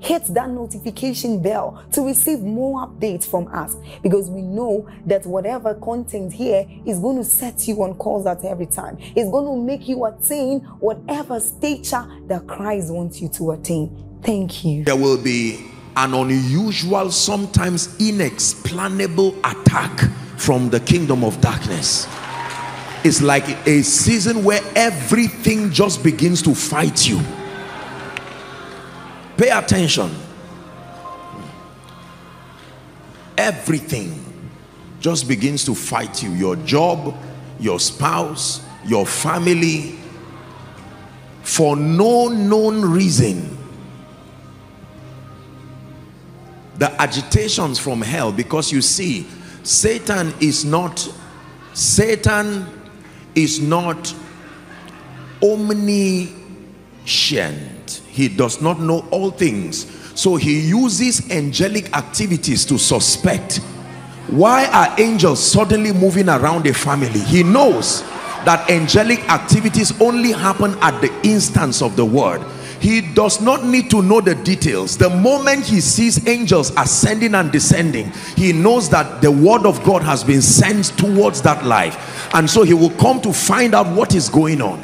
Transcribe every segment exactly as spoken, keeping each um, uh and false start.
Hit that notification bell to receive more updates from us, because we know that whatever content here is going to set you on course at every time. It's going to make you attain whatever stature that Christ wants you to attain. Thank you. There will be an unusual, sometimes inexplainable attack from the kingdom of darkness. It's like a season where everything just begins to fight you. Pay attention. Everything just begins to fight you. Your job, your spouse, your family, for no known reason. The agitations from hell, because you see, Satan is not, Satan is not omniscient. He does not know all things, so he uses angelic activities to suspect. Why are angels suddenly moving around a family? He knows that angelic activities only happen at the instance of the word. He does not need to know the details. The moment he sees angels ascending and descending, he knows that the word of God has been sent towards that life, and so he will come to find out what is going on.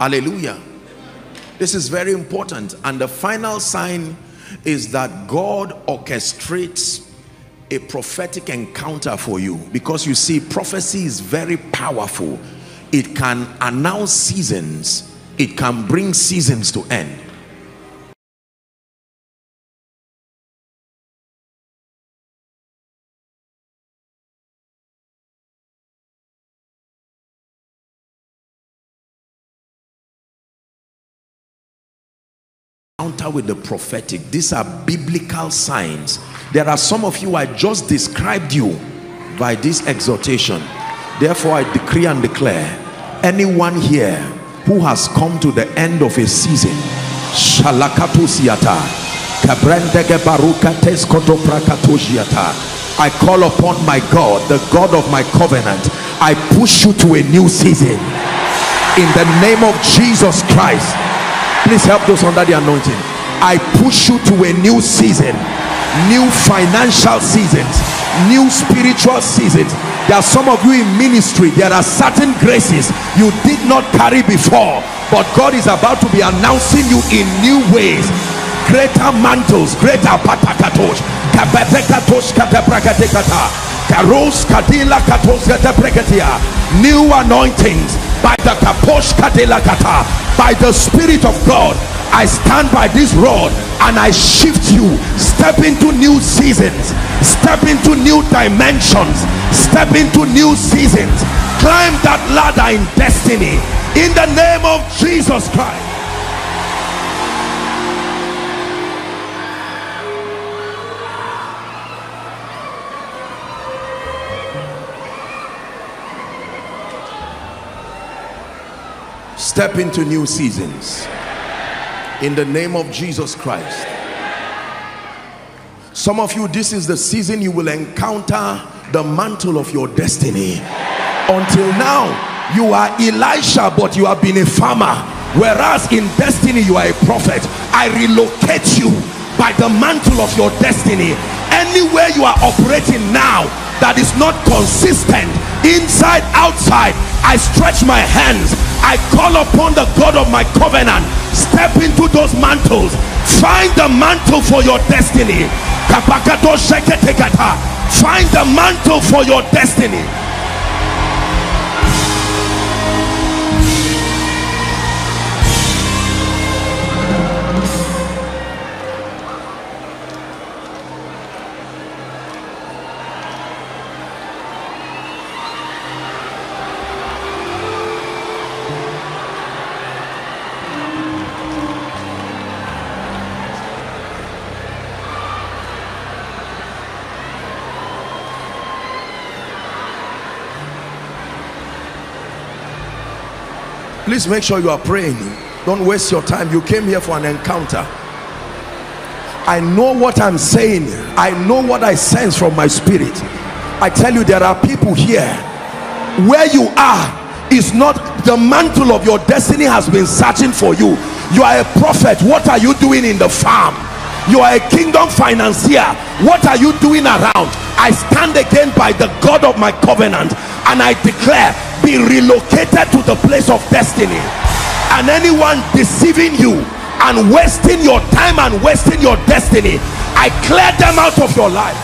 Hallelujah. This is very important. And the final sign is that God orchestrates a prophetic encounter for you, because you see, prophecy is very powerful. It can announce seasons, it can bring seasons to end. With the prophetic, these are biblical signs. There are some of you, I just described you by this exhortation. Therefore, I decree and declare, anyone here who has come to the end of a season, I call upon my God, the God of my covenant. I push you to a new season in the name of Jesus Christ. Please help those under the anointing. I push you to a new season, new financial seasons, new spiritual seasons. There are some of you in ministry, there are certain graces you did not carry before, but God is about to be announcing you in new ways. Greater mantles, greater patakatosh, kabekatosh, kateprakatekata, karos kadila katos kateprakatia, new anointings. By the kaposh kadelakata, by the Spirit of God, I stand by this rod and I shift you. Step into new seasons, step into new dimensions, step into new seasons. Climb that ladder in destiny in the name of Jesus Christ. Step into new seasons in the name of Jesus Christ. Some of you, this is the season you will encounter the mantle of your destiny. Until now, you are Elisha, but you have been a farmer, whereas in destiny you are a prophet. I relocate you by the mantle of your destiny. Anywhere you are operating now that is not consistent, inside, outside, I stretch my hands, I call upon the God of my covenant. Step into those mantles. Find the mantle for your destiny. Find the mantle for your destiny. Please make sure you are praying. Don't waste your time. You came here for an encounter. I know what I'm saying. I know what I sense from my spirit. I tell you, there are people here where you are is not the mantle of your destiny has been searching for you. You are a prophet. What are you doing in the farm? You are a kingdom financier. What are you doing around? I stand again by the God of my covenant and I declare, be relocated to the place of destiny. And anyone deceiving you and wasting your time and wasting your destiny, I clear them out of your life.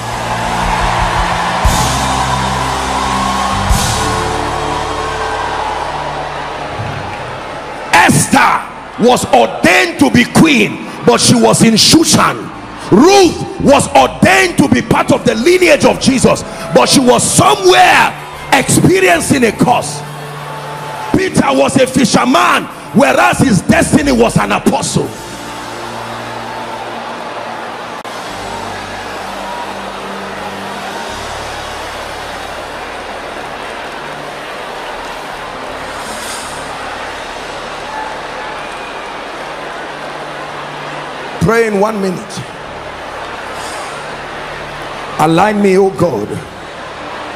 Esther was ordained to be queen, but she was in Shushan. Ruth was ordained to be part of the lineage of Jesus, but she was somewhere experiencing a curse. Peter was a fisherman, whereas his destiny was an apostle. Pray in one minute. Align me, O God,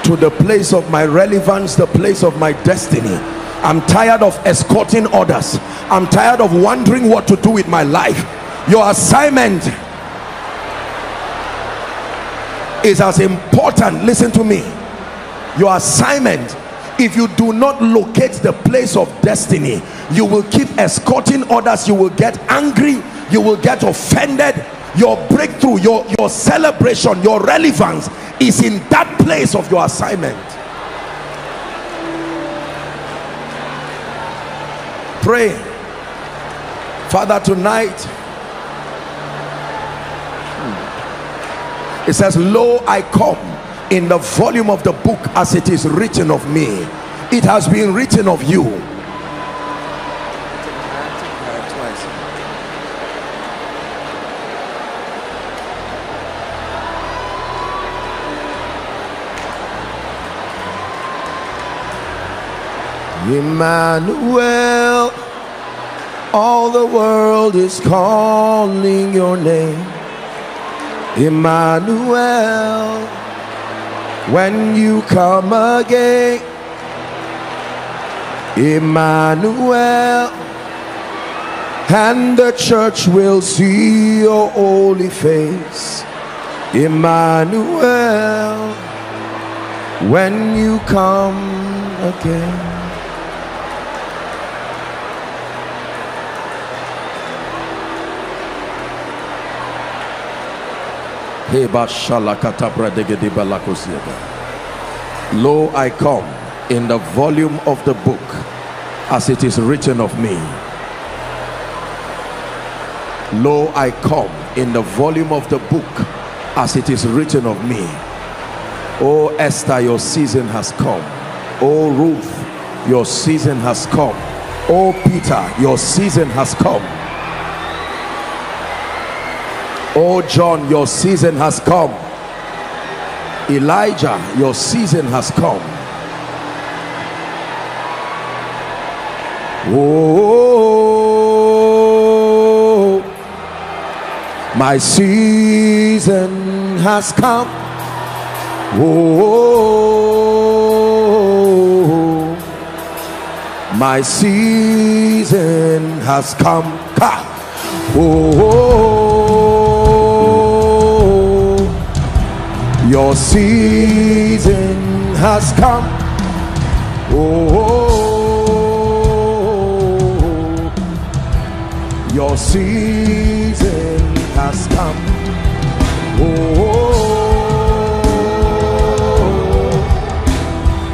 to the place of my relevance, the place of my destiny. I'm tired of escorting others. I'm tired of wondering what to do with my life. Your assignment is as important. Listen to me. Your assignment, if you do not locate the place of destiny, you will keep escorting others. You will get angry, you will get offended. Your breakthrough, your your celebration, your relevance is in that place of your assignment. Pray. Father, tonight it says, lo, I come in the volume of the book as it is written of me. It has been written of you. Emmanuel, all the world is calling your name. Emmanuel, when you come again. Emmanuel, and the church will see your holy face. Emmanuel, when you come again. Lo, I come in the volume of the book as it is written of me. Lo, I come in the volume of the book as it is written of me. Oh Esther, your season has come. Oh Ruth, your season has come. Oh Peter, your season has come. Oh John, your season has come. Elijah, your season has come. Oh, my season has come. Oh, my season has come. Oh, season has come. Oh, your season has come. Oh,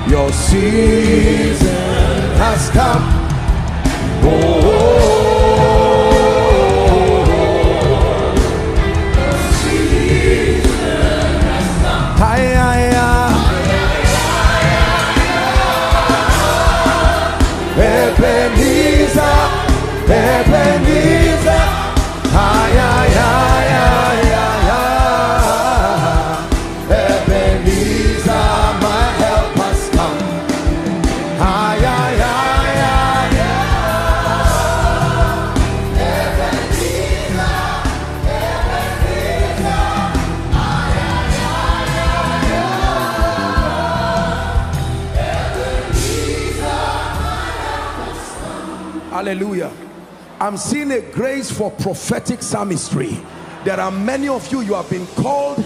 your season has come. Oh, hallelujah. I'm seeing a grace for prophetic psalmistry. There are many of you, you have been called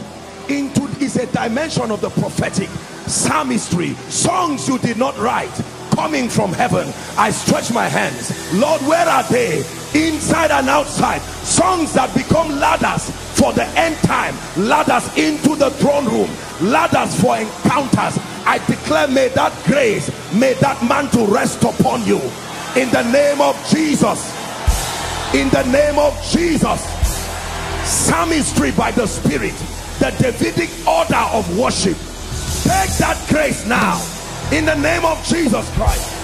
into, is a dimension of the prophetic psalmistry. Songs you did not write, coming from heaven. I stretch my hands. Lord, where are they? Inside and outside. Songs that become ladders for the end time. Ladders into the throne room. Ladders for encounters. I declare, may that grace, may that mantle rest upon you. In the name of Jesus, in the name of Jesus, psalmistry by the Spirit, the Davidic order of worship, take that grace now, in the name of Jesus Christ.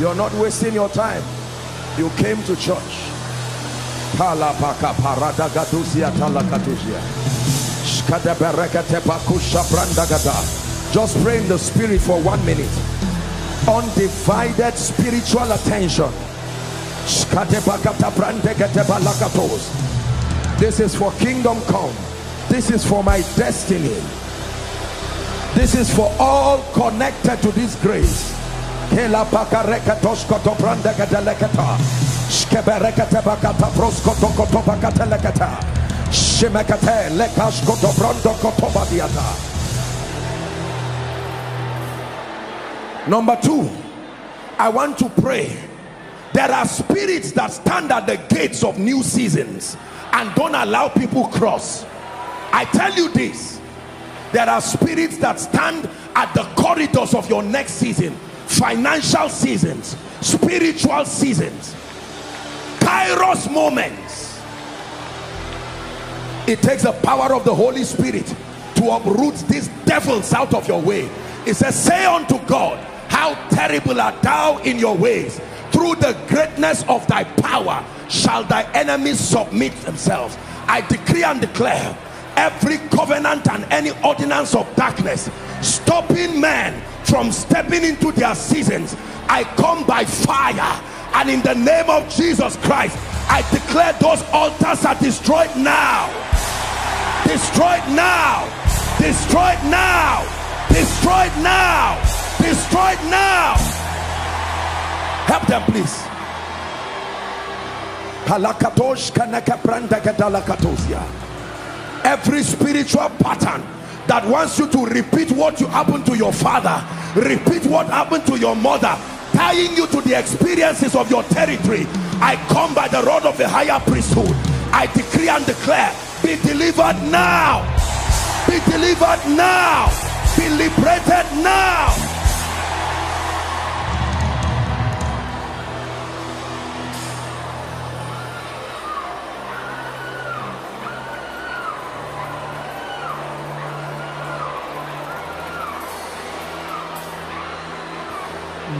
You're not wasting your time. You came to church. Just pray in the Spirit for one minute. Undivided spiritual attention. This is for kingdom come. This is for my destiny. This is for all connected to this grace. Number two, I want to pray. There are spirits that stand at the gates of new seasons and don't allow people cross. I tell you this, there are spirits that stand at the corridors of your next season. Financial seasons, spiritual seasons, Kairos moments. It takes the power of the Holy Spirit to uproot these devils out of your way. It says, say unto God, how terrible art thou in your ways. Through the greatness of thy power shall thy enemies submit themselves. I decree and declare every covenant and any ordinance of darkness stopping man from stepping into their seasons, I come by fire, and in the name of Jesus Christ, I declare those altars are destroyed now, destroyed now, destroyed now, destroyed now, destroyed now. Help them, please. Every spiritual pattern that wants you to repeat what you happened to your father, repeat what happened to your mother, tying you to the experiences of your territory, I come by the rod of the higher priesthood. I decree and declare, be delivered now, be delivered now, be liberated now.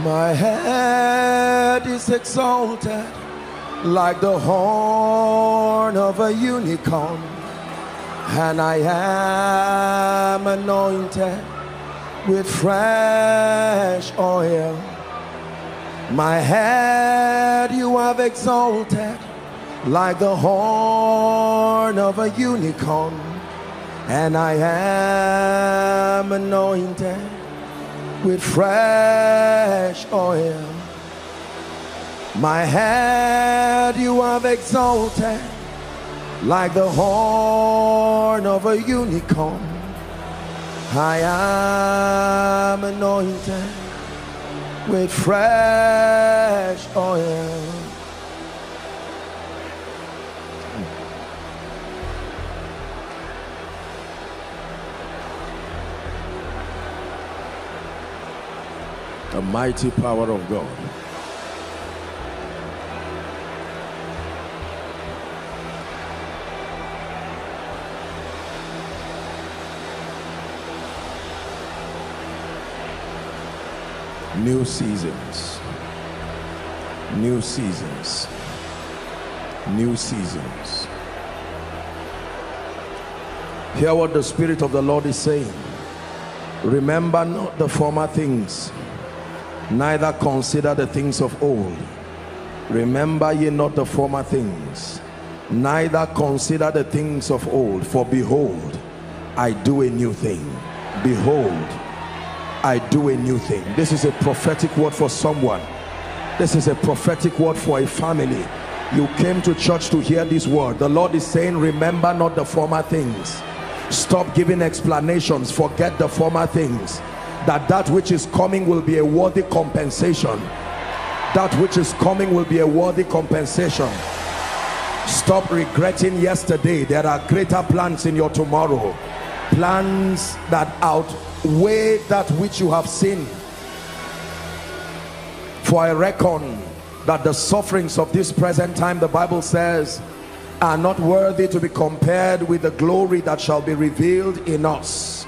My head is exalted like the horn of a unicorn, and I am anointed with fresh oil. My head you have exalted like the horn of a unicorn, and I am anointed with fresh oil. My head you have exalted, like the horn of a unicorn, I am anointed with fresh oil. The mighty power of God. New seasons, new seasons, new seasons. Hear what the Spirit of the Lord is saying. Remember not the former things, neither consider the things of old. Remember ye not the former things, neither consider the things of old. For behold, I do a new thing. Behold, I do a new thing. This is a prophetic word for someone. This is a prophetic word for a family. You came to church to hear this word. The Lord is saying, remember not the former things. Stop giving explanations. Forget the former things. That that which is coming will be a worthy compensation. That which is coming will be a worthy compensation. Stop regretting yesterday. There are greater plans in your tomorrow. Plans that outweigh that which you have seen. For I reckon that the sufferings of this present time, the Bible says, are not worthy to be compared with the glory that shall be revealed in us.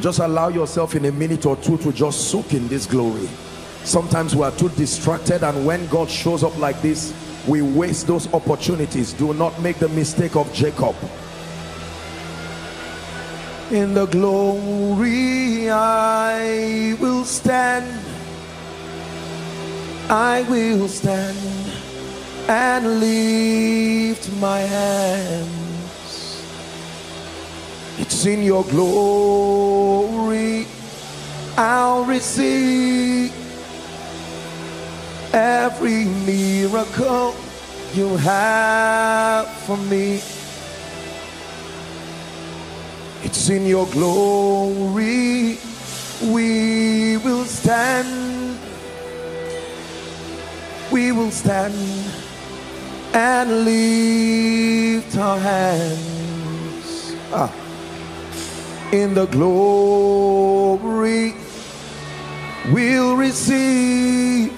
Just allow yourself in a minute or two to just soak in this glory. Sometimes we are too distracted, and when God shows up like this, we waste those opportunities. Do not make the mistake of Jacob. In the glory I will stand. I will stand and lift my hand. It's in your glory I'll receive every miracle you have for me. It's in your glory we will stand. We will stand and lift our hands. Ah. In the glory we'll receive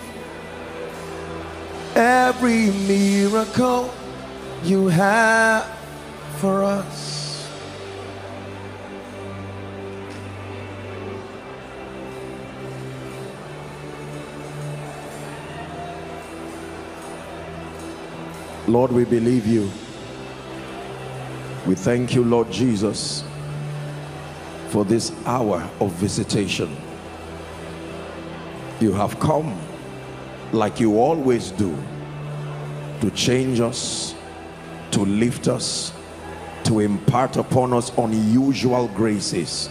every miracle you have for us. Lord, we believe you. We thank you, Lord Jesus, for this hour of visitation. You have come, like you always do, to change us, to lift us, to impart upon us unusual graces.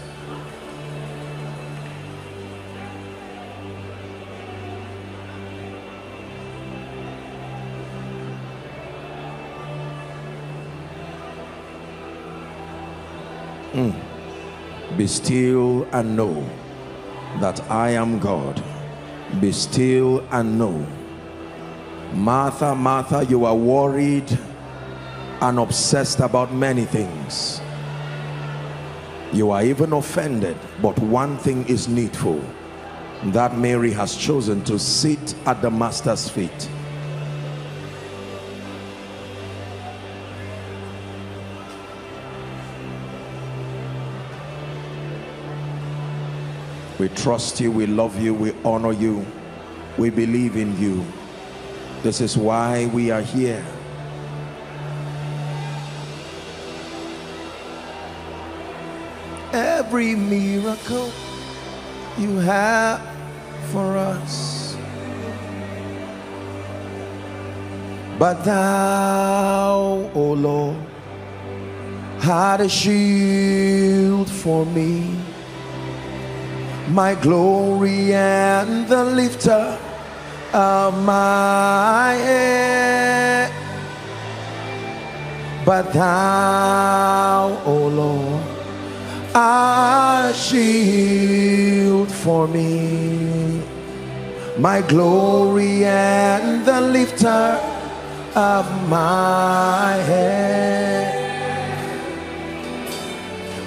Mm. Be still and know that I am God. Be still and know. Martha, Martha, you are worried and obsessed about many things. You are even offended, but one thing is needful, that Mary has chosen to sit at the Master's feet. We trust you, we love you, we honor you, we believe in you. This is why we are here. every miracle you have for us. But thou, O Lord, had a shield for me, my glory and the lifter of my head. But thou, O Lord, art a shield for me, my glory and the lifter of my head.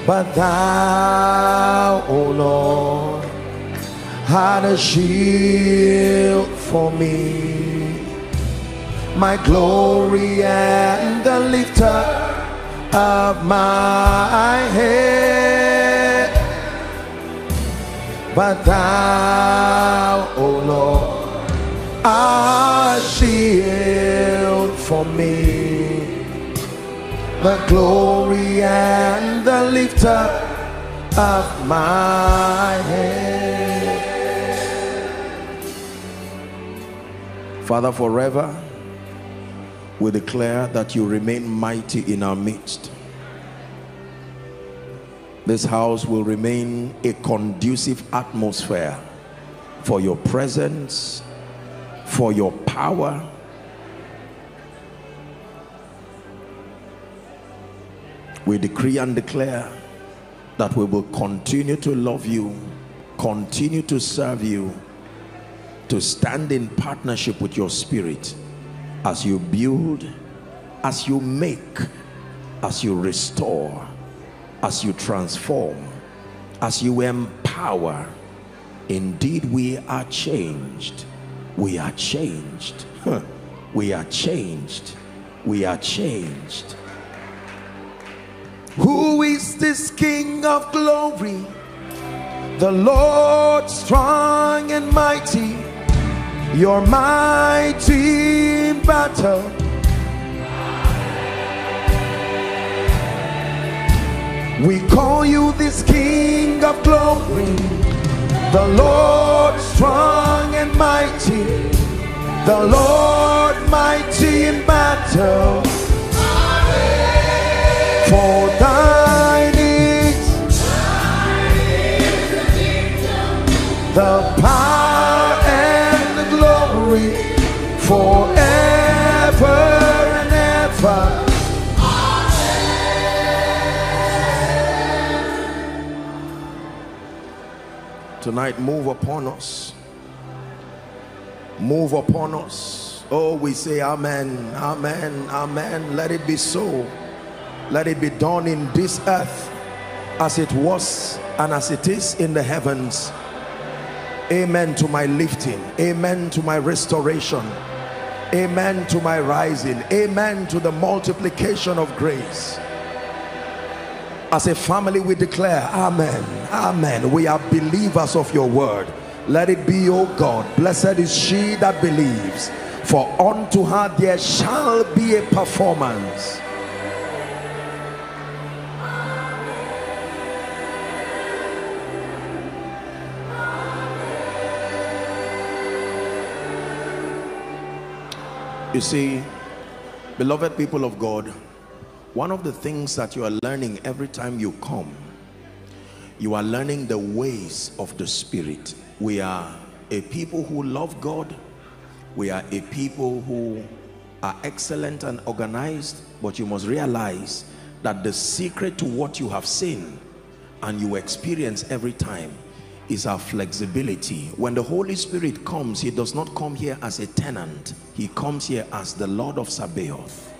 But thou, O Lord, art a shield for me, my glory and the lifter of my head. But thou, O Lord, art a shield for me, the glory and the lifter of my head. Father, forever we declare that you remain mighty in our midst. This house will remain a conducive atmosphere for your presence, for your power. We decree and declare that we will continue to love you, continue to serve you, to stand in partnership with your spirit. As you build, as you make, as you restore, as you transform, as you empower, indeed we are changed. We are changed. Huh. We are changed. We are changed. Who is this King of glory? The Lord strong and mighty. You're mighty in battle. We call you this King of glory, the Lord strong and mighty, the Lord mighty in battle. For thine is the power, forever and ever. Tonight, move upon us. Move upon us. Oh, we say amen, amen, amen. Let it be so. Let it be done in this earth as it was and as it is in the heavens. Amen to my lifting. Amen to my restoration. Amen to my rising. Amen to the multiplication of grace. As a family we declare amen, amen. We are believers of your word. Let it be, O God. Blessed is she that believes, for unto her there shall be a performance. You see, beloved people of God, one of the things that you are learning every time you come, you are learning the ways of the Spirit. We are a people who love God. We are a people who are excellent and organized, but you must realize that the secret to what you have seen and you experience every time is our flexibility. When the Holy Spirit comes, he does not come here as a tenant. He comes here as the Lord of Sabaoth,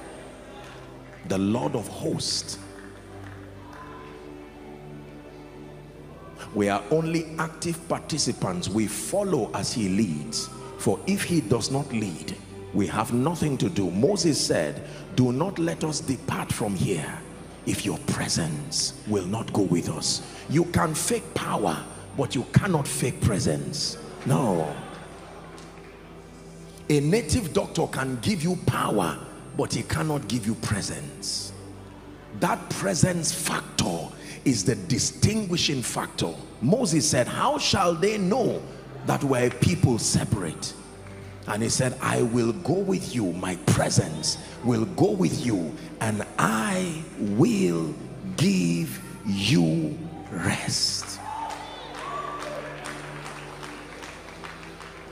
the Lord of hosts. We are only active participants. We follow as he leads. For if he does not lead, we have nothing to do. Moses said, do not let us depart from here if your presence will not go with us. You can fake power, but you cannot fake presence. No. A native doctor can give you power, but he cannot give you presence. That presence factor is the distinguishing factor. Moses said, how shall they know that we're a people separate? And he said, I will go with you, my presence will go with you, and I will give you rest.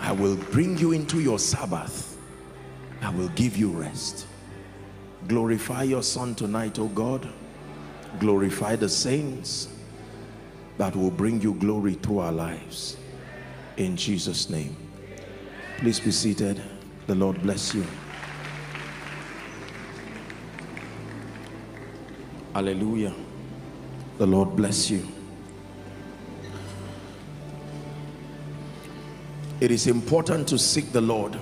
I will bring you into your Sabbath. I will give you rest. Glorify your son tonight, O God. Glorify the saints that will bring you glory through our lives. In Jesus' name. Please be seated. The Lord bless you. Hallelujah. The Lord bless you. It is important to seek the Lord.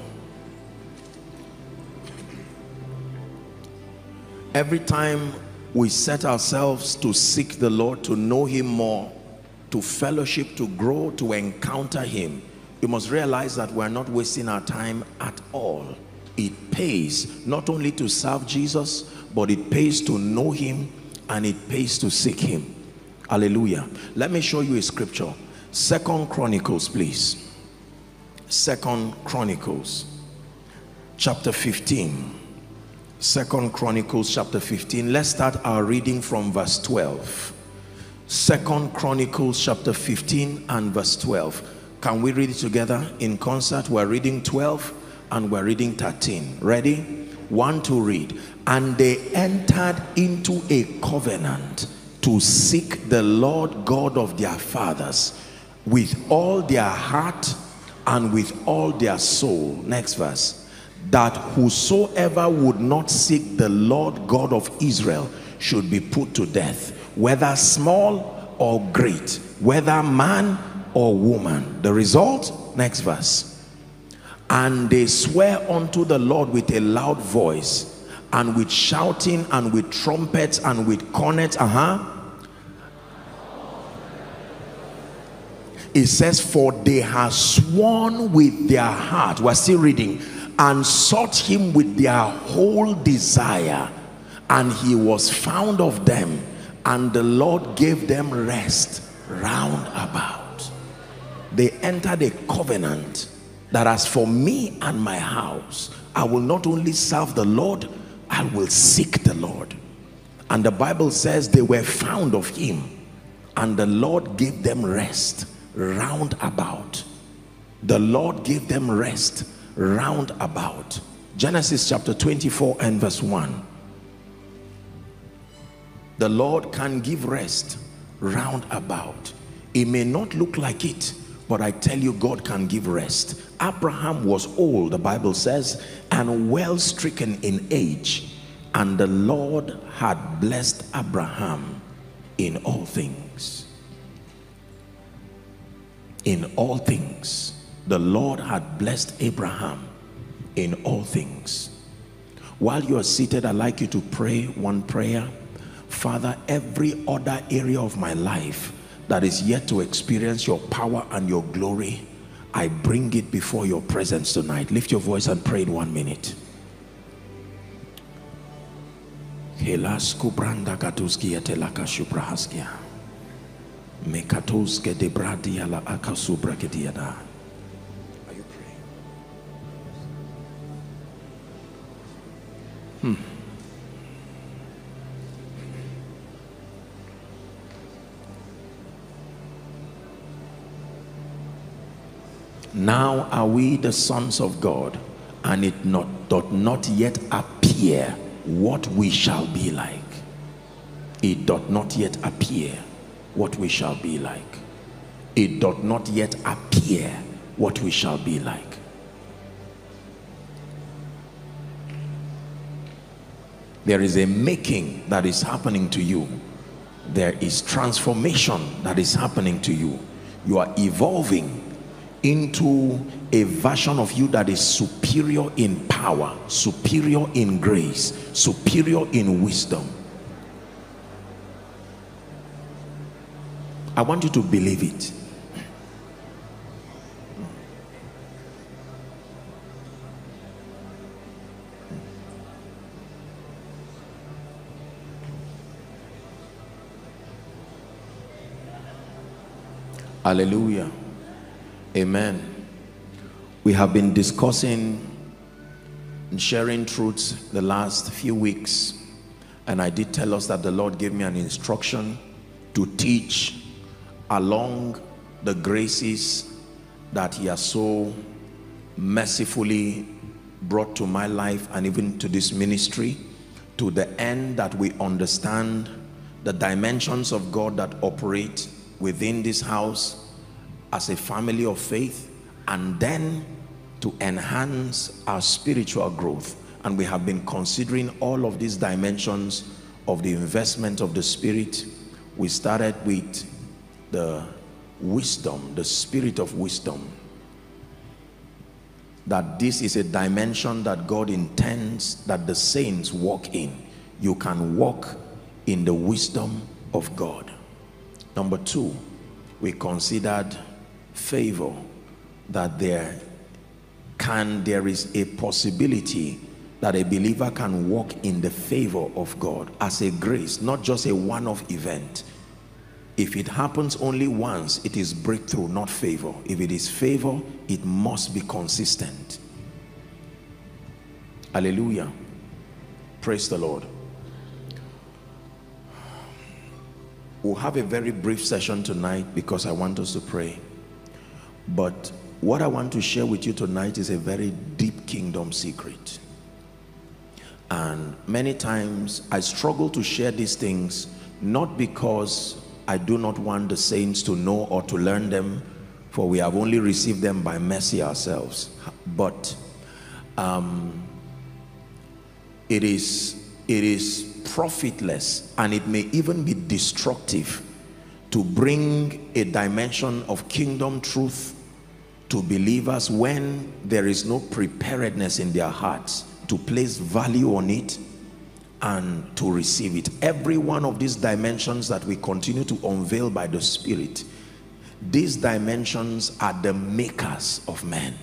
Every time we set ourselves to seek the Lord, to know him more, to fellowship, to grow, to encounter him, you must realize that we're not wasting our time at all. It pays not only to serve Jesus, but it pays to know him, and it pays to seek him. Hallelujah. Let me show you a scripture. Second Chronicles, please. Second Chronicles chapter fifteen. Second Chronicles chapter fifteen. Let's start our reading from verse twelve. Second Chronicles chapter fifteen and verse twelve. Can we read it together in concert? We're reading twelve and we're reading thirteen. Ready? One to read. And they entered into a covenant to seek the Lord God of their fathers with all their heart and with all their soul. Next verse. That whosoever would not seek the Lord God of Israel should be put to death, whether small or great, whether man or woman. The result? Next verse. And they swear unto the Lord with a loud voice, and with shouting, and with trumpets, and with cornets. Uh-huh. It says, for they have sworn with their heart. We're still reading. And sought him with their whole desire, and he was found of them, and the Lord gave them rest round about. They entered a covenant that as for me and my house, I will not only serve the Lord, I will seek the Lord. And the Bible says they were found of him, and the Lord gave them rest round about. The Lord gave them rest round about. Genesis chapter twenty-four and verse one. The Lord can give rest round about. It may not look like it, but I tell you, God can give rest. Abraham was old, the Bible says, and well stricken in age, and the Lord had blessed Abraham in all things. In all things. The Lord had blessed Abraham in all things. While you are seated, I'd like you to pray one prayer. Father, every other area of my life that is yet to experience your power and your glory, I bring it before your presence tonight. Lift your voice and pray in one minute. Hmm. Now are we the sons of God, and it not, doth not yet appear what we shall be like. It doth not yet appear what we shall be like. It doth not yet appear what we shall be like. There is a making that is happening to you. There is transformation that is happening to you. You are evolving into a version of you that is superior in power, superior in grace, superior in wisdom. I want you to believe it. Hallelujah. Amen. We have been discussing and sharing truths the last few weeks, and I did tell us that the Lord gave me an instruction to teach along the graces that He has so mercifully brought to my life and even to this ministry, to the end that we understand the dimensions of God that operate within this house as a family of faith, and then to enhance our spiritual growth. And we have been considering all of these dimensions of the investment of the Spirit. We started with the wisdom, the spirit of wisdom, that this is a dimension that God intends that the saints walk in. You can walk in the wisdom of God. Number two, we considered favor, that there can there is a possibility that a believer can walk in the favor of God as a grace, not just a one-off event. If it happens only once, it is breakthrough, not favor. If it is favor, it must be consistent. Hallelujah. Praise the Lord. We'll have a very brief session tonight because I want us to pray. But what I want to share with you tonight is a very deep kingdom secret. And many times I struggle to share these things, not because I do not want the saints to know or to learn them, for we have only received them by mercy ourselves. But um, it is, it is profitless, and it may even be destructive to bring a dimension of kingdom truth to believers when there is no preparedness in their hearts to place value on it and to receive it. Every one of these dimensions that we continue to unveil by the Spirit, these dimensions are the makers of men.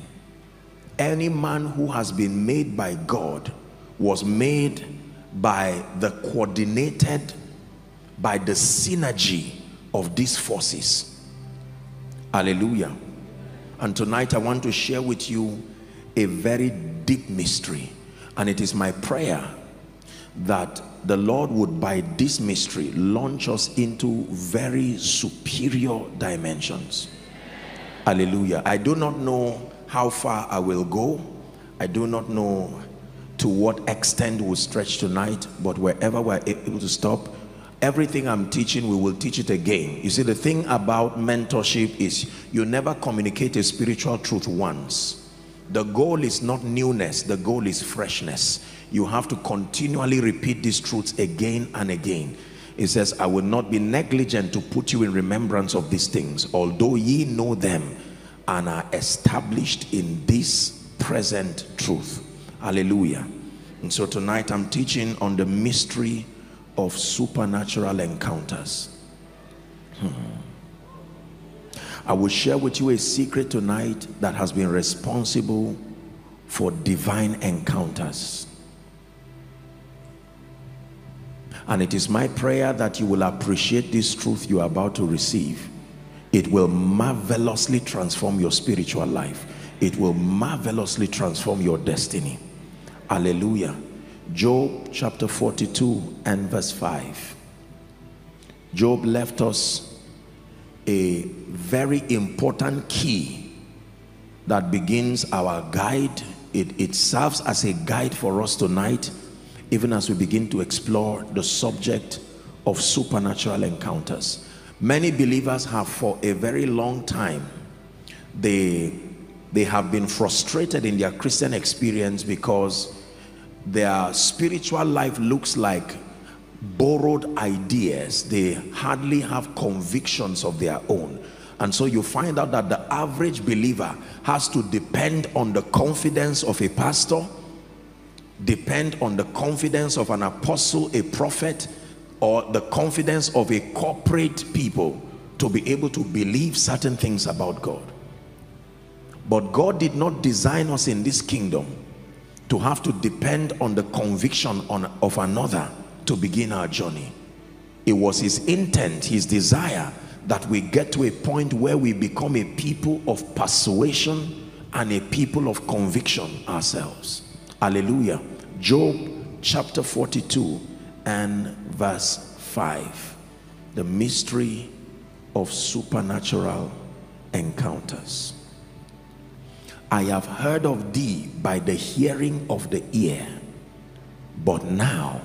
Any man who has been made by God was made by the coordinated, by the synergy of these forces. Hallelujah. And tonight I want to share with you a very deep mystery, and it is my prayer that the Lord would, by this mystery, launch us into very superior dimensions. Hallelujah. I do not know how far I will go. I do not know to what extent we'll stretch tonight, but wherever we're able to stop, everything I'm teaching, we will teach it again. You see, the thing about mentorship is you never communicate a spiritual truth once. The goal is not newness, the goal is freshness. You have to continually repeat these truths again and again. It says, I will not be negligent to put you in remembrance of these things, although ye know them and are established in this present truth. Hallelujah. And so tonight I'm teaching on the mystery of supernatural encounters. Hmm. I will share with you a secret tonight that has been responsible for divine encounters. And it is my prayer that you will appreciate this truth you are about to receive. It will marvelously transform your spiritual life. It will marvelously transform your destiny. Hallelujah. Job chapter forty-two and verse five. Job left us a very important key that begins our guide. It, it serves as a guide for us tonight, even as we begin to explore the subject of supernatural encounters. Many believers have, for a very long time, they, they have been frustrated in their Christian experience because their spiritual life looks like borrowed ideas. They hardly have convictions of their own, and so you find out that the average believer has to depend on the confidence of a pastor, depend on the confidence of an apostle, a prophet, or the confidence of a corporate people to be able to believe certain things about God. But God did not design us in this kingdom to have to depend on the conviction on, of another to begin our journey. It was His intent, His desire, that we get to a point where we become a people of persuasion and a people of conviction ourselves. Hallelujah. Job chapter forty-two and verse five. The mystery of supernatural encounters. I have heard of thee by the hearing of the ear, but now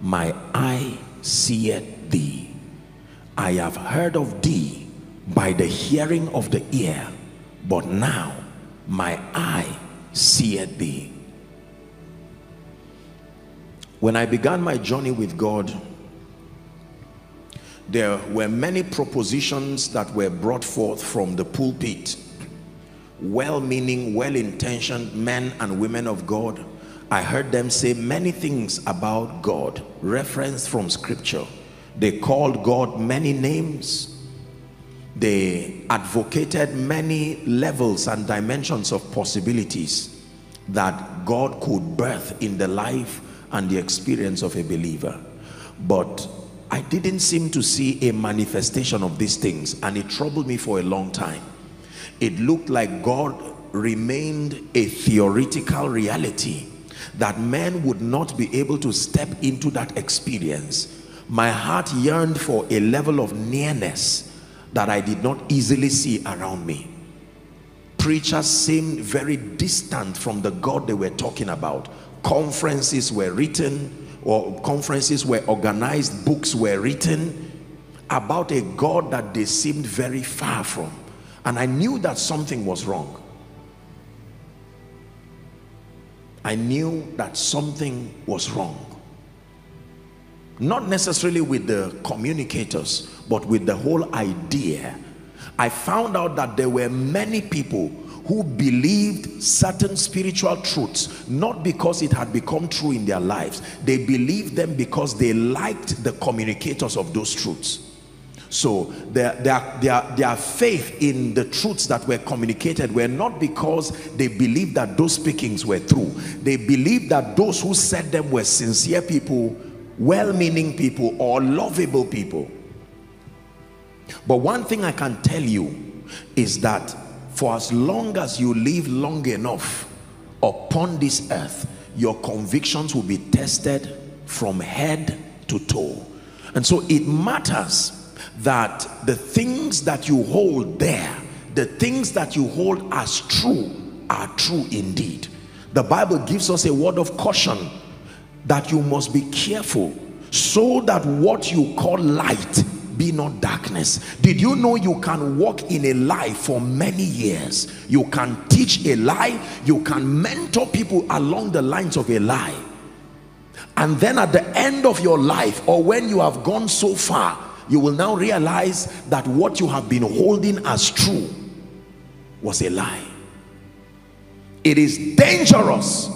my eye seeth thee. I have heard of thee by the hearing of the ear, but now my eye seeth thee. When I began my journey with God, there were many propositions that were brought forth from the pulpit. Well-meaning, well-intentioned men and women of God. I heard them say many things about God, referenced from scripture. They called God many names. They advocated many levels and dimensions of possibilities that God could birth in the life and the experience of a believer. But I didn't seem to see a manifestation of these things, and it troubled me for a long time. It looked like God remained a theoretical reality, that men would not be able to step into that experience. My heart yearned for a level of nearness that I did not easily see around me. Preachers seemed very distant from the God they were talking about. Conferences were written, or conferences were organized, books were written about a God that they seemed very far from. And I knew that something was wrong. I knew that something was wrong. Not necessarily with the communicators, but with the whole idea. I found out that there were many people who believed certain spiritual truths, not because it had become true in their lives. They believed them because they liked the communicators of those truths. So their, their, their, their faith in the truths that were communicated were not because they believed that those speakings were true. They believed that those who said them were sincere people, well-meaning people, or lovable people. But one thing I can tell you is that for as long as you live long enough upon this earth, your convictions will be tested from head to toe. And so it matters that the things that you hold there, the things that you hold as true, are true indeed. The Bible gives us a word of caution that you must be careful so that what you call light be not darkness. Did you know you can walk in a lie for many years? You can teach a lie, you can mentor people along the lines of a lie. And then at the end of your life, or when you have gone so far, you will now realize that what you have been holding as true was a lie. It is dangerous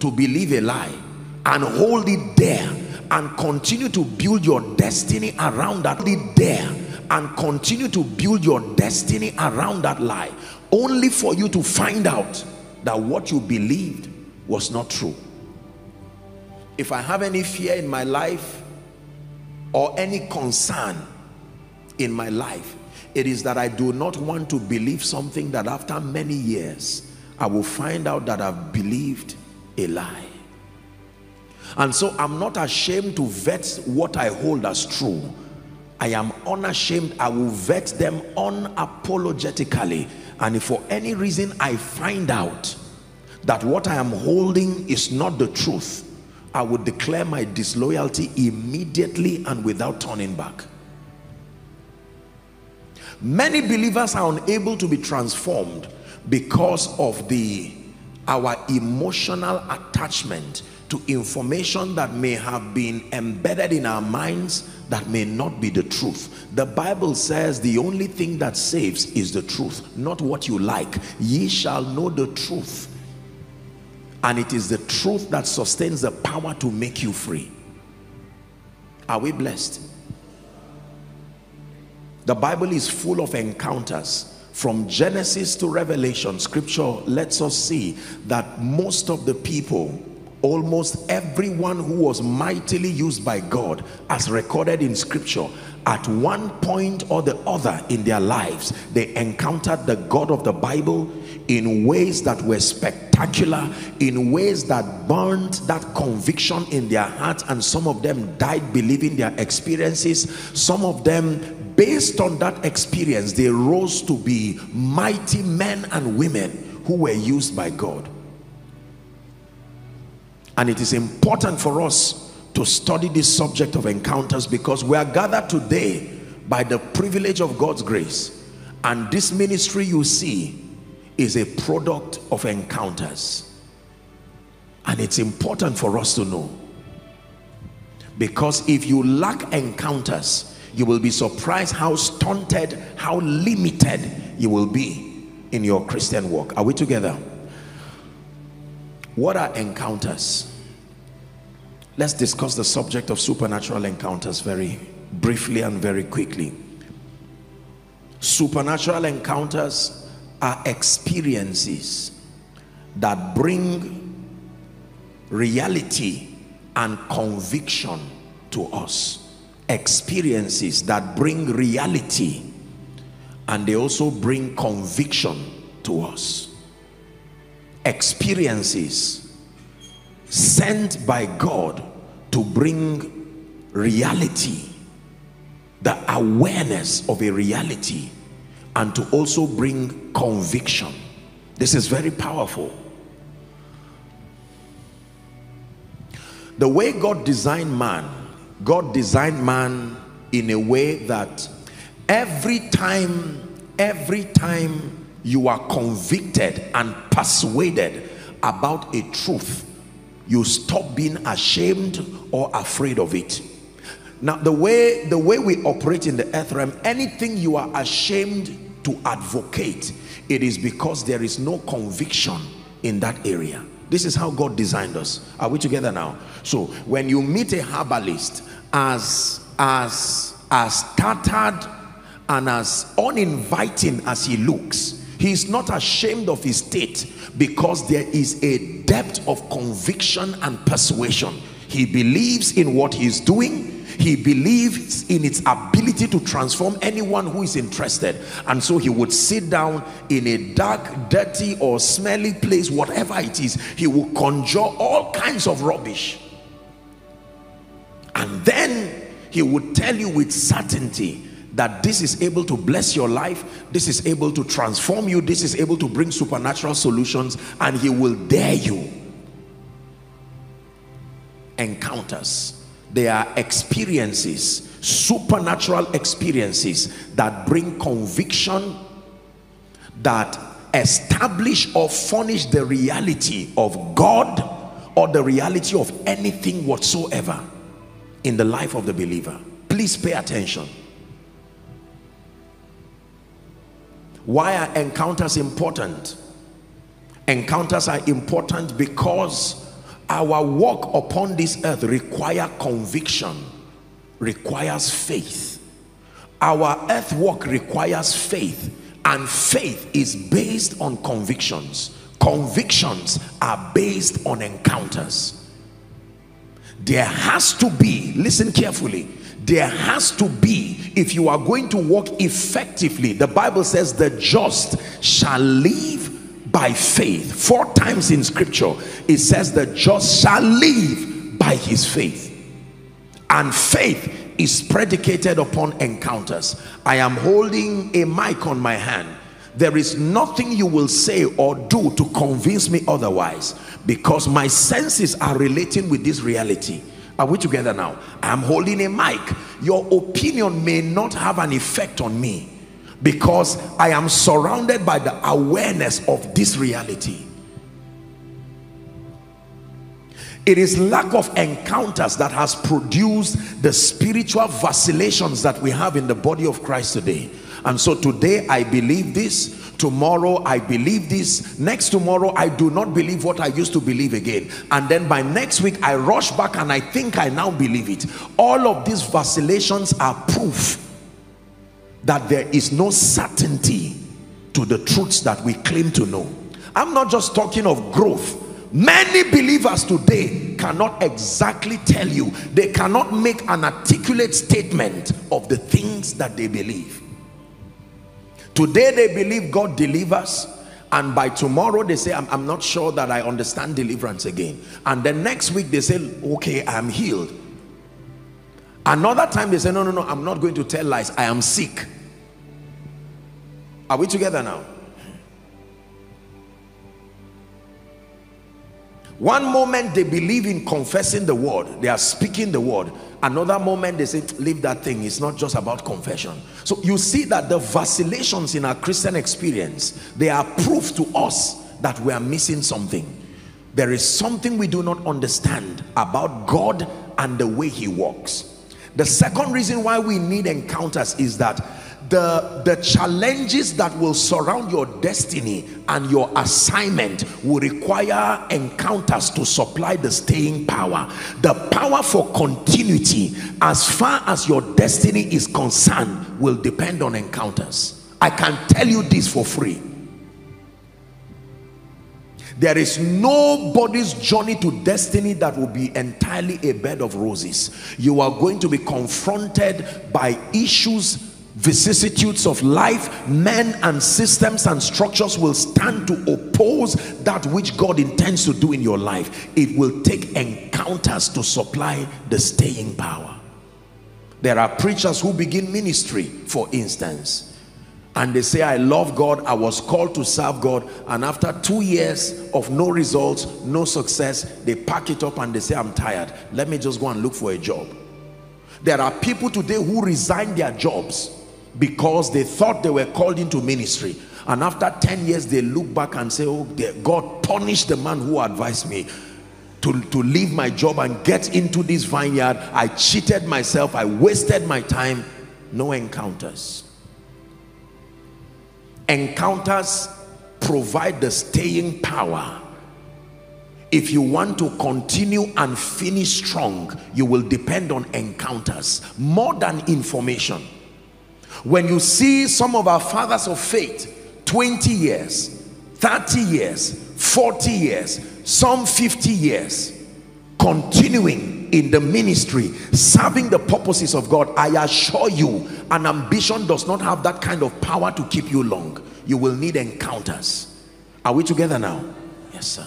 to believe a lie and hold it there and continue to build your destiny around that. Hold it there and continue to build your destiny around that lie, only for you to find out that what you believed was not true. If I have any fear in my life, or any concern in my life, it is that I do not want to believe something that after many years I will find out that I've believed a lie. And so I'm not ashamed to vet what I hold as true. I am unashamed. I will vet them unapologetically. And if for any reason I find out that what I am holding is not the truth, I would declare my disloyalty immediately and without turning back. Many believers are unable to be transformed because of the our emotional attachment to information that may have been embedded in our minds that may not be the truth. The Bible says the only thing that saves is the truth, not what you like. Ye shall know the truth, and it is the truth that sustains the power to make you free. Are we blessed? The Bible is full of encounters. From Genesis to Revelation, scripture lets us see that most of the people, almost everyone who was mightily used by God, as recorded in scripture, at one point or the other in their lives, they encountered the God of the Bible in ways that were spectacular, in ways that burnt that conviction in their hearts, and some of them died believing their experiences. Some of them, based on that experience, they rose to be mighty men and women who were used by God. And it is important for us to study this subject of encounters, because we are gathered today by the privilege of God's grace, and this ministry you see is a product of encounters. And it's important for us to know, because if you lack encounters, you will be surprised how stunted, how limited you will be in your Christian walk. Are we together? What are encounters? Let's discuss the subject of supernatural encounters very briefly and very quickly. Supernatural encounters are experiences that bring reality and conviction to us. Experiences that bring reality, and they also bring conviction to us. Experiences sent by God to bring reality, the awareness of a reality, and to also bring conviction. This is very powerful. The way God designed man, God designed man in a way that every time, every time you are convicted and persuaded about a truth, you stop being ashamed or afraid of it. Now, the way the way we operate in the earth realm, anything you are ashamed to advocate, it is because there is no conviction in that area. This is how God designed us. Are we together now? So when you meet a herbalist as as as tattered and as uninviting as he looks, he is not ashamed of his state, because there is a depth of conviction and persuasion. He believes in what he is doing. He believes in its ability to transform anyone who is interested. And so he would sit down in a dark, dirty, or smelly place, whatever it is. He will conjure all kinds of rubbish. And then he would tell you with certainty that this is able to bless your life, this is able to transform you, this is able to bring supernatural solutions, and he will dare you. Encounters. They are experiences, supernatural experiences that bring conviction, that establish or furnish the reality of God or the reality of anything whatsoever in the life of the believer. Please pay attention. Why are encounters important? Encounters are important because our walk upon this earth requires conviction, requires faith. Our earth walk requires faith, and faith is based on convictions. Convictions are based on encounters. There has to be, listen carefully, there has to be, if you are going to walk effectively, the Bible says the just shall live by faith. Four times in scripture it says the just shall live by his faith, and faith is predicated upon encounters. I am holding a mic on my hand. There is nothing you will say or do to convince me otherwise, because my senses are relating with this reality. Are we together now? I'm holding a mic. Your opinion may not have an effect on me, because I am surrounded by the awareness of this reality. It is lack of encounters that has produced the spiritual vacillations that we have in the body of Christ today. And so today I believe this, tomorrow I believe this, next tomorrow I do not believe what I used to believe again, and then by next week I rush back and I think I now believe it. All of these vacillations are proof that there is no certainty to the truths that we claim to know. I'm not just talking of growth, Many believers today cannot exactly tell you, they cannot make an articulate statement of the things that they believe. Today they believe God delivers, and by tomorrow they say, I'm, I'm not sure that I understand deliverance again. And the next week they say, okay, I'm healed. Another time they say, no, no, no, I'm not going to tell lies, I am sick. Are we together now? One moment they believe in confessing the word, they are speaking the word. Another moment they say, leave that thing, it's not just about confession. So you see that the vacillations in our Christian experience, they are proof to us that we are missing something. There is something we do not understand about God and the way he walks. The second reason why we need encounters is that the the challenges that will surround your destiny and your assignment will require encounters to supply the staying power, the power for continuity. As far as your destiny is concerned, will depend on encounters. I can tell you this for free. There is nobody's journey to destiny that will be entirely a bed of roses. You are going to be confronted by issues, vicissitudes of life. Men and systems and structures will stand to oppose that which God intends to do in your life. It will take encounters to supply the staying power. There are preachers who begin ministry, for instance, and they say, I love God, I was called to serve God, and after two years of no results, no success, they pack it up and they say, I'm tired, let me just go and look for a job. There are people today who resign their jobs because they thought they were called into ministry, and after ten years they look back and say, oh, God punished the man who advised me to, to leave my job and get into this vineyard. I cheated myself, I wasted my time. No encounters. Encounters provide the staying power. If you want to continue and finish strong, you will depend on encounters more than information. When you see some of our fathers of faith, twenty years, thirty years, forty years, some fifty years, continuing in the ministry, serving the purposes of God, I assure you, an ambition does not have that kind of power to keep you long. You will need encounters. Are we together now? Yes, sir.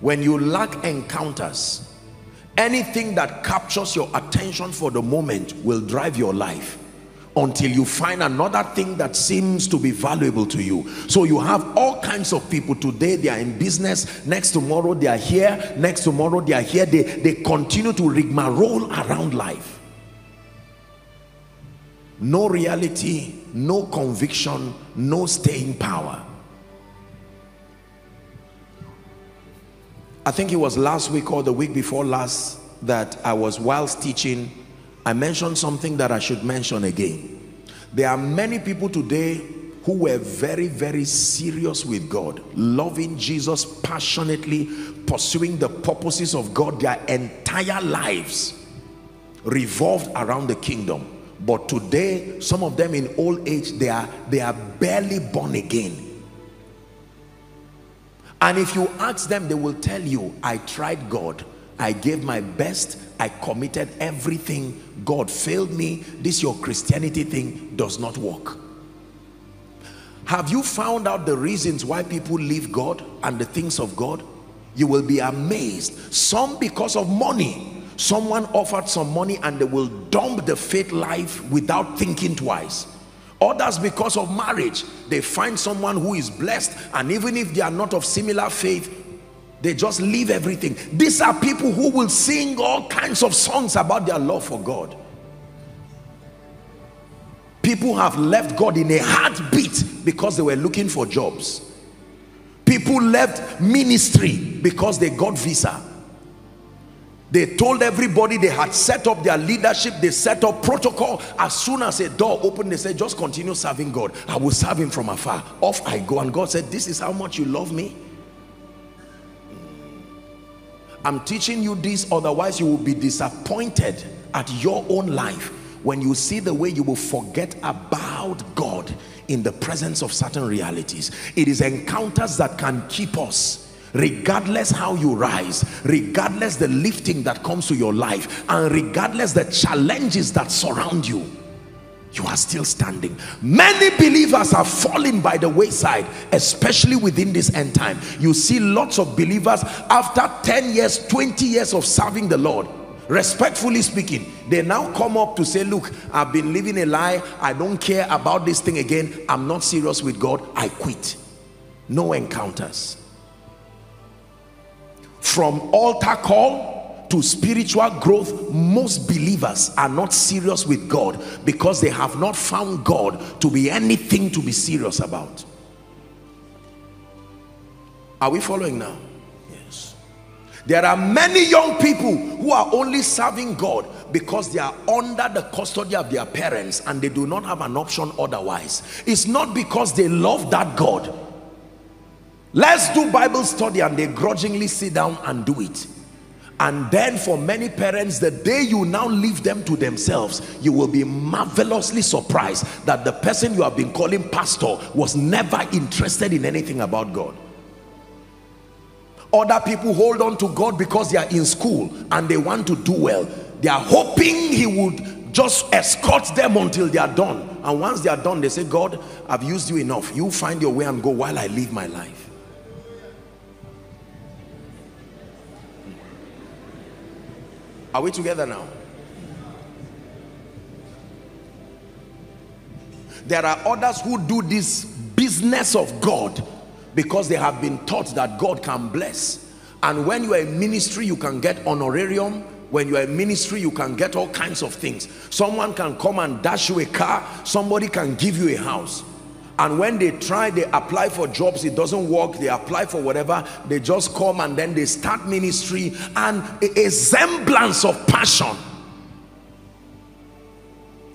When you lack encounters, anything that captures your attention for the moment will drive your life until you find another thing that seems to be valuable to you. So you have all kinds of people today, they are in business, next tomorrow they are here, next tomorrow they are here, they, they continue to rigmarole around life. No reality, no conviction, no staying power. I think it was last week or the week before last that I was, whilst teaching, I mentioned something that I should mention again. There are many people today who were very, very serious with God, loving Jesus passionately, pursuing the purposes of God. Their entire lives revolved around the kingdom. But today, some of them in old age, they are, they are barely born again. And if you ask them, they will tell you, I tried God, I gave my best, I committed everything, God failed me, this your Christianity thing does not work. Have you found out the reasons why people leave God and the things of God? You will be amazed. Some because of money. Someone offered some money and they will dump the faith life without thinking twice. Others because of marriage, they find someone who is blessed, and even if they are not of similar faith, they just leave everything. These are people who will sing all kinds of songs about their love for God. People have left God in a heartbeat because they were looking for jobs. People left ministry because they got visa. They told everybody, they had set up their leadership, they set up protocol. As soon as a door opened, they said, just continue serving God. I will serve him from afar. Off I go. And God said, this is how much you love me? I'm teaching you this, otherwise you will be disappointed at your own life. When you see the way you will forget about God in the presence of certain realities. It is encounters that can keep us, regardless how you rise, regardless the lifting that comes to your life, and regardless the challenges that surround you, you are still standing. Many believers are falling by the wayside, especially within this end time. You see lots of believers after ten years, twenty years of serving the Lord, respectfully speaking, they now come up to say, look, I've been living a lie, I don't care about this thing again, I'm not serious with God, I quit. No encounters. From altar call to spiritual growth, most believers are not serious with God because they have not found God to be anything to be serious about. Are we following now? Yes. There are many young people who are only serving God because they are under the custody of their parents and they do not have an option otherwise. It's not because they love that God. Let's do Bible study, and they grudgingly sit down and do it. And then for many parents, the day you now leave them to themselves, you will be marvelously surprised that the person you have been calling pastor was never interested in anything about God. Other people hold on to God because they are in school and they want to do well. They are hoping he would just escort them until they are done. And once they are done, they say, God, I've used you enough. You find your way and go while I live my life. Are we together now? There are others who do this business of God because they have been taught that God can bless. And when you are in ministry, you can get honorarium. When you are in ministry, you can get all kinds of things. Someone can come and dash you a car. Somebody can give you a house. And when they try, they apply for jobs, it doesn't work, they apply for whatever, they just come and then they start ministry, and a, a semblance of passion.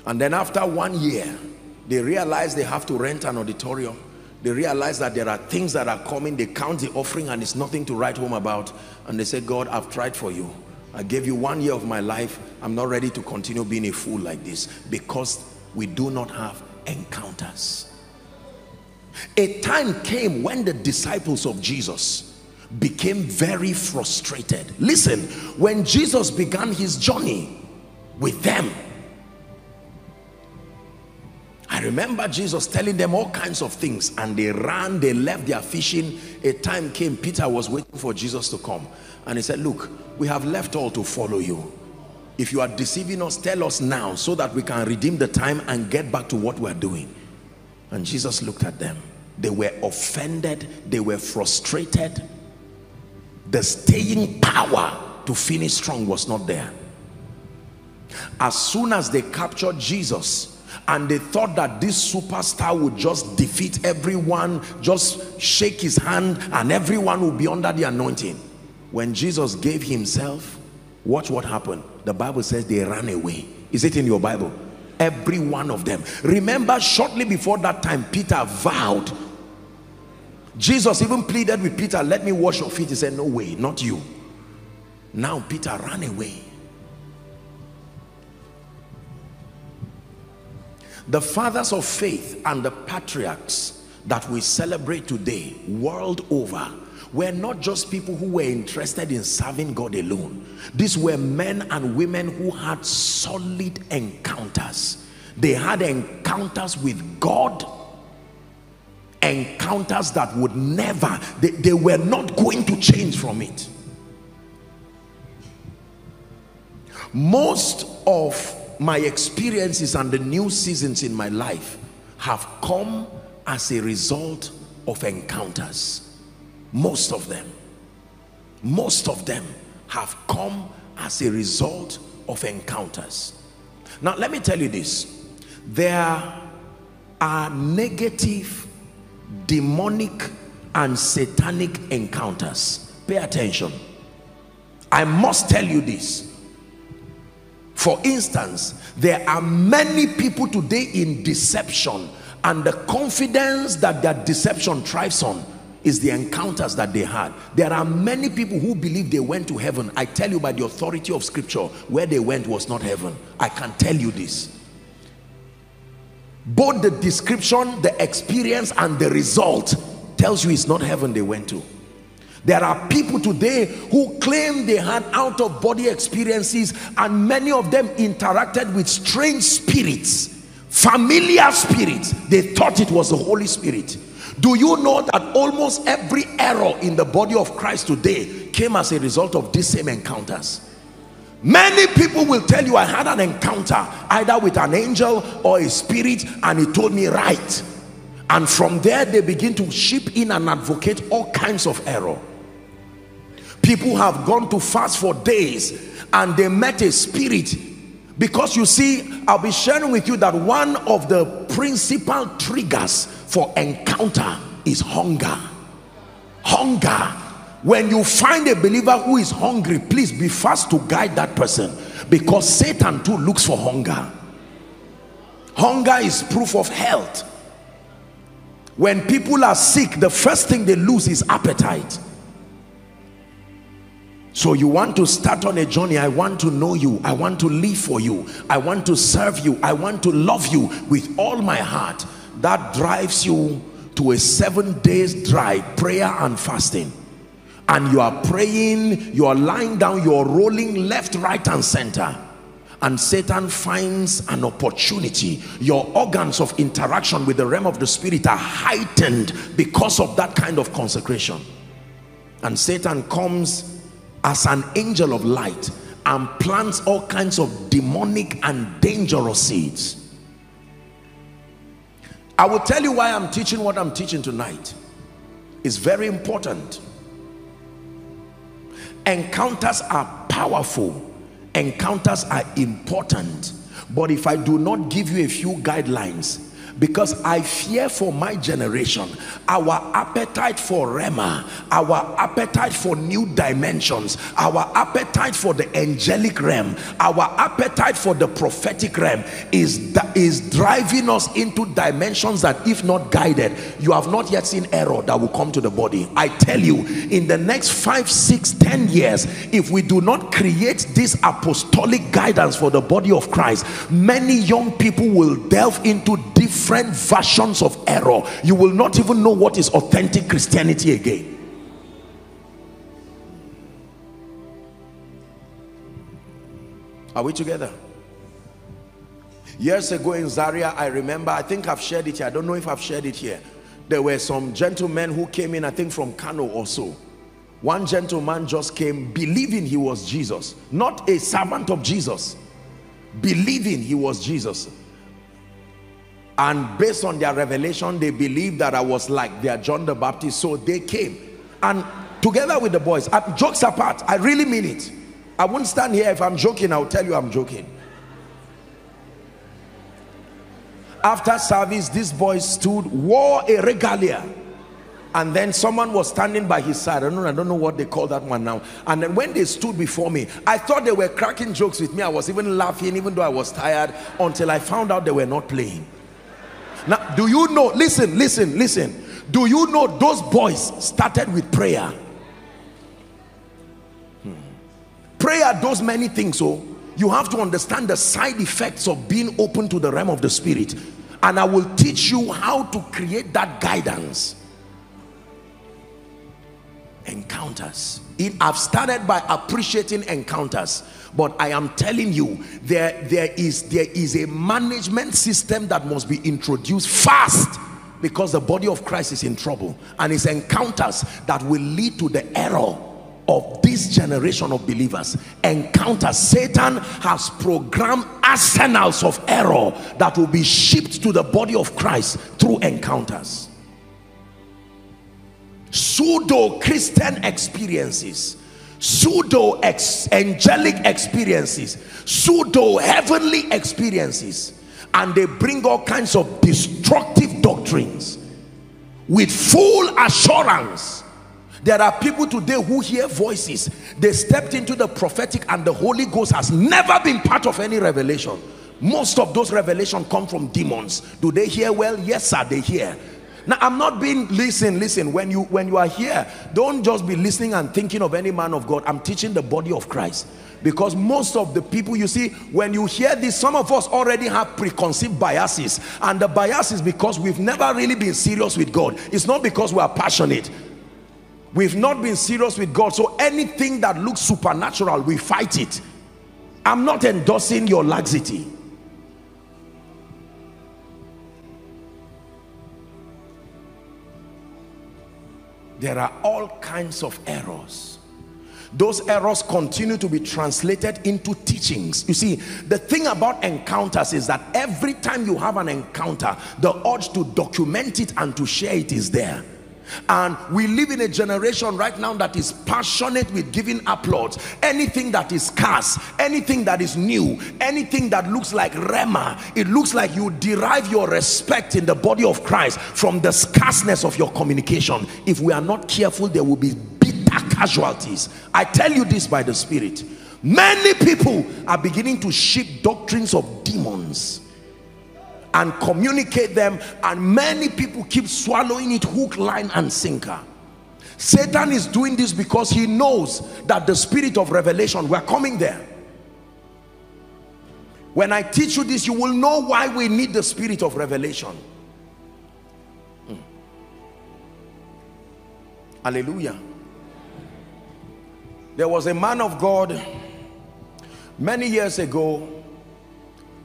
And then after one year, they realize they have to rent an auditorium. They realize that there are things that are coming, they count the offering and it's nothing to write home about. And they say, God, I've tried for you. I gave you one year of my life. I'm not ready to continue being a fool like this, because we do not have encounters. A time came when the disciples of Jesus became very frustrated. Listen, when Jesus began his journey with them, I remember Jesus telling them all kinds of things, and they ran, they left their fishing. A time came, Peter was waiting for Jesus to come, and he said, look, we have left all to follow you. If you are deceiving us, tell us now so that we can redeem the time and get back to what we're doing. And Jesus looked at them. They were offended. They were frustrated. The staying power to finish strong was not there. As soon as they captured Jesus and they thought that this superstar would just defeat everyone, just shake his hand and everyone would be under the anointing, when Jesus gave himself, watch what happened. The Bible says they ran away. Is it in your Bible? Every one of them. Remember, shortly before that time, Peter vowed. Jesus even pleaded with Peter, let me wash your feet. He said, no way, not you. Now Peter ran away. The fathers of faith and the patriarchs that we celebrate today, world over, were not just people who were interested in serving God alone. These were men and women who had solid encounters. They had encounters with God, encounters that would never, they, they were not going to change from it. Most of my experiences and the new seasons in my life have come as a result of encounters. Most of them, most of them have come as a result of encounters. Now, let me tell you this. There are negative, demonic, and satanic encounters. Pay attention. I must tell you this. For instance, there are many people today in deception, and the confidence that their deception thrives on is the encounters that they had. There are many people who believe they went to heaven. I tell you by the authority of scripture, where they went was not heaven. I can tell you this. both the description, the experience, and the result tells you it's not heaven they went to. There are people today who claim they had out-of-body experiences, and many of them interacted with strange spirits, familiar spirits. They thought it was the Holy Spirit. Do you know that almost every error in the body of Christ today came as a result of these same encounters? Many people will tell you, I had an encounter either with an angel or a spirit, and it told me right. And from there they begin to ship in and advocate all kinds of error. People have gone to fast for days and they met a spirit. Because you see, I'll be sharing with you that one of the principal triggers for encounter is hunger. Hunger. When you find a believer who is hungry, please be fast to guide that person, because Satan too looks for hunger. Hunger is proof of health. When people are sick, the first thing they lose is appetite. So you want to start on a journey. I want to know you. I want to live for you. I want to serve you. I want to love you with all my heart. That drives you to a seven days drive, prayer and fasting. And you are praying, you are lying down, you are rolling left, right, and center. And Satan finds an opportunity. Your organs of interaction with the realm of the spirit are heightened because of that kind of consecration. And Satan comes as an angel of light and plants all kinds of demonic and dangerous seeds. I will tell you why I'm teaching what I'm teaching tonight. It's very important. Encounters are powerful. Encounters are important. But if I do not give you a few guidelines, because I fear for my generation, our appetite for Rhema, our appetite for new dimensions, our appetite for the angelic realm, our appetite for the prophetic realm is, is driving us into dimensions that, if not guided, you have not yet seen error that will come to the body. I tell you, in the next five, six, ten years, if we do not create this apostolic guidance for the body of Christ, many young people will delve into different different versions of error. You will not even know what is authentic Christianity again. Are we together? Years ago in Zaria, I remember, I think I've shared it here. I don't know if I've shared it here. There were some gentlemen who came in, I think from Kano or so. One gentleman just came believing he was Jesus. Not a servant of Jesus. Believing he was Jesus. And based on their revelation, they believed that I was like their John the Baptist. So they came, and together with the boys, uh, jokes apart, I really mean it. I won't stand here. If I'm joking, I'll tell you I'm joking. After service, these boys stood, wore a regalia, and then someone was standing by his side. I don't know, I don't know what they call that one now. And then when they stood before me, I thought they were cracking jokes with me. I was even laughing, even though I was tired, until I found out they were not playing. Now, do you know, listen, listen, listen. Do you know those boys started with prayer? Hmm. Prayer does many things, so you have to understand the side effects of being open to the realm of the spirit. And I will teach you how to create that guidance. Encounters. It, I've started by appreciating encounters, but I am telling you, there, there, is, there is a management system that must be introduced fast, because the body of Christ is in trouble, and it's encounters that will lead to the error of this generation of believers. Encounters. Satan has programmed arsenals of error that will be shipped to the body of Christ through encounters. Pseudo-Christian experiences, pseudo-angelic experiences, pseudo-heavenly experiences, and they bring all kinds of destructive doctrines with full assurance. There are people today who hear voices. They stepped into the prophetic, and the Holy Ghost has never been part of any revelation. Most of those revelations come from demons. Do they hear well? Yes, sir, they hear. Now, I'm not being, listen, listen, when you, when you are here, don't just be listening and thinking of any man of God. I'm teaching the body of Christ. Because most of the people, you see, when you hear this, some of us already have preconceived biases. And the bias is because we've never really been serious with God. It's not because we are passionate. We've not been serious with God. So anything that looks supernatural, we fight it. I'm not endorsing your laxity. There are all kinds of errors. Those errors continue to be translated into teachings. You see, the thing about encounters is that every time you have an encounter, the urge to document it and to share it is there. And we live in a generation right now that is passionate with giving applause. Anything that is scarce, anything that is new, anything that looks like Rema, it looks like you derive your respect in the body of Christ from the scarceness of your communication. If we are not careful, there will be bitter casualties. I tell you this by the Spirit. Many people are beginning to ship doctrines of demons and communicate them, and many people keep swallowing it hook, line and sinker. Satan is doing this because he knows that the spirit of revelation, we're coming there. When I teach you this, you will know why we need the spirit of revelation. Hmm. Hallelujah. There was a man of God many years ago.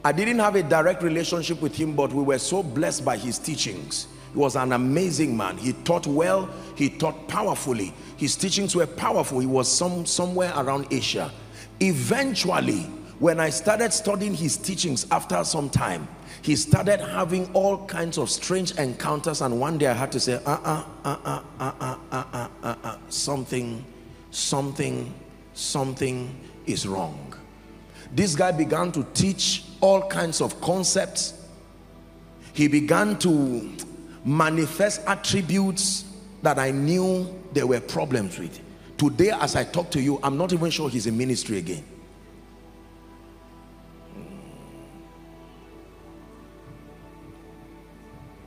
I didn't have a direct relationship with him, but we were so blessed by his teachings. He was an amazing man. He taught well, he taught powerfully. His teachings were powerful. He was some, somewhere around Asia. Eventually, when I started studying his teachings after some time, he started having all kinds of strange encounters, and one day I had to say, uh-uh, uh-uh, uh-uh, uh-uh, uh-uh, something, something, something is wrong. This guy began to teach all kinds of concepts. He began to manifest attributes that I knew there were problems with. Today, as I talk to you, I'm not even sure he's in ministry again.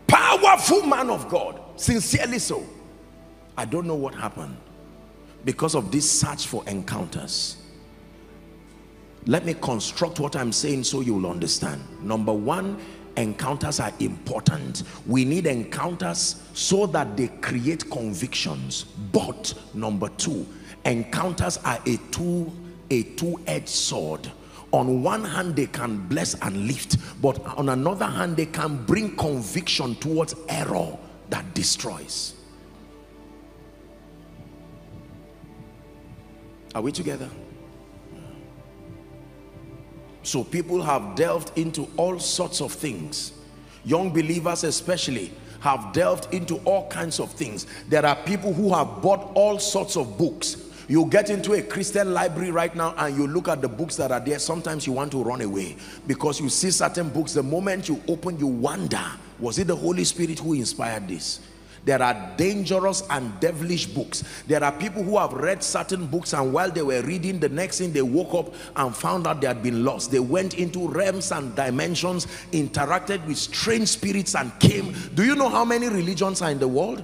Powerful man of God, sincerely so. I don't know what happened because of this search for encounters. Let me construct what I'm saying so you'll understand. Number one, encounters are important. We need encounters so that they create convictions. But number two, encounters are a two, a two-edged sword. On one hand, they can bless and lift, but on another hand, they can bring conviction towards error that destroys. Are we together? So people have delved into all sorts of things. Young believers especially have delved into all kinds of things. There are people who have bought all sorts of books. You get into a Christian library right now and you look at the books that are there. Sometimes you want to run away because you see certain books. The moment you open, you wonder, was it the Holy Spirit who inspired this? There are dangerous and devilish books. There are people who have read certain books, and while they were reading, the next thing they woke up and found out they had been lost. They went into realms and dimensions, interacted with strange spirits and came. Do you know how many religions are in the world?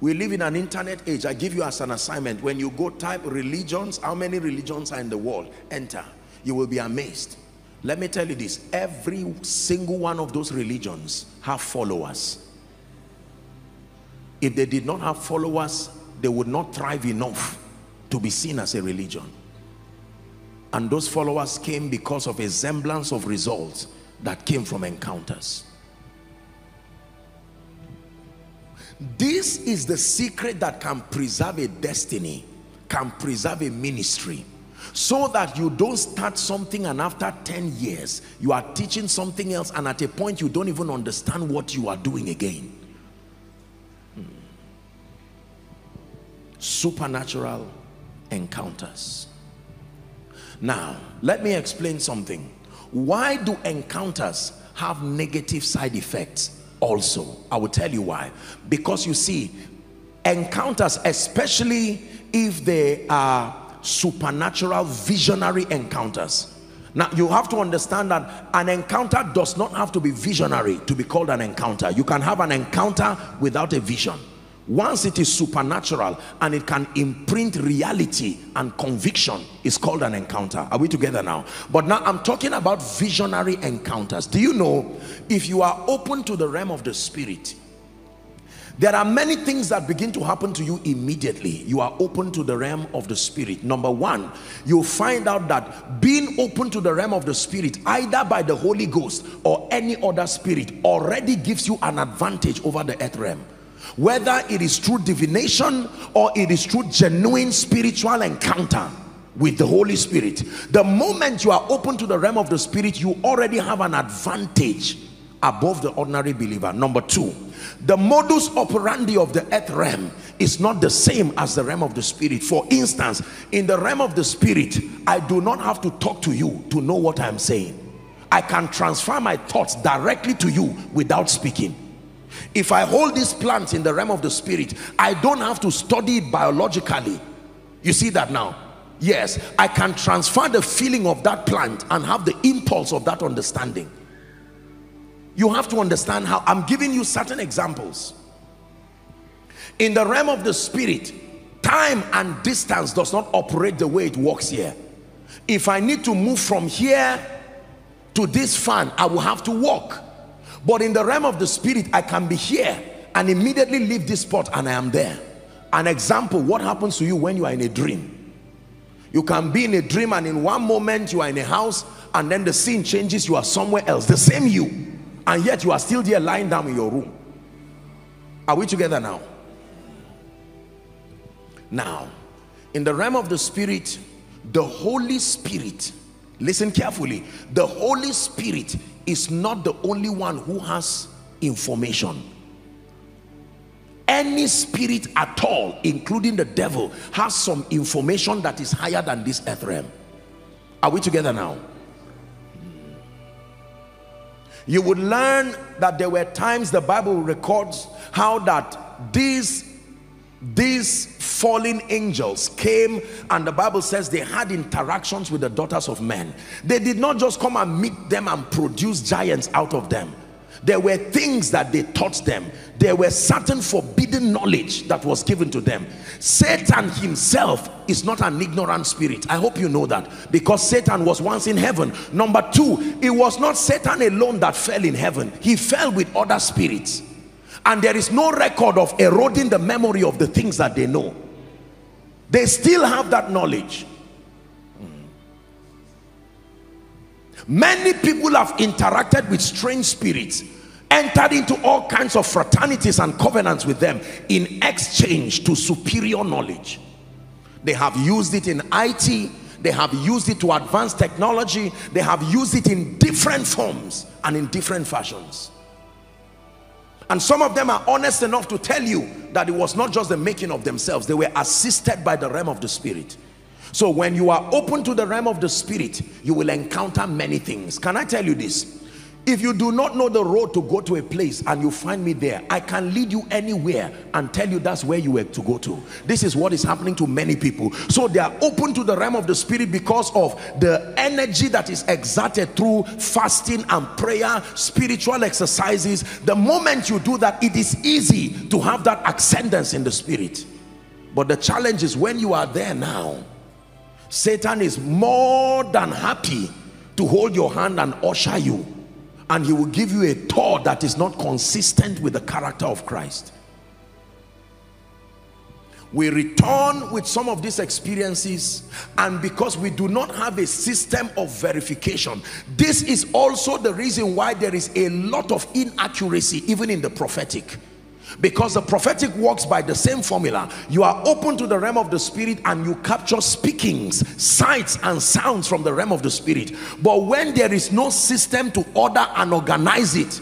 We live in an internet age. I give you as an assignment. When you go type religions, how many religions are in the world? Enter. You will be amazed. Let me tell you this. Every single one of those religions have followers. If they did not have followers, they would not thrive enough to be seen as a religion. And those followers came because of a semblance of results that came from encounters. This is the secret that can preserve a destiny, can preserve a ministry, so that you don't start something and after ten years, you are teaching something else, and at a point you don't even understand what you are doing again. Supernatural encounters. Now, let me explain something. Why do encounters have negative side effects also? I will tell you why. Because you see, encounters, especially if they are supernatural, visionary encounters. Now, you have to understand that an encounter does not have to be visionary to be called an encounter. You can have an encounter without a vision. Once it is supernatural and it can imprint reality and conviction, it's called an encounter. Are we together now? But now I'm talking about visionary encounters. Do you know, if you are open to the realm of the spirit, there are many things that begin to happen to you immediately. You are open to the realm of the spirit. Number one, you find out that being open to the realm of the spirit, either by the Holy Ghost or any other spirit, already gives you an advantage over the earth realm. Whether it is through divination or it is through genuine spiritual encounter with the Holy Spirit, the moment you are open to the realm of the spirit, you already have an advantage above the ordinary believer. Number two, the modus operandi of the earth realm is not the same as the realm of the spirit. For instance, in the realm of the spirit, I do not have to talk to you to know what I'm saying. I can transfer my thoughts directly to you without speaking. If I hold this plant in the realm of the spirit, I don't have to study it biologically. You see that now? Yes, I can transfer the feeling of that plant and have the impulse of that understanding. You have to understand how. I'm giving you certain examples. In the realm of the spirit, time and distance does not operate the way it works here. If I need to move from here to this fan, I will have to walk. But in the realm of the spirit, I can be here and immediately leave this spot and I am there. An example, what happens to you when you are in a dream? You can be in a dream and in one moment you are in a house, and then the scene changes, you are somewhere else, the same you. And yet you are still there lying down in your room. Are we together now? Now, in the realm of the spirit, the Holy Spirit, listen carefully, the Holy Spirit is not the only one who has information. Any spirit at all, including the devil, has some information that is higher than this earth realm. Are we together now? You would learn that there were times the Bible records how that these, these fallen angels came, and the Bible says they had interactions with the daughters of men. They did not just come and meet them and produce giants out of them. There were things that they taught them. There were certain forbidden knowledge that was given to them. Satan himself is not an ignorant spirit. I hope you know that, because Satan was once in heaven. Number two, it was not Satan alone that fell in heaven. He fell with other spirits. And there is no record of eroding the memory of the things that they know. They still have that knowledge. Many people have interacted with strange spirits, entered into all kinds of fraternities and covenants with them in exchange to superior knowledge. They have used it in I T, they have used it to advance technology, they have used it in different forms and in different fashions. And some of them are honest enough to tell you that it was not just the making of themselves, they were assisted by the realm of the spirit. So when you are open to the realm of the spirit, you will encounter many things. Can I tell you this? If you do not know the road to go to a place and you find me there, I can lead you anywhere and tell you that's where you were to go to. This is what is happening to many people. So they are open to the realm of the spirit because of the energy that is exerted through fasting and prayer, spiritual exercises. The moment you do that, it is easy to have that ascendance in the spirit. But the challenge is when you are there now, Satan is more than happy to hold your hand and usher you. And he will give you a tour that is not consistent with the character of Christ. We return with some of these experiences, and because we do not have a system of verification, this is also the reason why there is a lot of inaccuracy even in the prophetic. Because the prophetic works by the same formula. You are open to the realm of the spirit and you capture speakings, sights and sounds from the realm of the spirit. But when there is no system to order and organize it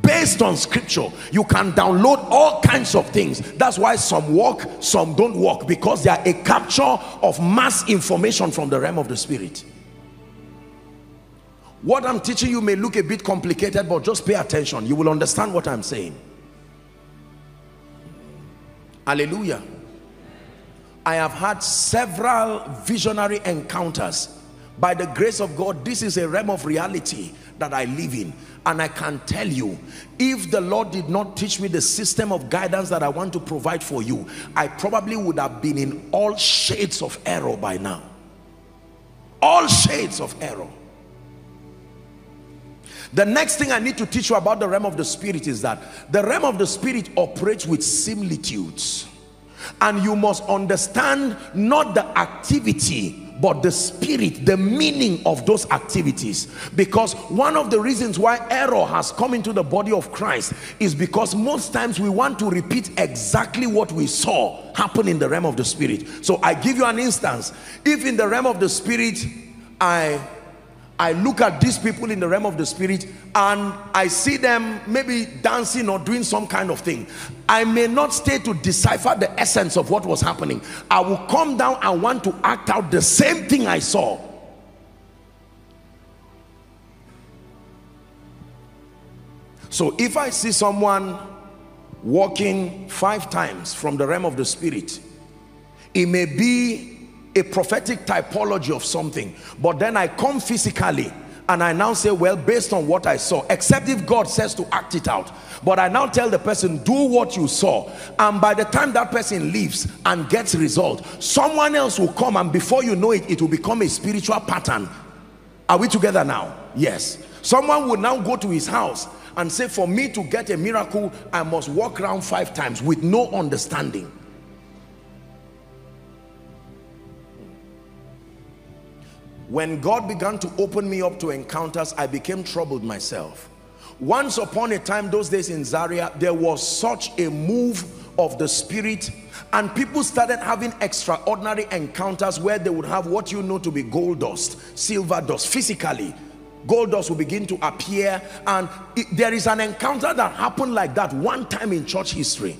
based on scripture, you can download all kinds of things. That's why some work, some don't work, because they are a capture of mass information from the realm of the spirit. What I'm teaching you may look a bit complicated, but just pay attention. You will understand what I'm saying. Hallelujah. I have had several visionary encounters By the grace of God, this is a realm of reality that I live in. And I can tell you, if the Lord did not teach me the system of guidance that I want to provide for you, I probably would have been in all shades of error by now. All shades of error. The next thing I need to teach you about the realm of the spirit is that the realm of the spirit operates with similitudes. And you must understand not the activity, but the spirit, the meaning of those activities. Because one of the reasons why error has come into the body of Christ is because most times we want to repeat exactly what we saw happen in the realm of the spirit. So I give you an instance. If in the realm of the spirit, I, I look at these people in the realm of the spirit and I see them maybe dancing or doing some kind of thing, I may not stay to decipher the essence of what was happening. I will come down and want to act out the same thing I saw. So if I see someone walking five times from the realm of the spirit, it may be a prophetic typology of something, but then I come physically and I now say, well, based on what I saw, except if God says to act it out, but I now tell the person, do what you saw. And by the time that person leaves and gets result, someone else will come, and before you know it, it will become a spiritual pattern. Are we together now? Yes. Someone would now go to his house and say, for me to get a miracle, I must walk around five times with no understanding. When God began to open me up to encounters, I became troubled myself. Once upon a time, those days in Zaria, there was such a move of the spirit, and people started having extraordinary encounters where they would have what you know to be gold dust, silver dust. Physically, gold dust will begin to appear, and it, there is an encounter that happened like that one time in church history.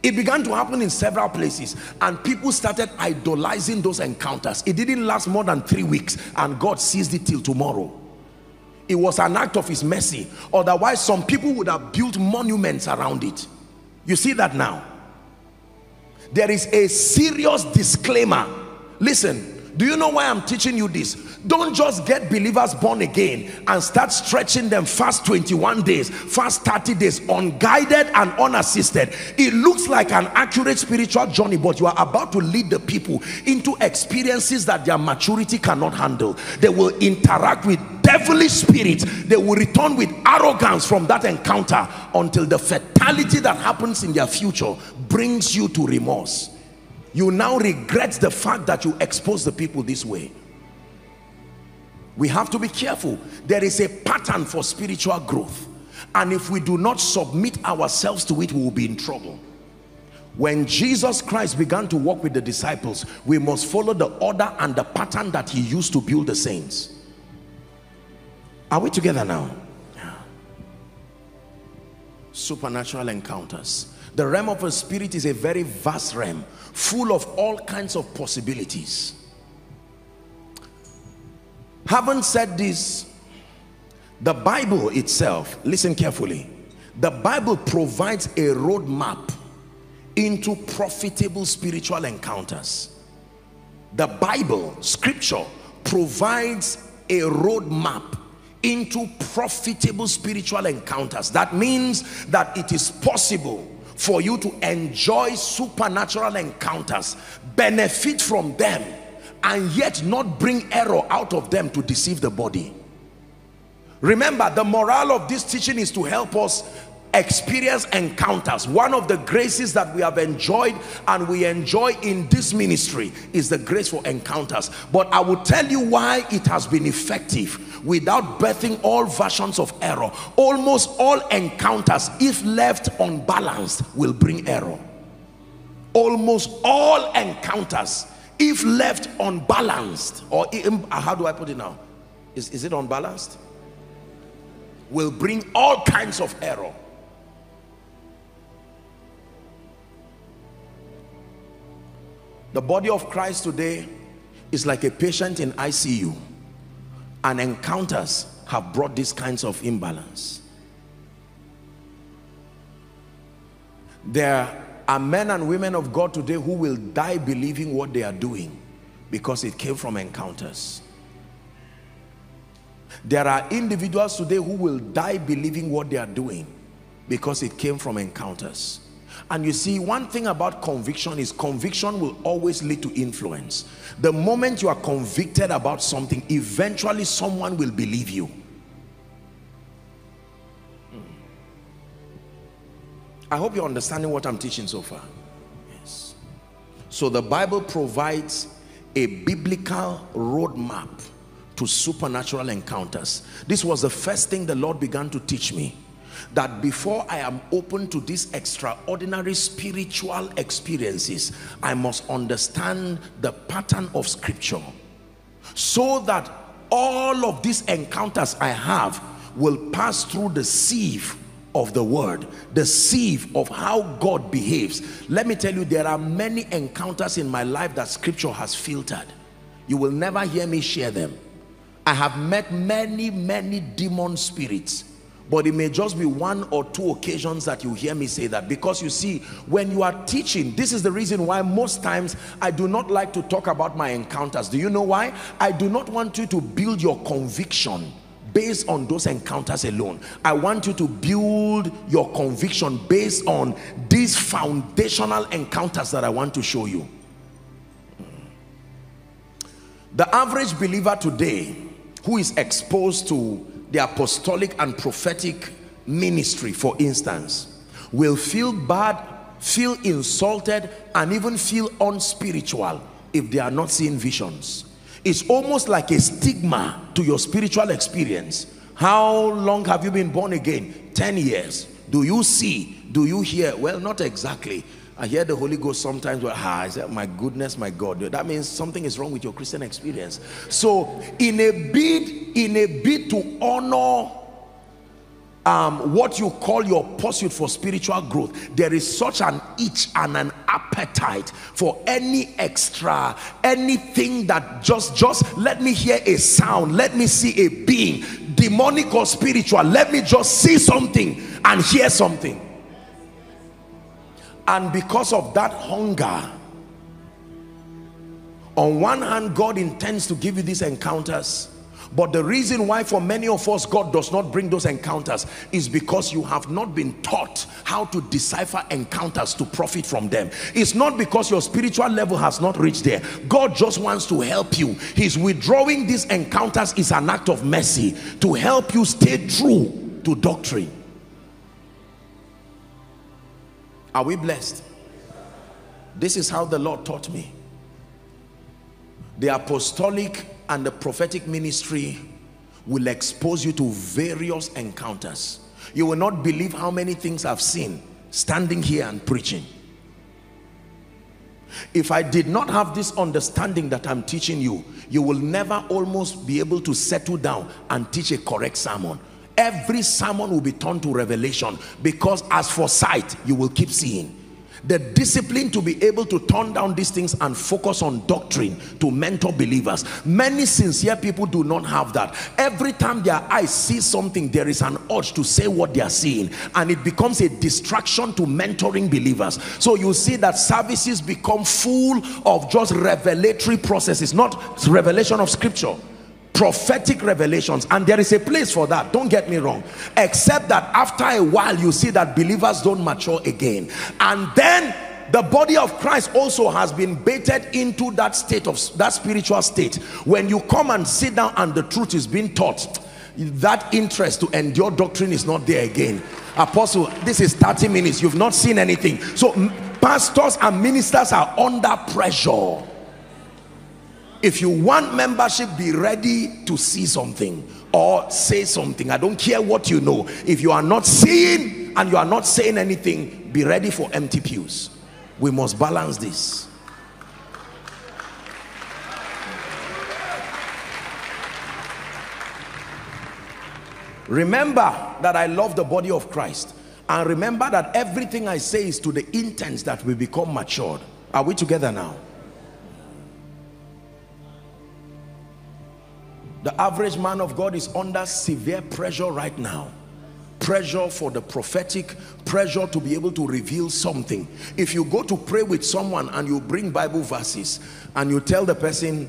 It began to happen in several places, and people started idolizing those encounters. It didn't last more than three weeks, and God seized it till tomorrow. It was an act of his mercy. Otherwise, some people would have built monuments around it. You see that now? There is a serious disclaimer. Listen, do you know why I'm teaching you this? Don't just get believers born again and start stretching them fast twenty-one days, fast thirty days, unguided and unassisted. It looks like an accurate spiritual journey, but you are about to lead the people into experiences that their maturity cannot handle. They will interact with devilish spirits. They will return with arrogance from that encounter until the fatality that happens in their future brings you to remorse. You now regret the fact that you expose the people this way. We have to be careful. There is a pattern for spiritual growth, and if we do not submit ourselves to it, we will be in trouble. When Jesus Christ began to walk with the disciples, we must follow the order and the pattern that he used to build the saints. Are we together now? Yeah. Supernatural encounters. The realm of the spirit is a very vast realm, full of all kinds of possibilities. Having said this, the Bible itself, listen carefully, the Bible provides a roadmap into profitable spiritual encounters. The Bible, scripture, provides a roadmap into profitable spiritual encounters. That means that it is possible for you to enjoy supernatural encounters, benefit from them, and yet not bring error out of them to deceive the body. Remember, the moral of this teaching is to help us experience encounters. One of the graces that we have enjoyed and we enjoy in this ministry is the grace for encounters. But I will tell you why it has been effective without birthing all versions of error. Almost all encounters, if left unbalanced, will bring error. Almost all encounters, if left unbalanced, or how do I put it now? Is, is it unbalanced? Will bring all kinds of error. The body of Christ today is like a patient in I C U, and encounters have brought these kinds of imbalance. There are men and women of God today who will die believing what they are doing because it came from encounters. There are individuals today who will die believing what they are doing because it came from encounters. And you see, one thing about conviction is conviction will always lead to influence. The moment you are convicted about something, eventually someone will believe you. I hope you're understanding what I'm teaching so far. Yes. So the Bible provides a biblical roadmap to supernatural encounters. This was the first thing the Lord began to teach me, that before I am open to these extraordinary spiritual experiences, I must understand the pattern of Scripture, so that all of these encounters I have will pass through the sieve of the word, the sieve of how God behaves. Let me tell you, there are many encounters in my life that Scripture has filtered. You will never hear me share them. I have met many, many demon spirits, but it may just be one or two occasions that you hear me say that. Because you see, when you are teaching, this is the reason why most times I do not like to talk about my encounters. Do you know why? I do not want you to build your conviction based on those encounters alone. I want you to build your conviction based on these foundational encounters that I want to show you. The average believer today who is exposed to the apostolic and prophetic ministry, for instance, will feel bad, feel insulted, and even feel unspiritual if they are not seeing visions. It's almost like a stigma to your spiritual experience. How long have you been born again? ten years. Do you see? Do you hear? Well, not exactly. I hear the Holy Ghost sometimes. Well, ah, I say, my goodness, my God. That means something is wrong with your Christian experience. So in a bid, in a bid to honor um, what you call your pursuit for spiritual growth, there is such an itch and an appetite for any extra, anything that just, just let me hear a sound, let me see a being, demonic or spiritual, let me just see something and hear something. And because of that hunger, on one hand, God intends to give you these encounters. But the reason why for many of us, God does not bring those encounters is because you have not been taught how to decipher encounters to profit from them. It's not because your spiritual level has not reached there. God just wants to help you. His withdrawing these encounters is an act of mercy to help you stay true to doctrine. Are we blessed? This is how the Lord taught me. The apostolic and the prophetic ministry will expose you to various encounters. You will not believe how many things I've seen standing here and preaching. If I did not have this understanding that I'm teaching you, you will never almost be able to settle down and teach a correct sermon. Every sermon will be turned to revelation, because as for sight, you will keep seeing. The discipline to be able to turn down these things and focus on doctrine to mentor believers. Many sincere people do not have that. Every time their eyes see something, there is an urge to say what they are seeing, and it becomes a distraction to mentoring believers. So you see that services become full of just revelatory processes, not revelation of Scripture, prophetic revelations. And there is a place for that, don't get me wrong, except that after a while you see that believers don't mature again, and then the body of Christ also has been baited into that state of that spiritual state. When you come and sit down and the truth is being taught, that interest to endure doctrine is not there again. Apostle, this is thirty minutes, you've not seen anything. So pastors and ministers are under pressure. If you want membership, be ready to see something or say something. I don't care what you know. If you are not seeing and you are not saying anything, be ready for empty pews. We must balance this. Remember that I love the body of Christ, and remember that everything I say is to the intent that we become matured. Are we together now? The average man of God is under severe pressure right now. Pressure for the prophetic, pressure to be able to reveal something. If you go to pray with someone and you bring Bible verses and you tell the person,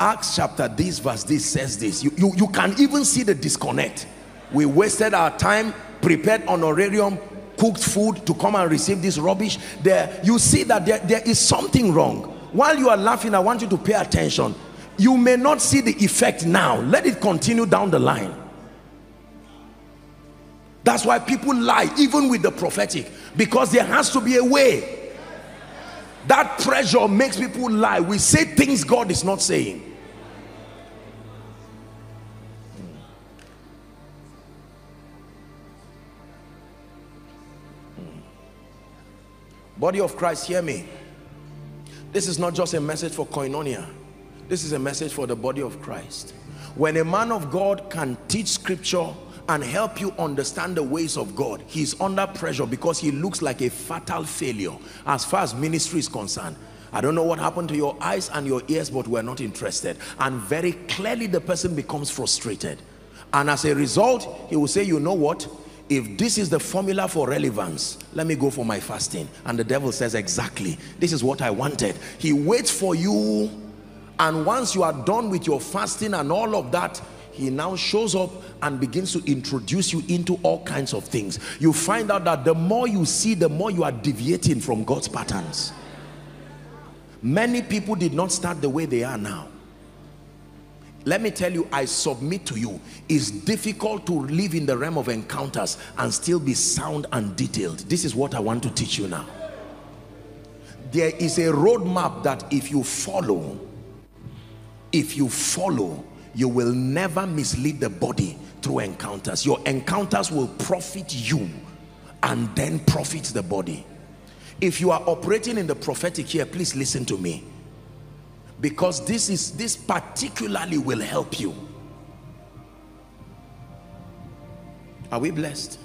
Acts chapter this verse this says this. You, you, you can even see the disconnect. We wasted our time, prepared honorarium, cooked food to come and receive this rubbish. There, you see that there, there is something wrong. While you are laughing, I want you to pay attention. You may not see the effect now. Let it continue down the line. That's why people lie, even with the prophetic, because there has to be a way. That pressure makes people lie. We say things God is not saying. Body of Christ, hear me. This is not just a message for Koinonia. This is a message for the body of Christ. When a man of God can teach scripture and help you understand the ways of God, he's under pressure because he looks like a fatal failure as far as ministry is concerned. I don't know what happened to your eyes and your ears, but we're not interested. And very clearly the person becomes frustrated. And as a result, he will say, you know what? If this is the formula for relevance, let me go for my fasting. And the devil says, exactly, this is what I wanted. He waits for you. And once you are done with your fasting and all of that, he now shows up and begins to introduce you into all kinds of things. You find out that the more you see, the more you are deviating from God's patterns. Many people did not start the way they are now. Let me tell you, I submit to you, it's difficult to live in the realm of encounters and still be sound and detailed. This is what I want to teach you now. There is a roadmap that if you follow, if you follow, you will never mislead the body through encounters. Your encounters will profit you and then profit the body. If you are operating in the prophetic here, please listen to me, because this is this particularly will help you. Are we blessed?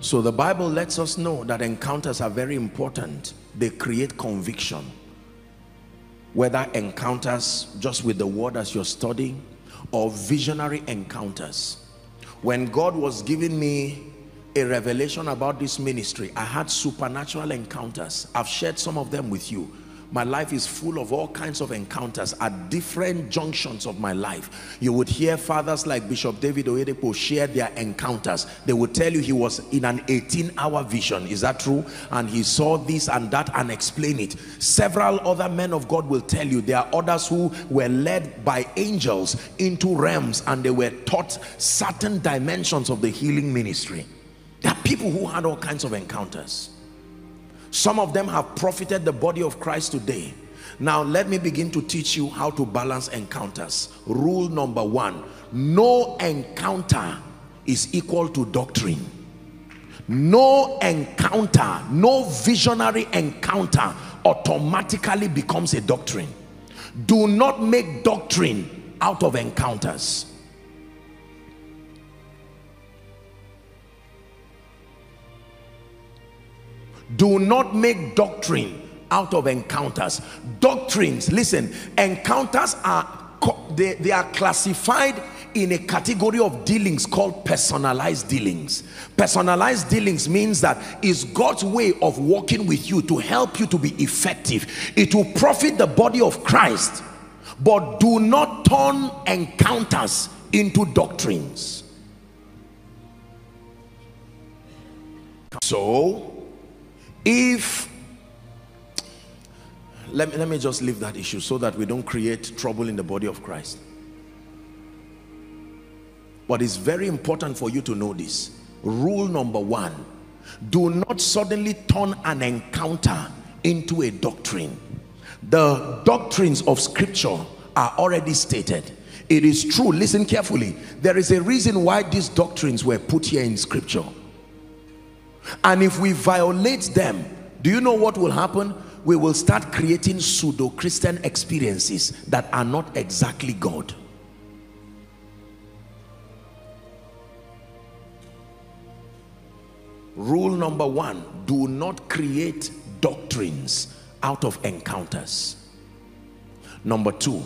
So the Bible lets us know that encounters are very important. They create conviction. Whether encounters just with the word as you're studying, or visionary encounters. When God was giving me a revelation about this ministry, I had supernatural encounters. I've shared some of them with you. My life is full of all kinds of encounters at different junctions of my life. You would hear fathers like Bishop David Oyedepo share their encounters. They would tell you he was in an eighteen hour vision. Is that true? And he saw this and that and explained it. Several other men of God will tell you. There are others who were led by angels into realms and they were taught certain dimensions of the healing ministry. There are people who had all kinds of encounters. Some of them have profited the body of Christ today. Now let me begin to teach you how to balance encounters. Rule number one, no encounter is equal to doctrine. No encounter, no visionary encounter automatically becomes a doctrine. Do not make doctrine out of encounters. Do not make doctrine out of encounters. Doctrines, listen, encounters are, they, they are classified in a category of dealings called personalized dealings. Personalized dealings means that it's God's way of working with you to help you to be effective. It will profit the body of Christ, but do not turn encounters into doctrines. So, If let me, let me just leave that issue so that we don't create trouble in the body of Christ. But it's very important for you to know this. Rule number one, do not suddenly turn an encounter into a doctrine. The doctrines of scripture are already stated. It is true, listen carefully, there is a reason why these doctrines were put here in scripture. And if we violate them, do you know what will happen? We will start creating pseudo-Christian experiences that are not exactly God. Rule number one, do not create doctrines out of encounters. Number two,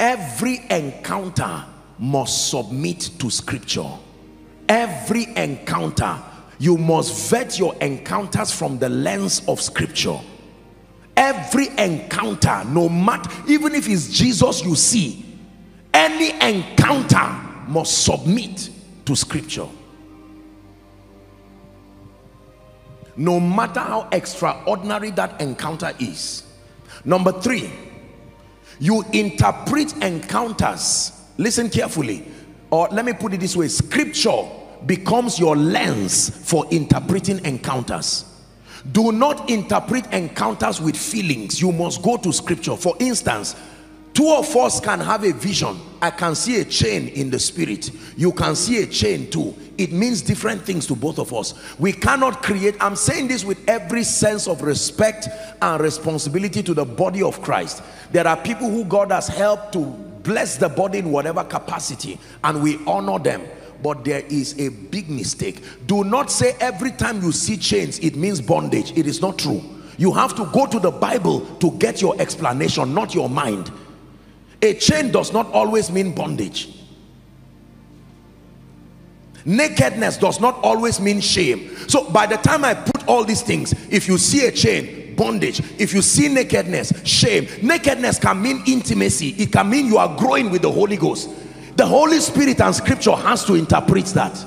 every encounter must submit to scripture. every encounter. You must vet your encounters from the lens of scripture. Every encounter, no matter, even if it's Jesus you see, any encounter must submit to scripture. No matter how extraordinary that encounter is. Number three, you interpret encounters. Listen carefully, or let me put it this way, scripture becomes your lens for interpreting encounters. Do not interpret encounters with feelings. You must go to scripture. For instance, two of us can have a vision. I can see a chain in the spirit. You can see a chain too. It means different things to both of us. We cannot create. I'm saying this with every sense of respect and responsibility to the body of Christ. There are people who God has helped to bless the body in whatever capacity, and we honor them. But there is a big mistake. Do not say every time you see chains, it means bondage. It is not true. You have to go to the Bible to get your explanation, not your mind. A chain does not always mean bondage. Nakedness does not always mean shame. So by the time I put all these things, if you see a chain, bondage. If you see nakedness, shame. Nakedness can mean intimacy. It can mean you are growing with the Holy Ghost. The Holy Spirit and scripture has to interpret that.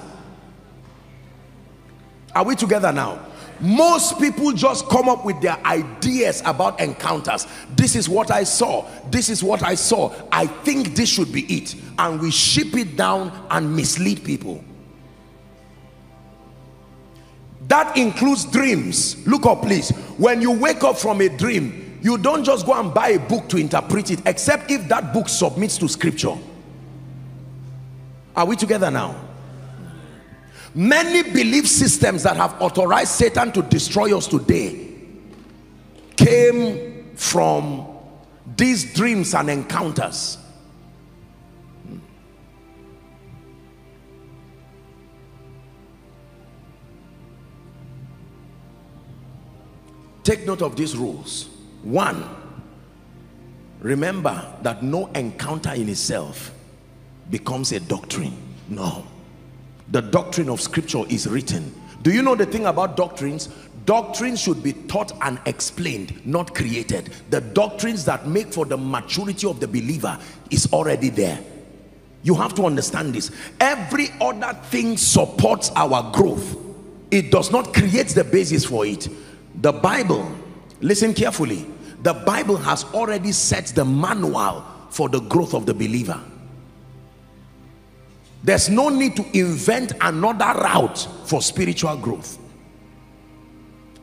Are we together now? Most people just come up with their ideas about encounters. This is what I saw. This is what I saw. I think this should be it. And we ship it down and mislead people. That includes dreams. Look up, please. When you wake up from a dream, you don't just go and buy a book to interpret it, except if that book submits to scripture. Are we together now? Many belief systems that have authorized Satan to destroy us today came from these dreams and encounters. Take note of these rules. One, remember that no encounter in itself becomes a doctrine. No. The doctrine of scripture is written. Do you know the thing about doctrines? Doctrines should be taught and explained, not created. The doctrines that make for the maturity of the believer is already there. You have to understand this. Every other thing supports our growth. It does not create the basis for it. The Bible, listen carefully, the Bible has already set the manual for the growth of the believer. There's no need to invent another route for spiritual growth.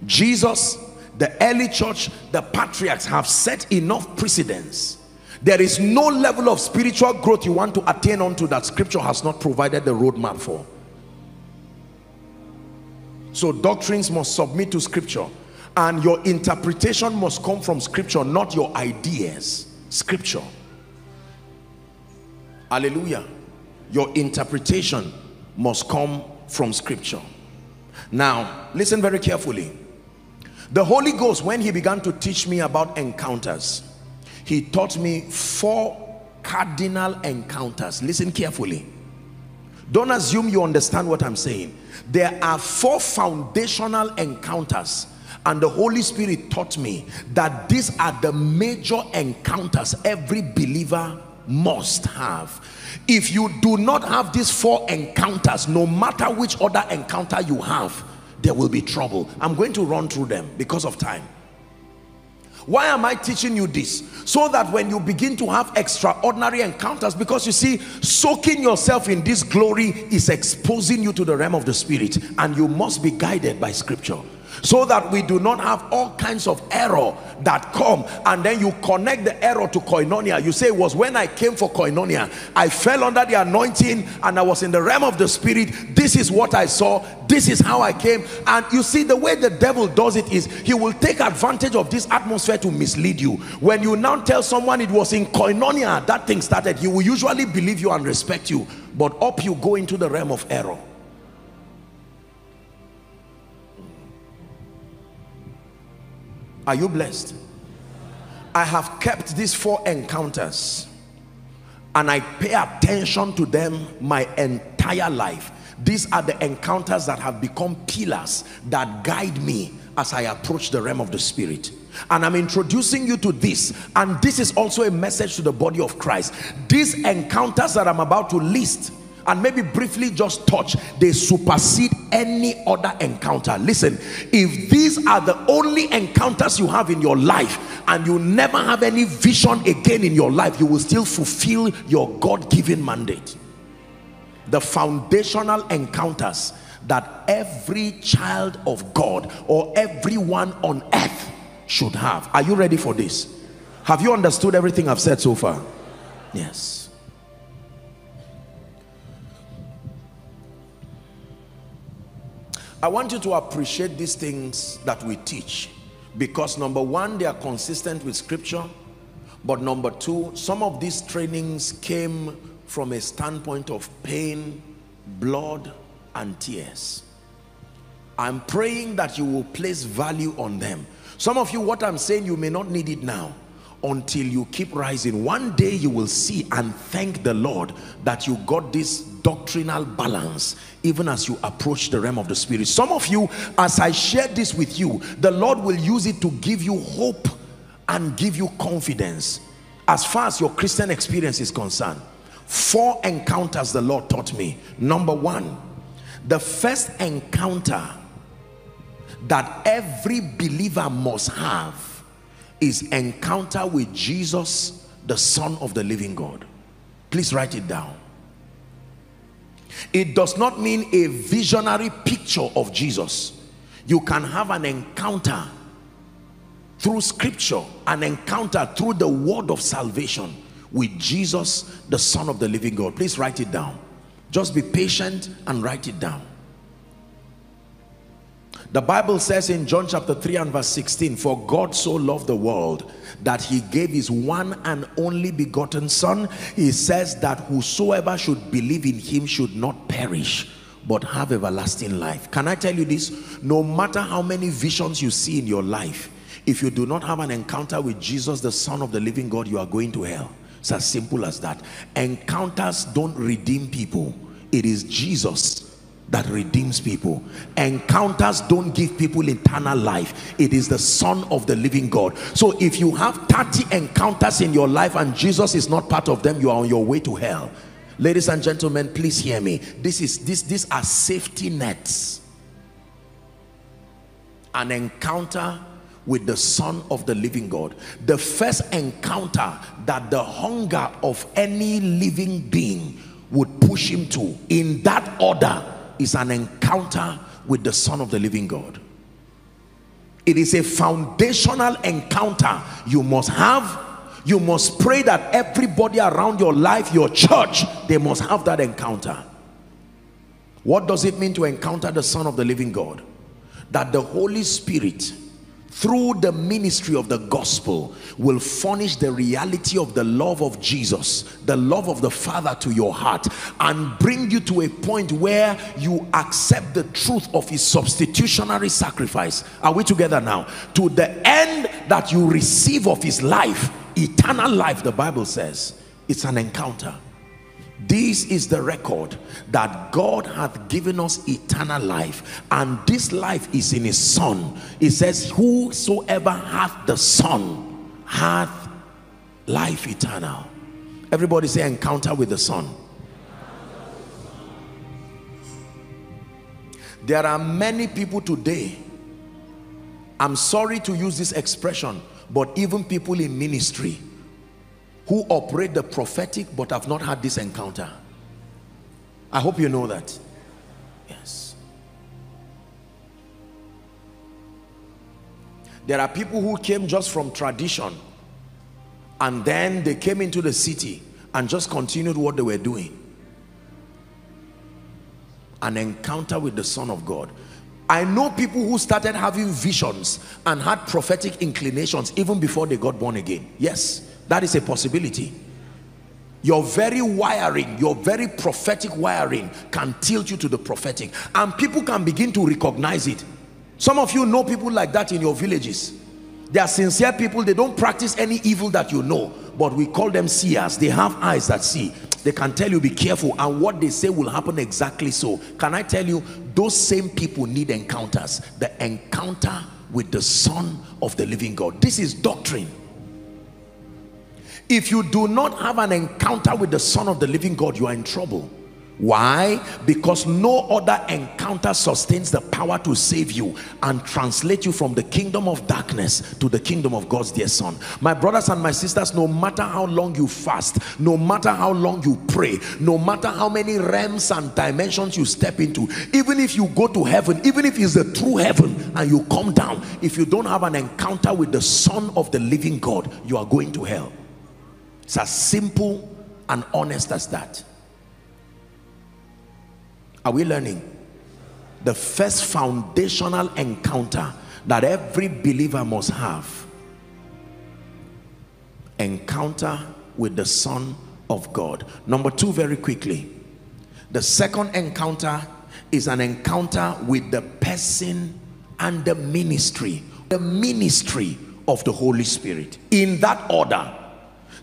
Jesus, the early church, the patriarchs have set enough precedence. There is no level of spiritual growth you want to attain unto that scripture has not provided the roadmap for. So doctrines must submit to scripture, and your interpretation must come from scripture, not your ideas. Scripture. Hallelujah. Your interpretation must come from scripture. Now, listen very carefully. The Holy Ghost, when he began to teach me about encounters, he taught me four cardinal encounters. Listen carefully. Don't assume you understand what I'm saying. There are four foundational encounters, and the Holy Spirit taught me that these are the major encounters every believer must have. If you do not have these four encounters, no matter which other encounter you have, there will be trouble. I'm going to run through them because of time. Why am I teaching you this? So that when you begin to have extraordinary encounters, because you see, soaking yourself in this glory is exposing you to the realm of the spirit, and you must be guided by scripture. So that we do not have all kinds of error that come, and then you connect the error to koinonia. You say, it was when I came for koinonia, I fell under the anointing and I was in the realm of the spirit. This is what I saw. This is how I came. And you see, the way the devil does it is he will take advantage of this atmosphere to mislead you. When you now tell someone it was in koinonia that thing started, he will usually believe you and respect you. But up you go into the realm of error. Are you blessed? I have kept these four encounters, and I pay attention to them my entire life. These are the encounters that have become pillars that guide me as I approach the realm of the Spirit. And I'm introducing you to this, and this is also a message to the body of Christ. These encounters that I'm about to list and maybe briefly just touch, they supersede any other encounter. Listen, if these are the only encounters you have in your life and you never have any vision again in your life, you will still fulfill your God-given mandate. The foundational encounters that every child of God or everyone on earth should have. Are you ready for this? Have you understood everything I've said so far? Yes. I want you to appreciate these things that we teach, because number one, they are consistent with scripture, but number two, some of these trainings came from a standpoint of pain, blood, and tears. I'm praying that you will place value on them. Some of you, what I'm saying, you may not need it now until you keep rising. One day you will see and thank the Lord that you got this doctrinal balance even as you approach the realm of the Spirit. Some of you, as I share this with you, the Lord will use it to give you hope and give you confidence as far as your Christian experience is concerned. Four encounters the Lord taught me. Number one, the first encounter that every believer must have is encounter with Jesus, the Son of the living God. Please write it down. It does not mean a visionary picture of Jesus. You can have an encounter through scripture, an encounter through the word of salvation with Jesus, the Son of the living God. Please write it down. Just be patient and write it down. The Bible says in John chapter three and verse sixteen, for God so loved the world that he gave his one and only begotten son. He says that whosoever should believe in him should not perish, but have everlasting life. Can I tell you this? No matter how many visions you see in your life, if you do not have an encounter with Jesus, the Son of the living God, you are going to hell. It's as simple as that. Encounters don't redeem people. It is Jesus that redeems people. Encounters don't give people eternal life. It is the Son of the living God. So if you have thirty encounters in your life and Jesus is not part of them, you are on your way to hell. Ladies and gentlemen, please hear me. This is this these are safety nets. An encounter with the Son of the living God. The first encounter that the hunger of any living being would push him to, in that order, is an encounter with the Son of the living God. It is a foundational encounter you must have. You must pray that everybody around your life, your church, they must have that encounter. What does it mean to encounter the Son of the living God? That the Holy Spirit, through the ministry of the gospel, will furnish the reality of the love of Jesus, the love of the Father, to your heart, and bring you to a point where you accept the truth of his substitutionary sacrifice. Are we together now? To the end that you receive of his life, eternal life, the Bible says. It's an encounter. This is the record that God hath given us eternal life, and this life is in his Son. It says, whosoever hath the Son hath life eternal. Everybody say, encounter with the Son. There are many people today, I'm sorry to use this expression, but even people in ministry who operate the prophetic but have not had this encounter. I hope you know that. Yes. There are people who came just from tradition, and then they came into the city and just continued what they were doing. An encounter with the Son of God. I know people who started having visions and had prophetic inclinations even before they got born again. Yes. That is a possibility. Your very wiring, your very prophetic wiring can tilt you to the prophetic, and people can begin to recognize it. Some of you know people like that in your villages. They are sincere people. They don't practice any evil that you know, but we call them seers. They have eyes that see. They can tell you be careful, and what they say will happen exactly so. Can I tell you, those same people need encounters. The encounter with the Son of the living God. This is doctrine. If you do not have an encounter with the Son of the living God, you are in trouble. Why? Because no other encounter sustains the power to save you and translate you from the kingdom of darkness to the kingdom of God's dear Son. My brothers and my sisters, no matter how long you fast, no matter how long you pray, no matter how many realms and dimensions you step into, even if you go to heaven, even if it's the true heaven and you come down, if you don't have an encounter with the Son of the living God, you are going to hell. It's as simple and honest as that. Are we learning? The first foundational encounter that every believer must have, encounter with the Son of God. Number two, very quickly, the second encounter is an encounter with the person and the ministry, the ministry of the Holy Spirit, in that order.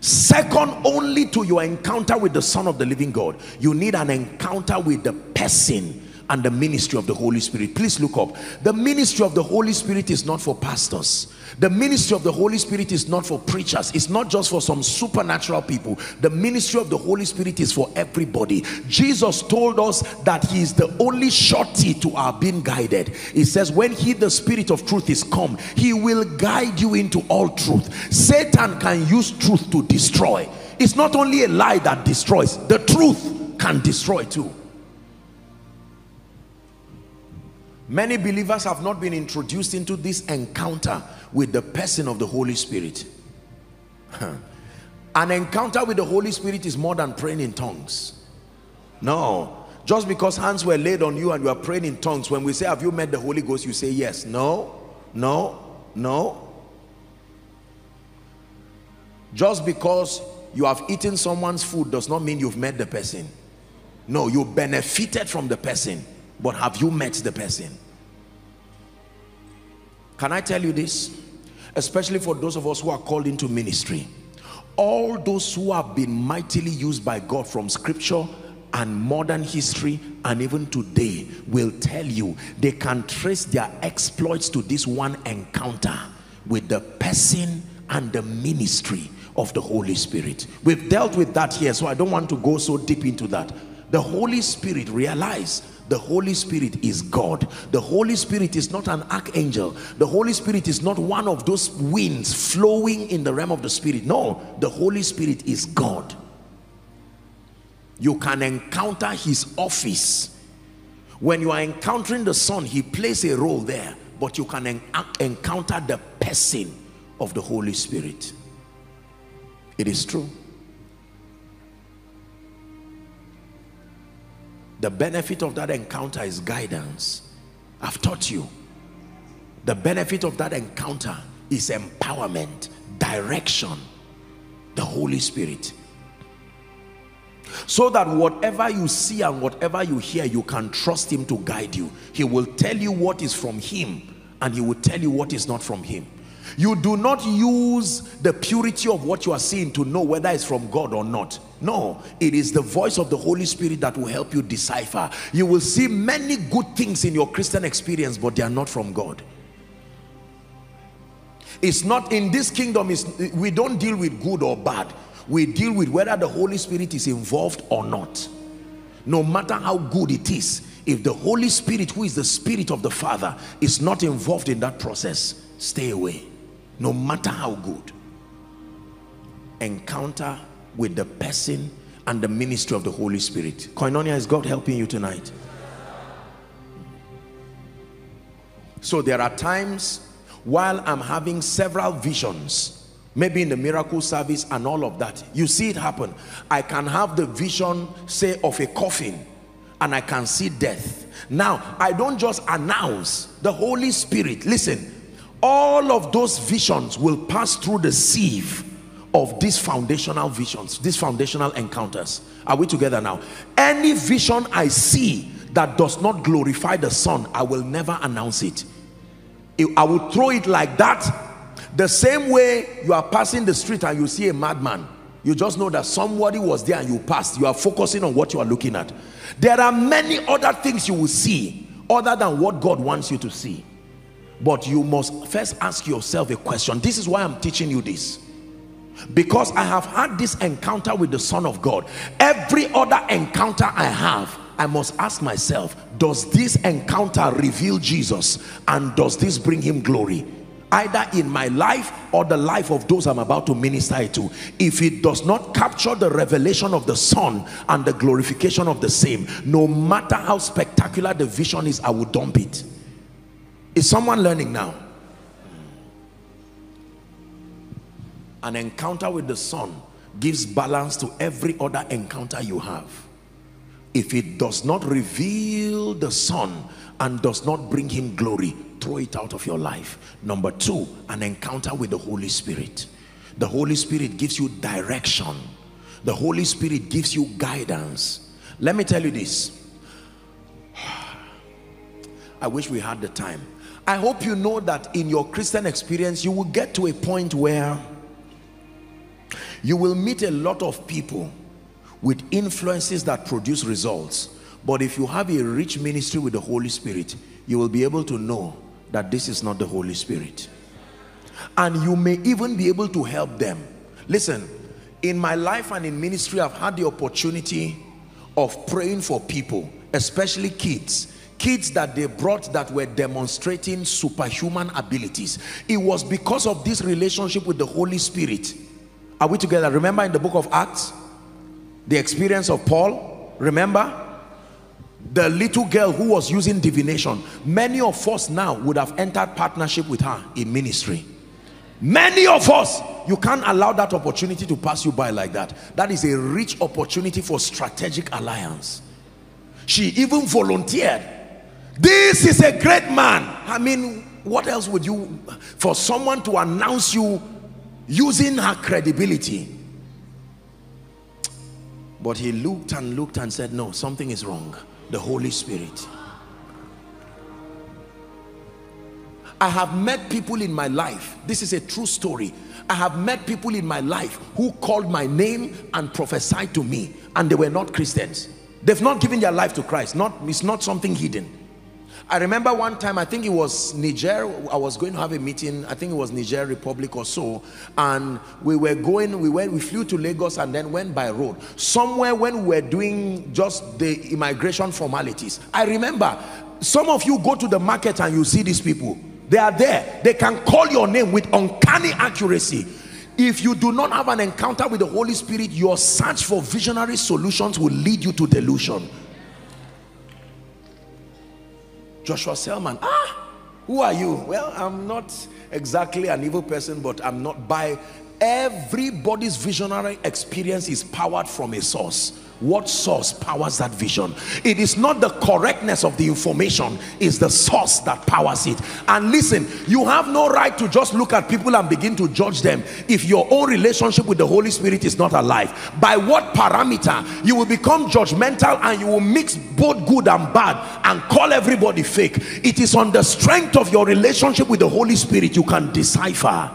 Second only to your encounter with the Son of the living God, you need an encounter with the person and the ministry of the Holy Spirit. Please look up. The ministry of the Holy Spirit is not for pastors. The ministry of the Holy Spirit is not for preachers. It's not just for some supernatural people. The ministry of the Holy Spirit is for everybody. Jesus told us that he is the only surety to our being guided. He says, when he, the Spirit of truth, is come, he will guide you into all truth. Satan can use truth to destroy. It's not only a lie that destroys. The truth can destroy too. Many believers have not been introduced into this encounter with the person of the Holy Spirit. An encounter with the Holy Spirit is more than praying in tongues. No, just because hands were laid on you and you are praying in tongues, when we say, have you met the Holy Ghost? You say yes. No, no, no. Just because you have eaten someone's food does not mean you've met the person. No, you benefited from the person. But have you met the person? Can I tell you this? Especially for those of us who are called into ministry. All those who have been mightily used by God from scripture and modern history and even today will tell you they can trace their exploits to this one encounter with the person and the ministry of the Holy Spirit. We've dealt with that here, so I don't want to go so deep into that. The Holy Spirit, realize, the Holy Spirit is God. The Holy Spirit is not an archangel. The Holy Spirit is not one of those winds flowing in the realm of the Spirit. No, the Holy Spirit is God. You can encounter his office. When you are encountering the Son, he plays a role there, but you can en- encounter the person of the Holy Spirit. It is true. The benefit of that encounter is guidance. I've taught you. The benefit of that encounter is empowerment, direction, the Holy Spirit. So that whatever you see and whatever you hear, you can trust him to guide you. He will tell you what is from him and he will tell you what is not from him. You do not use the purity of what you are seeing to know whether it's from God or not. No, it is the voice of the Holy Spirit that will help you decipher. You will see many good things in your Christian experience, but they are not from God. It's not in this kingdom, it's, we don't deal with good or bad. We deal with whether the Holy Spirit is involved or not. No matter how good it is, if the Holy Spirit, who is the Spirit of the Father, is not involved in that process, stay away. No matter how good. Encounter with the person and the ministry of the Holy Spirit. Koinonia, is God helping you tonight? So there are times while I'm having several visions, maybe in the miracle service and all of that, you see it happen. I can have the vision, say, of a coffin, and I can see death. Now, I don't just announce. The Holy Spirit, listen, all of those visions will pass through the sieve of these foundational visions, these foundational encounters. Are we together now? Any vision I see that does not glorify the Son, I will never announce it. I will throw it like that. The same way you are passing the street and you see a madman, You just know that somebody was there and you passed. You are focusing on what you are looking at. There are many other things you will see other than what God wants you to see. But you must first ask yourself a question. This is why I'm teaching you this. Because I have had this encounter with the Son of God. Every other encounter I have, I must ask myself, does this encounter reveal Jesus? And does this bring him glory? Either in my life or the life of those I'm about to minister to. If it does not capture the revelation of the Son and the glorification of the same, no matter how spectacular the vision is, I will dump it. Is someone learning now? An encounter with the Son gives balance to every other encounter you have. If it does not reveal the Son and does not bring him glory, throw it out of your life. Number two, an encounter with the Holy Spirit. The Holy Spirit gives you direction. The Holy Spirit gives you guidance. Let me tell you this. I wish we had the time. I hope you know that in your Christian experience, you will get to a point where you will meet a lot of people with influences that produce results. But if you have a rich ministry with the Holy Spirit, you will be able to know that this is not the Holy Spirit. And you may even be able to help them. Listen, in my life and in ministry, I've had the opportunity of praying for people, especially kids. Kids that they brought that were demonstrating superhuman abilities. It was because of this relationship with the Holy Spirit. Are we together? Remember in the book of Acts, the experience of Paul, remember? The little girl who was using divination. Many of us now would have entered partnership with her in ministry. Many of us, you can't allow that opportunity to pass you by like that. That is a rich opportunity for strategic alliance. She even volunteered. This is a great man. I mean, what else would you, for someone to announce you using her credibility? But he looked and looked and said, no, something is wrong. The Holy Spirit. I have met people in my life. This is a true story. I have met people in my life who called my name and prophesied to me, and they were not Christians. They've not given their life to Christ. Not, it's not something hidden. I remember one time, I think it was Niger, I was going to have a meeting, I think it was Niger Republic or so, and we were going, we went, we flew to Lagos and then went by road. Somewhere when we were doing just the immigration formalities, I remember, some of you go to the market and you see these people, they are there, they can call your name with uncanny accuracy. If you do not have an encounter with the Holy Spirit, your search for visionary solutions will lead you to delusion. Joshua Selman, ah, who are you? Well, I'm not exactly an evil person, but I'm not by everybody's visionary experience is powered from a source. What source powers that vision? It is not the correctness of the information, it's the source that powers it. And listen, you have no right to just look at people and begin to judge them if your own relationship with the Holy Spirit is not alive. By what parameter? You will become judgmental and you will mix both good and bad and call everybody fake. It is on the strength of your relationship with the Holy Spirit you can decipher.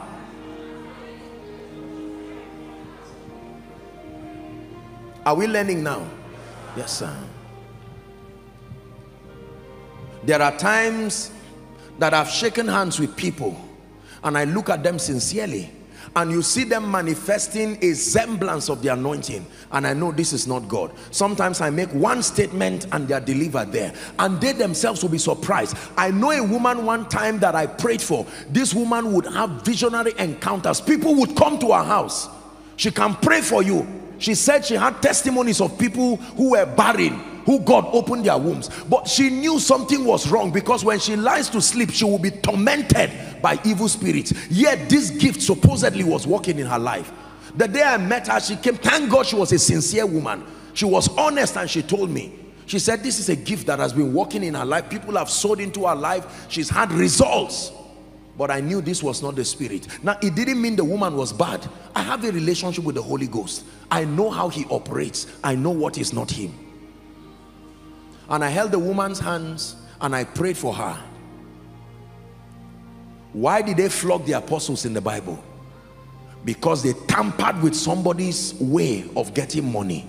Are we learning now? Yes, sir. There are times that I've shaken hands with people and I look at them sincerely and you see them manifesting a semblance of the anointing and I know this is not God. Sometimes I make one statement and they are delivered there and they themselves will be surprised. I know a woman one time that I prayed for. This woman would have visionary encounters. People would come to her house. She can pray for you. She said she had testimonies of people who were barren, who God opened their wombs. But she knew something was wrong because when she lies to sleep, she will be tormented by evil spirits. Yet this gift supposedly was working in her life. The day I met her, she came. Thank God she was a sincere woman. She was honest and she told me. She said this is a gift that has been working in her life. People have sowed into her life. She's had results. But I knew this was not the Spirit. Now, it didn't mean the woman was bad. I have a relationship with the Holy Ghost. I know how he operates. I know what is not him. And I held the woman's hands and I prayed for her. Why did they flog the apostles in the Bible? because they tampered with somebody's way of getting money.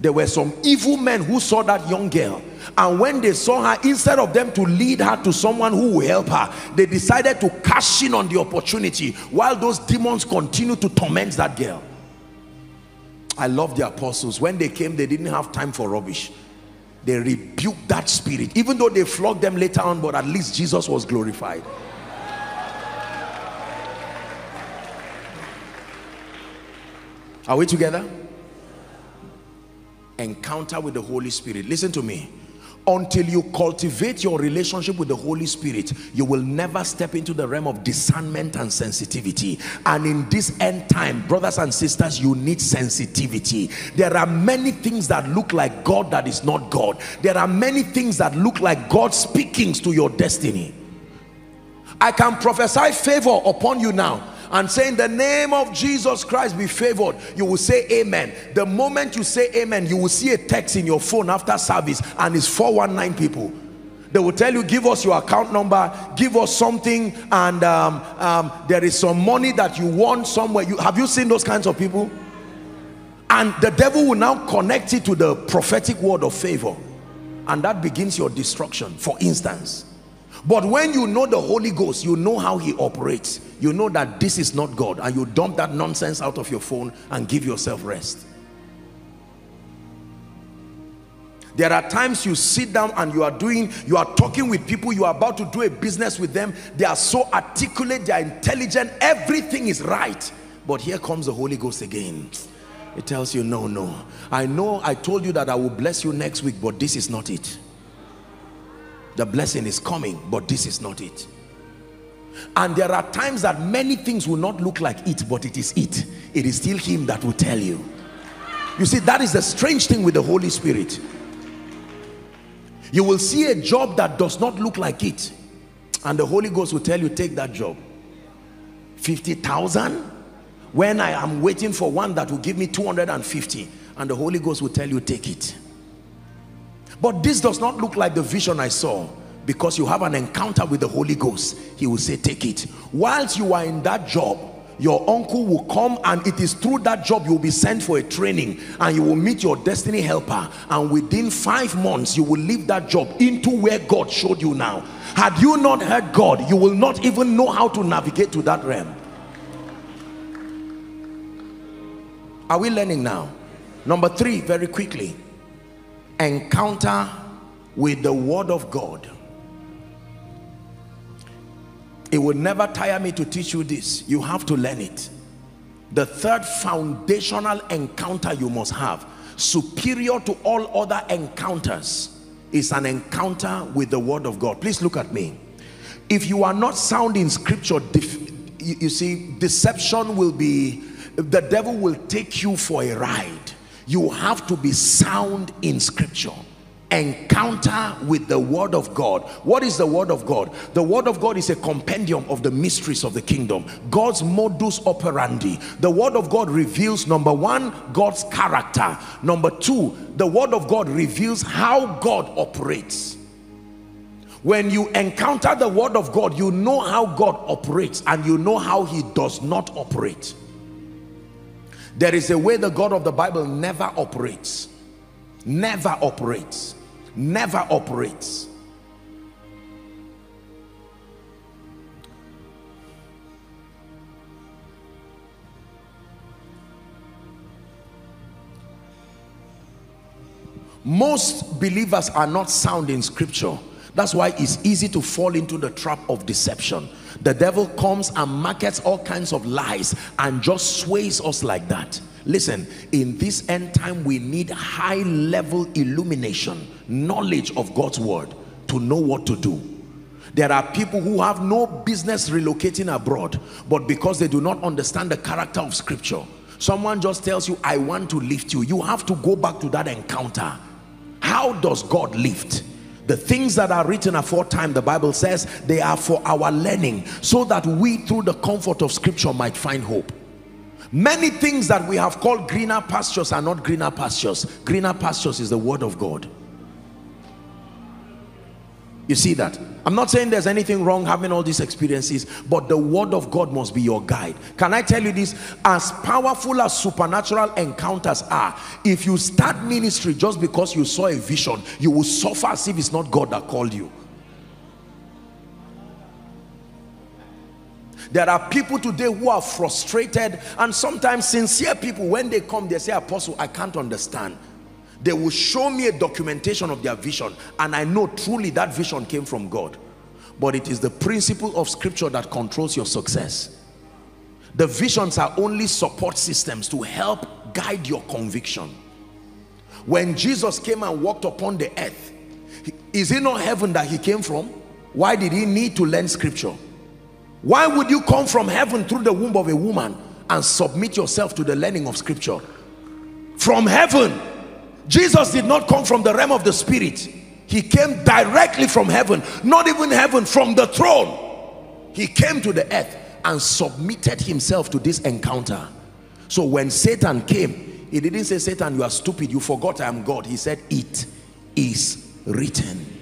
There were some evil men who saw that young girl, and when they saw her, instead of them to lead her to someone who will help her, they decided to cash in on the opportunity while those demons continue to torment that girl. I love the apostles. When they came, they didn't have time for rubbish. They rebuked that spirit, even though they flogged them later on, but at least Jesus was glorified. Are we together? Encounter with the Holy Spirit. Listen to me. Until you cultivate your relationship with the Holy Spirit, you will never step into the realm of discernment and sensitivity. And in this end time, brothers and sisters, you need sensitivity. There are many things that look like God that is not God. There are many things that look like God speaking to your destiny. I can prophesy favor upon you now and say, in the name of Jesus Christ, be favored. You will say amen. The moment you say amen, you will see a text in your phone after service, and it's four one nine people. They will tell you, give us your account number, give us something, and um, um, there is some money that you want somewhere. You have you seen those kinds of people? And the devil will now connect it to the prophetic word of favor, and that begins your destruction, for instance. But when you know the Holy Ghost, you know how he operates. You know that this is not God, and you dump that nonsense out of your phone and give yourself rest. There are times you sit down and you are doing, you are talking with people, you are about to do a business with them. They are so articulate, they are intelligent, everything is right. But here comes the Holy Ghost again. It tells you, no, no. I know I told you that I will bless you next week, but this is not it. The blessing is coming, but this is not it. And there are times that many things will not look like it, but it is it. It is still him that will tell you. You see, that is the strange thing with the Holy Spirit. You will see a job that does not look like it, and the Holy Ghost will tell you, take that job. fifty thousand? When I am waiting for one that will give me two hundred fifty, and the Holy Ghost will tell you, take it. But this does not look like the vision I saw, because you have an encounter with the Holy Ghost. He will say, take it. Whilst you are in that job, your uncle will come, and it is through that job you will be sent for a training, and you will meet your destiny helper, and within five months you will leave that job into where God showed you now. Had you not heard God, you will not even know how to navigate to that realm. Are we learning now? Number three, very quickly. Encounter with the Word of God. It will never tire me to teach you this. You have to learn it. The third foundational encounter you must have, superior to all other encounters, is an encounter with the Word of God. Please look at me. If you are not sound in scripture, you see, deception will be, the devil will take you for a ride. You have to be sound in scripture. Encounter with the Word of God. What is the Word of God? The Word of God is a compendium of the mysteries of the kingdom, God's modus operandi. The Word of God reveals, number one, God's character. Number two, the Word of God reveals how God operates. When you encounter the Word of God, you know how God operates, and you know how he does not operate. There is a way the God of the Bible never operates, never operates, never operates. Most believers are not sound in scripture. That's why it's easy to fall into the trap of deception. The devil comes and markets all kinds of lies and just sways us like that. Listen, in this end time, we need high level illumination, knowledge of God's word to know what to do. There are people who have no business relocating abroad, but because they do not understand the character of scripture, someone just tells you, I want to lift you. You have to go back to that encounter. How does God lift? The things that are written aforetime, the Bible says, they are for our learning, so that we through the comfort of scripture might find hope. Many things that we have called greener pastures are not greener pastures. Greener pastures is the Word of God. You see that? I'm not saying there's anything wrong having all these experiences, but the word of God must be your guide. Can I tell you this? As powerful as supernatural encounters are, if you start ministry just because you saw a vision, you will suffer as if it's not God that called you. There are people today who are frustrated, and sometimes sincere people, when they come, they say, Apostle, I can't understand. They will show me a documentation of their vision, and I know truly that vision came from God. But it is the principle of scripture that controls your success. The visions are only support systems to help guide your conviction. When Jesus came and walked upon the earth, is it not heaven that he came from? Why did he need to learn scripture? Why would you come from heaven through the womb of a woman and submit yourself to the learning of scripture? From heaven. Jesus did not come from the realm of the spirit. He came directly from heaven, not even heaven, from the throne. He came to the earth and submitted himself to this encounter. So when Satan came, he didn't say, Satan, you are stupid, you forgot I am God. He said, it is written.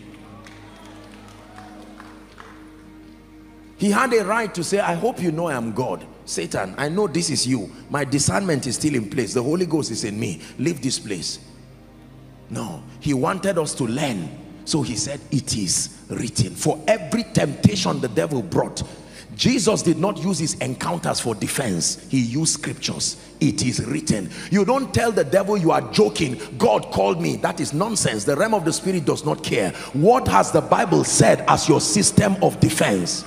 He had a right to say, I hope you know I am God. Satan, I know this is you. My discernment is still in place. The Holy Ghost is in me. Leave this place. No, he wanted us to learn. So he said, it is written. For every temptation the devil brought, Jesus did not use his encounters for defense. He used scriptures. It is written. You don't tell the devil you are joking. God called me. That is nonsense. The realm of the spirit does not care. What has the Bible said as your system of defense?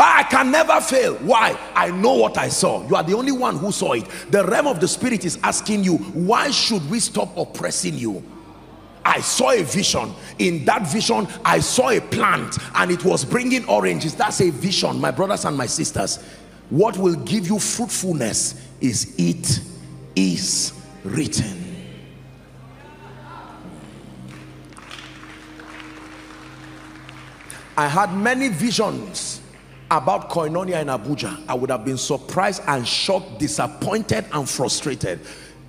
I can never fail. Why? I know what I saw. You are the only one who saw it. The realm of the spirit is asking you, why should we stop oppressing you? I saw a vision. In that vision, I saw a plant and it was bringing oranges. That's a vision, my brothers and my sisters. What will give you fruitfulness is it is written. I had many visions about Koinonia in Abuja. I would have been surprised and shocked, disappointed and frustrated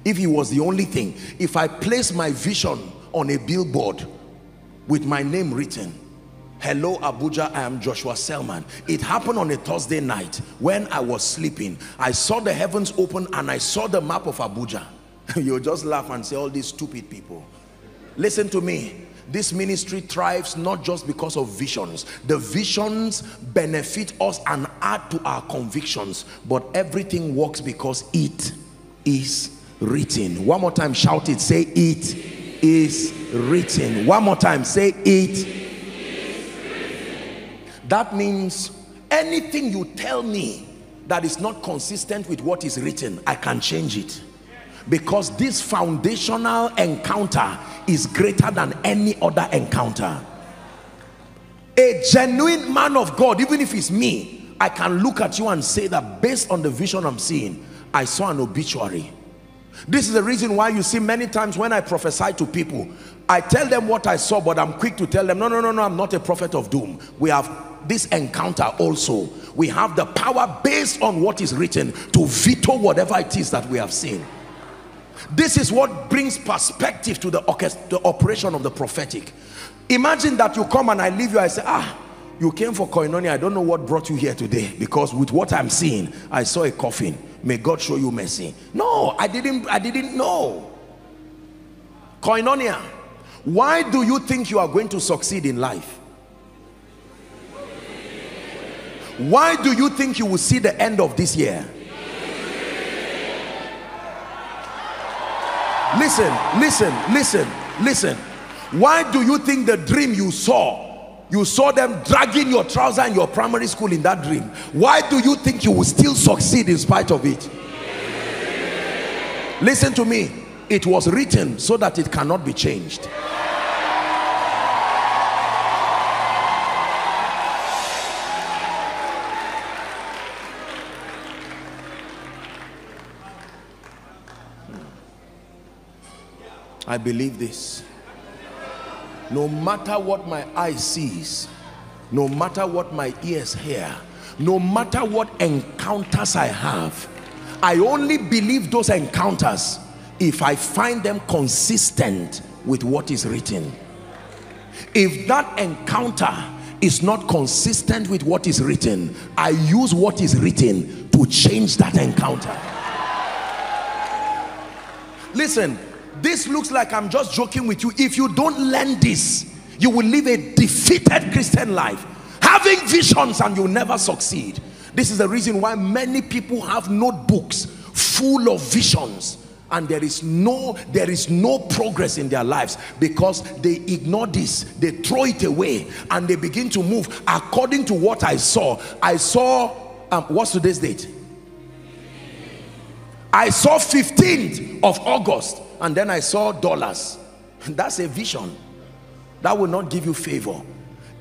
if it was the only thing. If I placed my vision on a billboard with my name written, hello Abuja, I am Joshua Selman. It happened on a Thursday night when I was sleeping. I saw the heavens open and I saw the map of Abuja. You'll just laugh and say, all these stupid people. Listen to me. This ministry thrives not just because of visions. The visions benefit us and add to our convictions, but everything works because it is written. One more time, shout it. Say, it is written. One more time, say, it is written. That means anything you tell me that is not consistent with what is written, I can change it. Because this foundational encounter is greater than any other encounter. A genuine man of God, even if it's me, I can look at you and say that based on the vision I'm seeing, I saw an obituary. This is the reason why you see many times when I prophesy to people, I tell them what I saw, but I'm quick to tell them, no, no, no, no, I'm not a prophet of doom. We have this encounter also. We have the power based on what is written to veto whatever it is that we have seen. This is what brings perspective to the, the operation of the prophetic. Imagine that you come and I leave you, I say, ah, you came for Koinonia, I don't know what brought you here today, because with what I'm seeing, I saw a coffin. May God show you mercy. No, I didn't, I didn't know. Koinonia, why do you think you are going to succeed in life? Why do you think you will see the end of this year? Listen, listen, listen, listen. Why do you think the dream you saw, you saw them dragging your trousers in your primary school in that dream? Why do you think you will still succeed in spite of it? Listen to me. It was written so that it cannot be changed. I believe this. No matter what my eye sees, no matter what my ears hear, no matter what encounters I have, I only believe those encounters if I find them consistent with what is written. If that encounter is not consistent with what is written, I use what is written to change that encounter. Listen, this looks like I'm just joking with you. If you don't learn this, you will live a defeated Christian life, having visions, and you'll never succeed. This is the reason why many people have notebooks full of visions, and there is no there is no progress in their lives, because they ignore this, they throw it away, and they begin to move according to what I saw. I saw um, what's today's date? I saw fifteenth of August, and then I saw dollars. That's a vision that will not give you favor.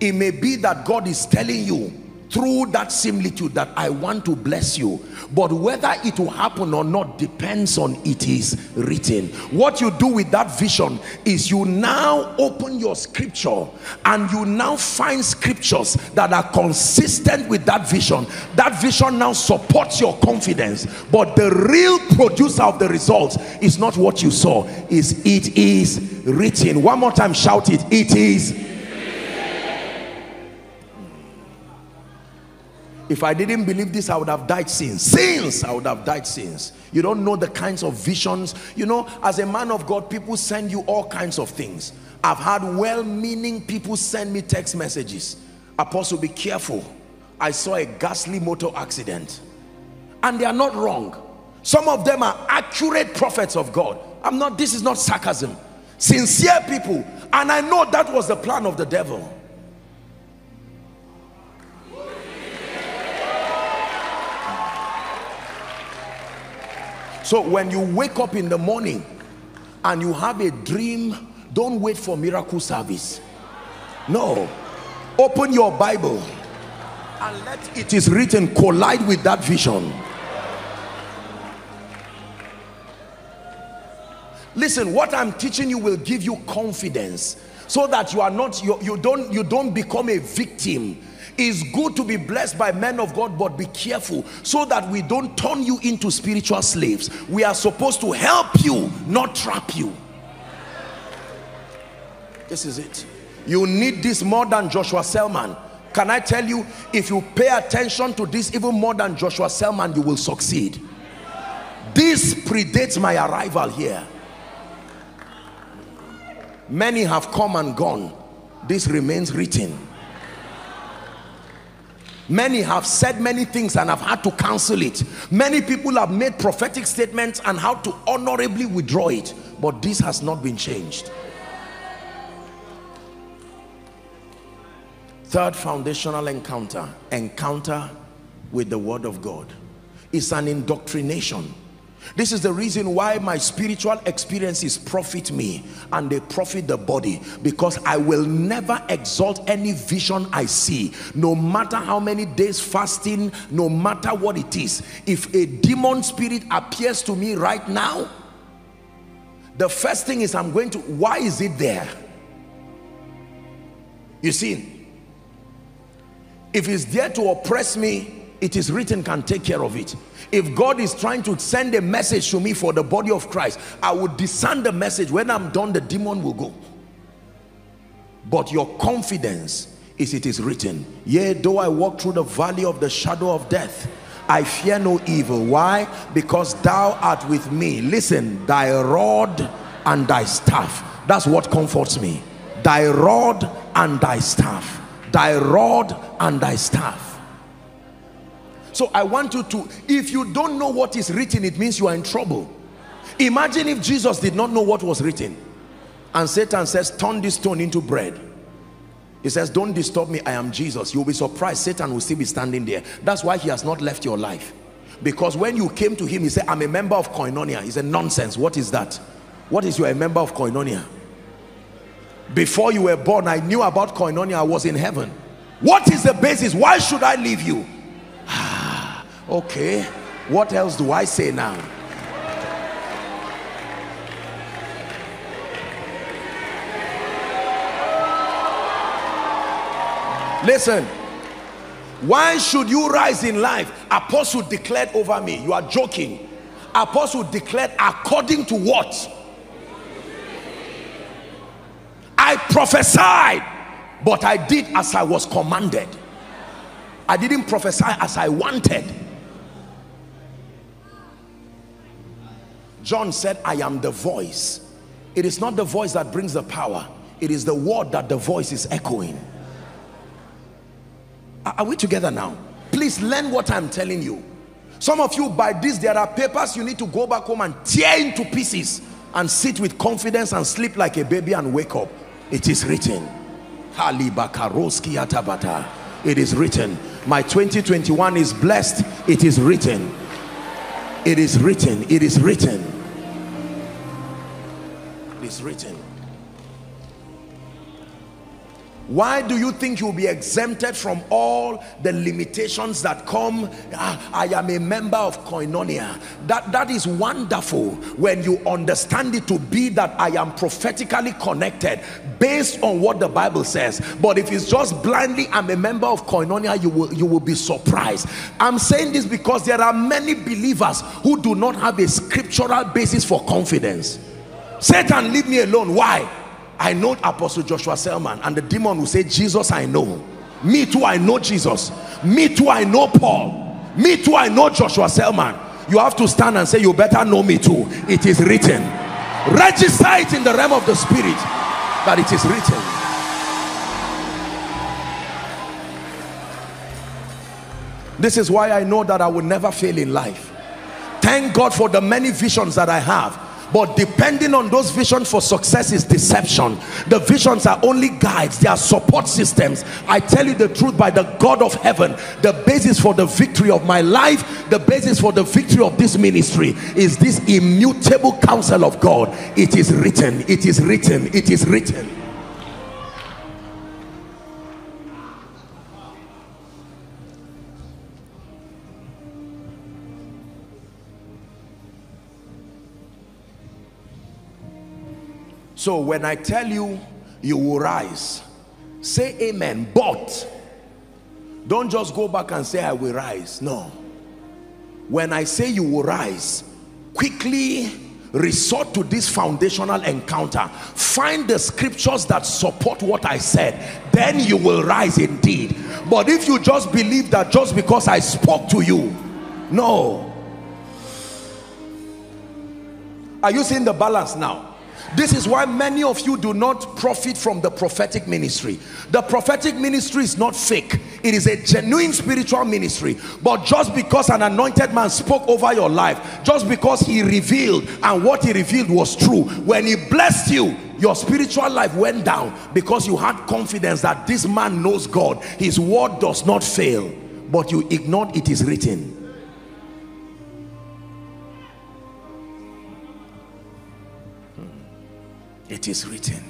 It may be that God is telling you through that similitude that I want to bless you, but whether it will happen or not depends on it is written. What you do with that vision is you now open your scripture, and you now find scriptures that are consistent with that vision. That vision now supports your confidence, but the real producer of the results is not what you saw, is it is written. One more time, shout it. It is. If I didn't believe this, I would have died since. Since I would have died since. You don't know the kinds of visions. You know, as a man of God, people send you all kinds of things. I've had well-meaning people send me text messages. Apostle, be careful. I saw a ghastly motor accident. And they are not wrong. Some of them are accurate prophets of God. I'm not, this is not sarcasm. Sincere people. And I know that was the plan of the devil. So when you wake up in the morning and you have a dream, don't wait for miracle service. No. Open your Bible and let it is written collide with that vision. Listen, what I'm teaching you will give you confidence, so that you are not, you, you don't you don't become a victim. It's good to be blessed by men of God, but be careful so that we don't turn you into spiritual slaves. We are supposed to help you, not trap you. This is it. You need this more than Joshua Selman. Can I tell you, if you pay attention to this even more than Joshua Selman, you will succeed. This predates my arrival here. Many have come and gone. This remains written. Many have said many things and have had to cancel it. Many people have made prophetic statements and how to honorably withdraw it, but this has not been changed. Third foundational encounter, encounter with the Word of God. It's an indoctrination. This is the reason why my spiritual experiences profit me and they profit the body, because I will never exalt any vision I see, no matter how many days fasting, no matter what it is. If a demon spirit appears to me right now, the first thing is I'm going to, why is it there? You see, if it's there to oppress me, it is written can take care of it. If God is trying to send a message to me for the body of Christ, I would discern the message. When I'm done, the demon will go. But your confidence is it is written. Yea, though I walk through the valley of the shadow of death, I fear no evil. Why? Because thou art with me. Listen, thy rod and thy staff. That's what comforts me. Thy rod and thy staff. Thy rod and thy staff. So I want you to, if you don't know what is written, it means you are in trouble. Imagine if Jesus did not know what was written. And Satan says, turn this stone into bread. He says, don't disturb me, I am Jesus. You'll be surprised, Satan will still be standing there. That's why he has not left your life. Because when you came to him, he said, I'm a member of Koinonia. He said, nonsense, what is that? What is you are a member of Koinonia? Before you were born, I knew about Koinonia, I was in heaven. What is the basis? Why should I leave you? Okay, what else do I say now? Listen, why should you rise in life? Apostle declared over me. You are joking. Apostle declared according to what? I prophesied, but I did as I was commanded. I didn't prophesy as I wanted. John said, I am the voice. It is not the voice that brings the power. It is the word that the voice is echoing. Are we together now? Please learn what I'm telling you. Some of you, by this, there are papers you need to go back home and tear into pieces and sit with confidence and sleep like a baby and wake up. It is written. It is written. My twenty twenty-one is blessed. It is written. It is written. It is written. It is written. Why do you think you'll be exempted from all the limitations that come? I am a member of Koinonia. That, that is wonderful when you understand it to be that I am prophetically connected based on what the Bible says. But if it's just blindly, I'm a member of Koinonia, you will, you will be surprised. I'm saying this because there are many believers who do not have a scriptural basis for confidence. Satan, leave me alone. Why? I know Apostle Joshua Selman, and the demon will say, Jesus, I know. Me too, I know Jesus. Me too, I know Paul. Me too, I know Joshua Selman. You have to stand and say, you better know me too. It is written. Register it in the realm of the spirit that it is written. This is why I know that I will never fail in life. Thank God for the many visions that I have. But depending on those visions for success is deception. The visions are only guides. They are support systems. I tell you the truth, by the God of heaven, the basis for the victory of my life, the basis for the victory of this ministry is this immutable counsel of God. It is written. It is written. It is written. So when I tell you, you will rise, say amen, but don't just go back and say I will rise. No. When I say you will rise, quickly resort to this foundational encounter. Find the scriptures that support what I said. Then you will rise indeed. But if you just believe that just because I spoke to you, no. Are you seeing the balance now? This is why many of you do not profit from the prophetic ministry. The prophetic ministry is not fake. It is a genuine spiritual ministry. But just because an anointed man spoke over your life, just because he revealed, and what he revealed was true, when he blessed you, your spiritual life went down because you had confidence that this man knows God. His word does not fail. But you ignored it is written. It is written.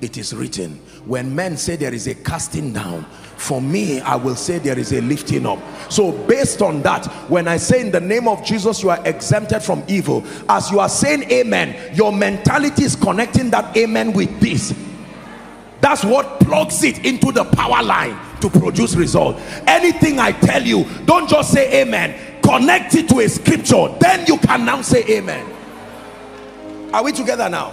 It is written. When men say there is a casting down, for me, I will say there is a lifting up. So based on that, when I say in the name of Jesus, you are exempted from evil, as you are saying amen, your mentality is connecting that amen with this. That's what plugs it into the power line to produce result. Anything I tell you, don't just say amen. Connect it to a scripture. Then you can now say amen. Are we together now?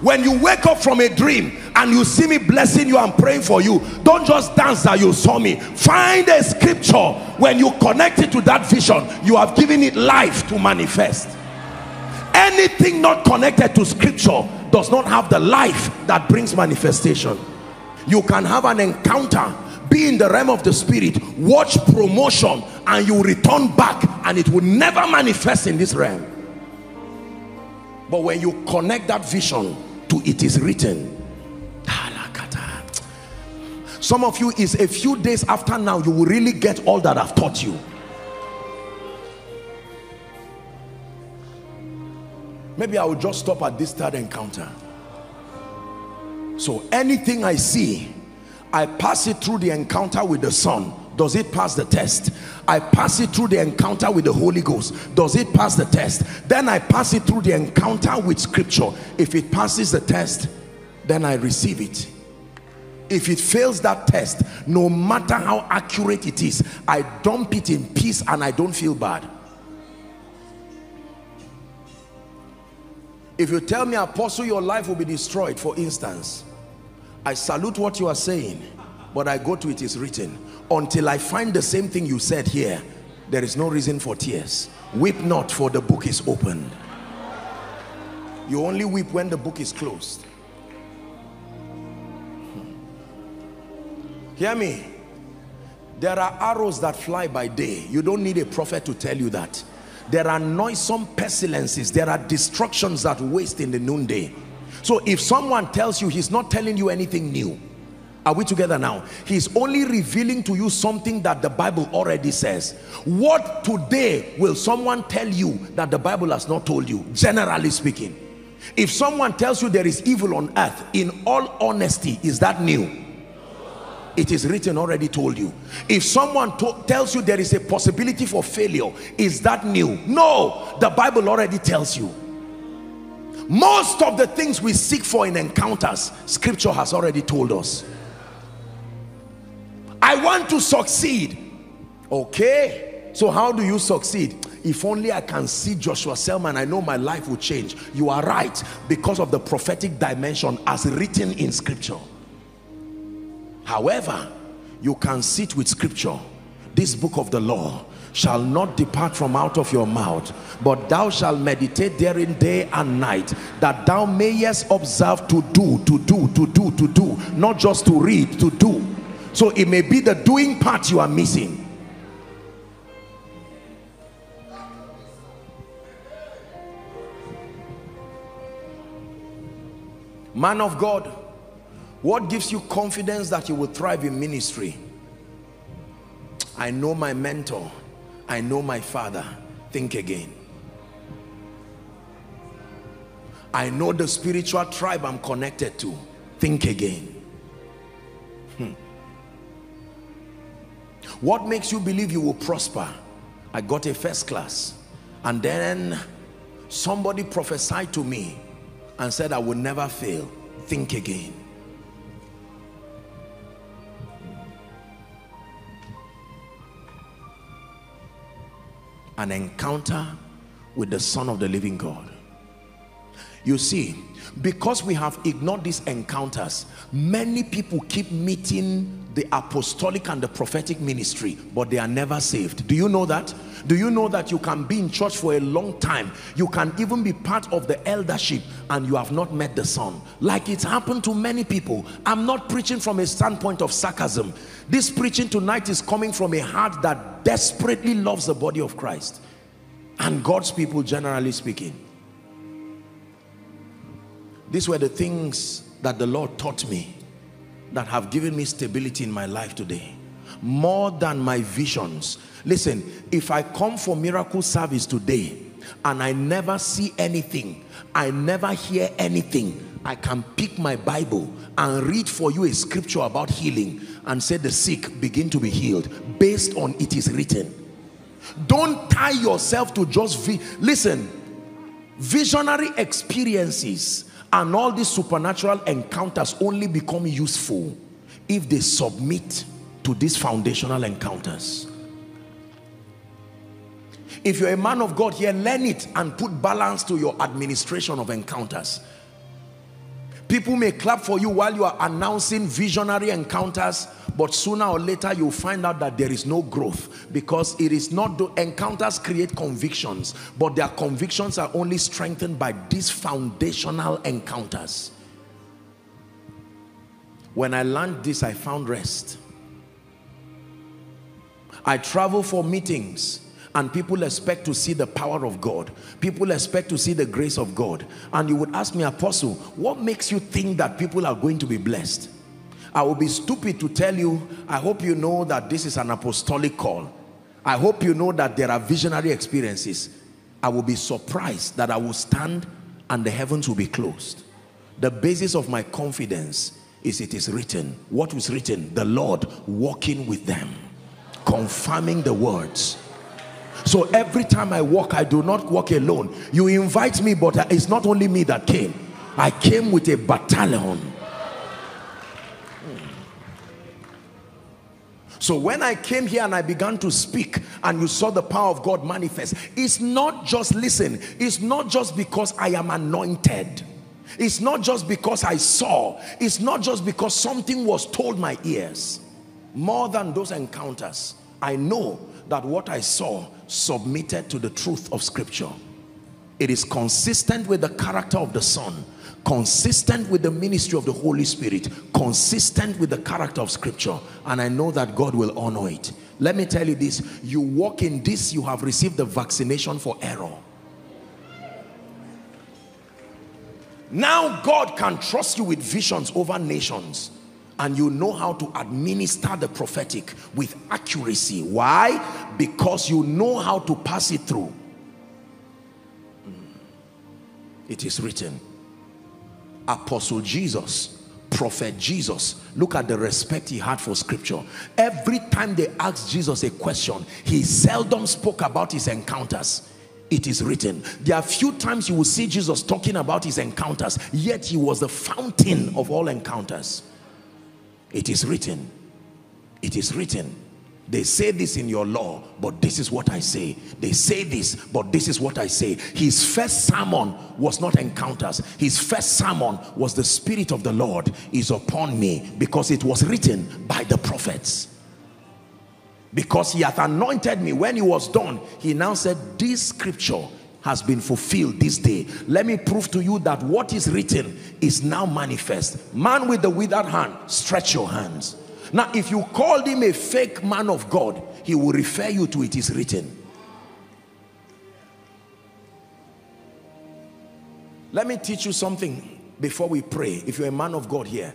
When you wake up from a dream and you see me blessing you and praying for you, don't just dance that you saw me. Find a scripture. When you connect it to that vision, you have given it life to manifest. Anything not connected to scripture does not have the life that brings manifestation. You can have an encounter, be in the realm of the spirit, watch promotion, and you return back, and it will never manifest in this realm. But when you connect that vision to it is written, some of you, is a few days after now, you will really get all that I've taught you. Maybe I will just stop at this third encounter. So anything I see, I pass it through the encounter with the Son. Does it pass the test? I pass it through the encounter with the Holy Ghost. Does it pass the test? Then I pass it through the encounter with scripture. If it passes the test, then I receive it. If it fails that test, no matter how accurate it is, I dump it in peace and I don't feel bad. If you tell me, Apostle, your life will be destroyed, for instance, I salute what you are saying, but I go to it is written. Until I find the same thing you said here, there is no reason for tears. Weep not, for the book is opened. You only weep when the book is closed. Hear me. There are arrows that fly by day. You don't need a prophet to tell you that. There are noisome pestilences. There are destructions that waste in the noonday. So if someone tells you, he's not telling you anything new. Are we together now? He's only revealing to you something that the Bible already says. What today will someone tell you that the Bible has not told you, generally speaking? If someone tells you there is evil on earth, in all honesty, is that new? It is written, already told you. If someone tells you there is a possibility for failure, is that new? No, the Bible already tells you. Most of the things we seek for in encounters, Scripture has already told us. I want to succeed. Okay, so how do you succeed? If only I can see Joshua Selman, I know my life will change. You are right, because of the prophetic dimension as written in Scripture. However, you can sit with Scripture. This book of the law shall not depart from out of your mouth, but thou shalt meditate therein day and night, that thou mayest observe to do, to do, to do, to do, not just to read, to do. So it may be the doing part you are missing. Man of God, what gives you confidence that you will thrive in ministry? I know my mentor. I know my father. Think again. I know the spiritual tribe I'm connected to. Think again. Hmm. What makes you believe you will prosper? I got a first class, and then somebody prophesied to me and said I will never fail. Think again. An encounter with the Son of the Living God. You see, because we have ignored these encounters, many people keep meeting the apostolic and the prophetic ministry, but they are never saved. Do you know that? Do you know that you can be in church for a long time? You can even be part of the eldership, and you have not met the Son. Like it's happened to many people. I'm not preaching from a standpoint of sarcasm. This preaching tonight is coming from a heart that desperately loves the body of Christ and God's people, generally speaking. These were the things that the Lord taught me that have given me stability in my life today, more than my visions. Listen, if I come for miracle service today and I never see anything, I never hear anything, I can pick my Bible and read for you a scripture about healing and say the sick begin to be healed based on it is written. Don't tie yourself to just, vi listen, visionary experiences and all these supernatural encounters only become useful if they submit to these foundational encounters. If you're a man of God here, learn it and put balance to your administration of encounters. People may clap for you while you are announcing visionary encounters, but sooner or later you'll find out that there is no growth, because it is not the encounters create convictions, but their convictions are only strengthened by these foundational encounters. When I learned this, I found rest. I travel for meetings, and people expect to see the power of God. People expect to see the grace of God. And you would ask me, Apostle, what makes you think that people are going to be blessed? I would be stupid to tell you, I hope you know that this is an apostolic call. I hope you know that there are visionary experiences. I will be surprised that I will stand and the heavens will be closed. The basis of my confidence is it is written. What was written? The Lord walking with them, confirming the words. So every time I walk, I do not walk alone. You invite me, but it's not only me that came. I came with a battalion. So when I came here and I began to speak and you saw the power of God manifest, it's not just, listen, it's not just because I am anointed. It's not just because I saw. It's not just because something was told my ears. More than those encounters, I know that what I saw submitted to the truth of Scripture. It is consistent with the character of the Son, consistent with the ministry of the Holy Spirit, consistent with the character of Scripture, and I know that God will honor it. Let me tell you this, you walk in this, you have received the vaccination for error. Now God can trust you with visions over nations, and you know how to administer the prophetic with accuracy. Why? Because you know how to pass it through. It is written. Apostle Jesus, prophet Jesus, look at the respect he had for Scripture. Every time they asked Jesus a question, he seldom spoke about his encounters. It is written. There are few times you will see Jesus talking about his encounters, yet he was the fountain of all encounters. It is written. It is written. They say this in your law, but this is what I say. They say this, but this is what I say. His first sermon was not encounters. His first sermon was the Spirit of the Lord is upon me, because it was written by the prophets. Because he hath anointed me. When he was done, he now said, this scripture has been fulfilled this day. Let me prove to you that what is written is now manifest. Man with the withered hand, stretch your hands. Now, if you called him a fake man of God, he will refer you to it is written. Let me teach you something before we pray. If you're a man of God here,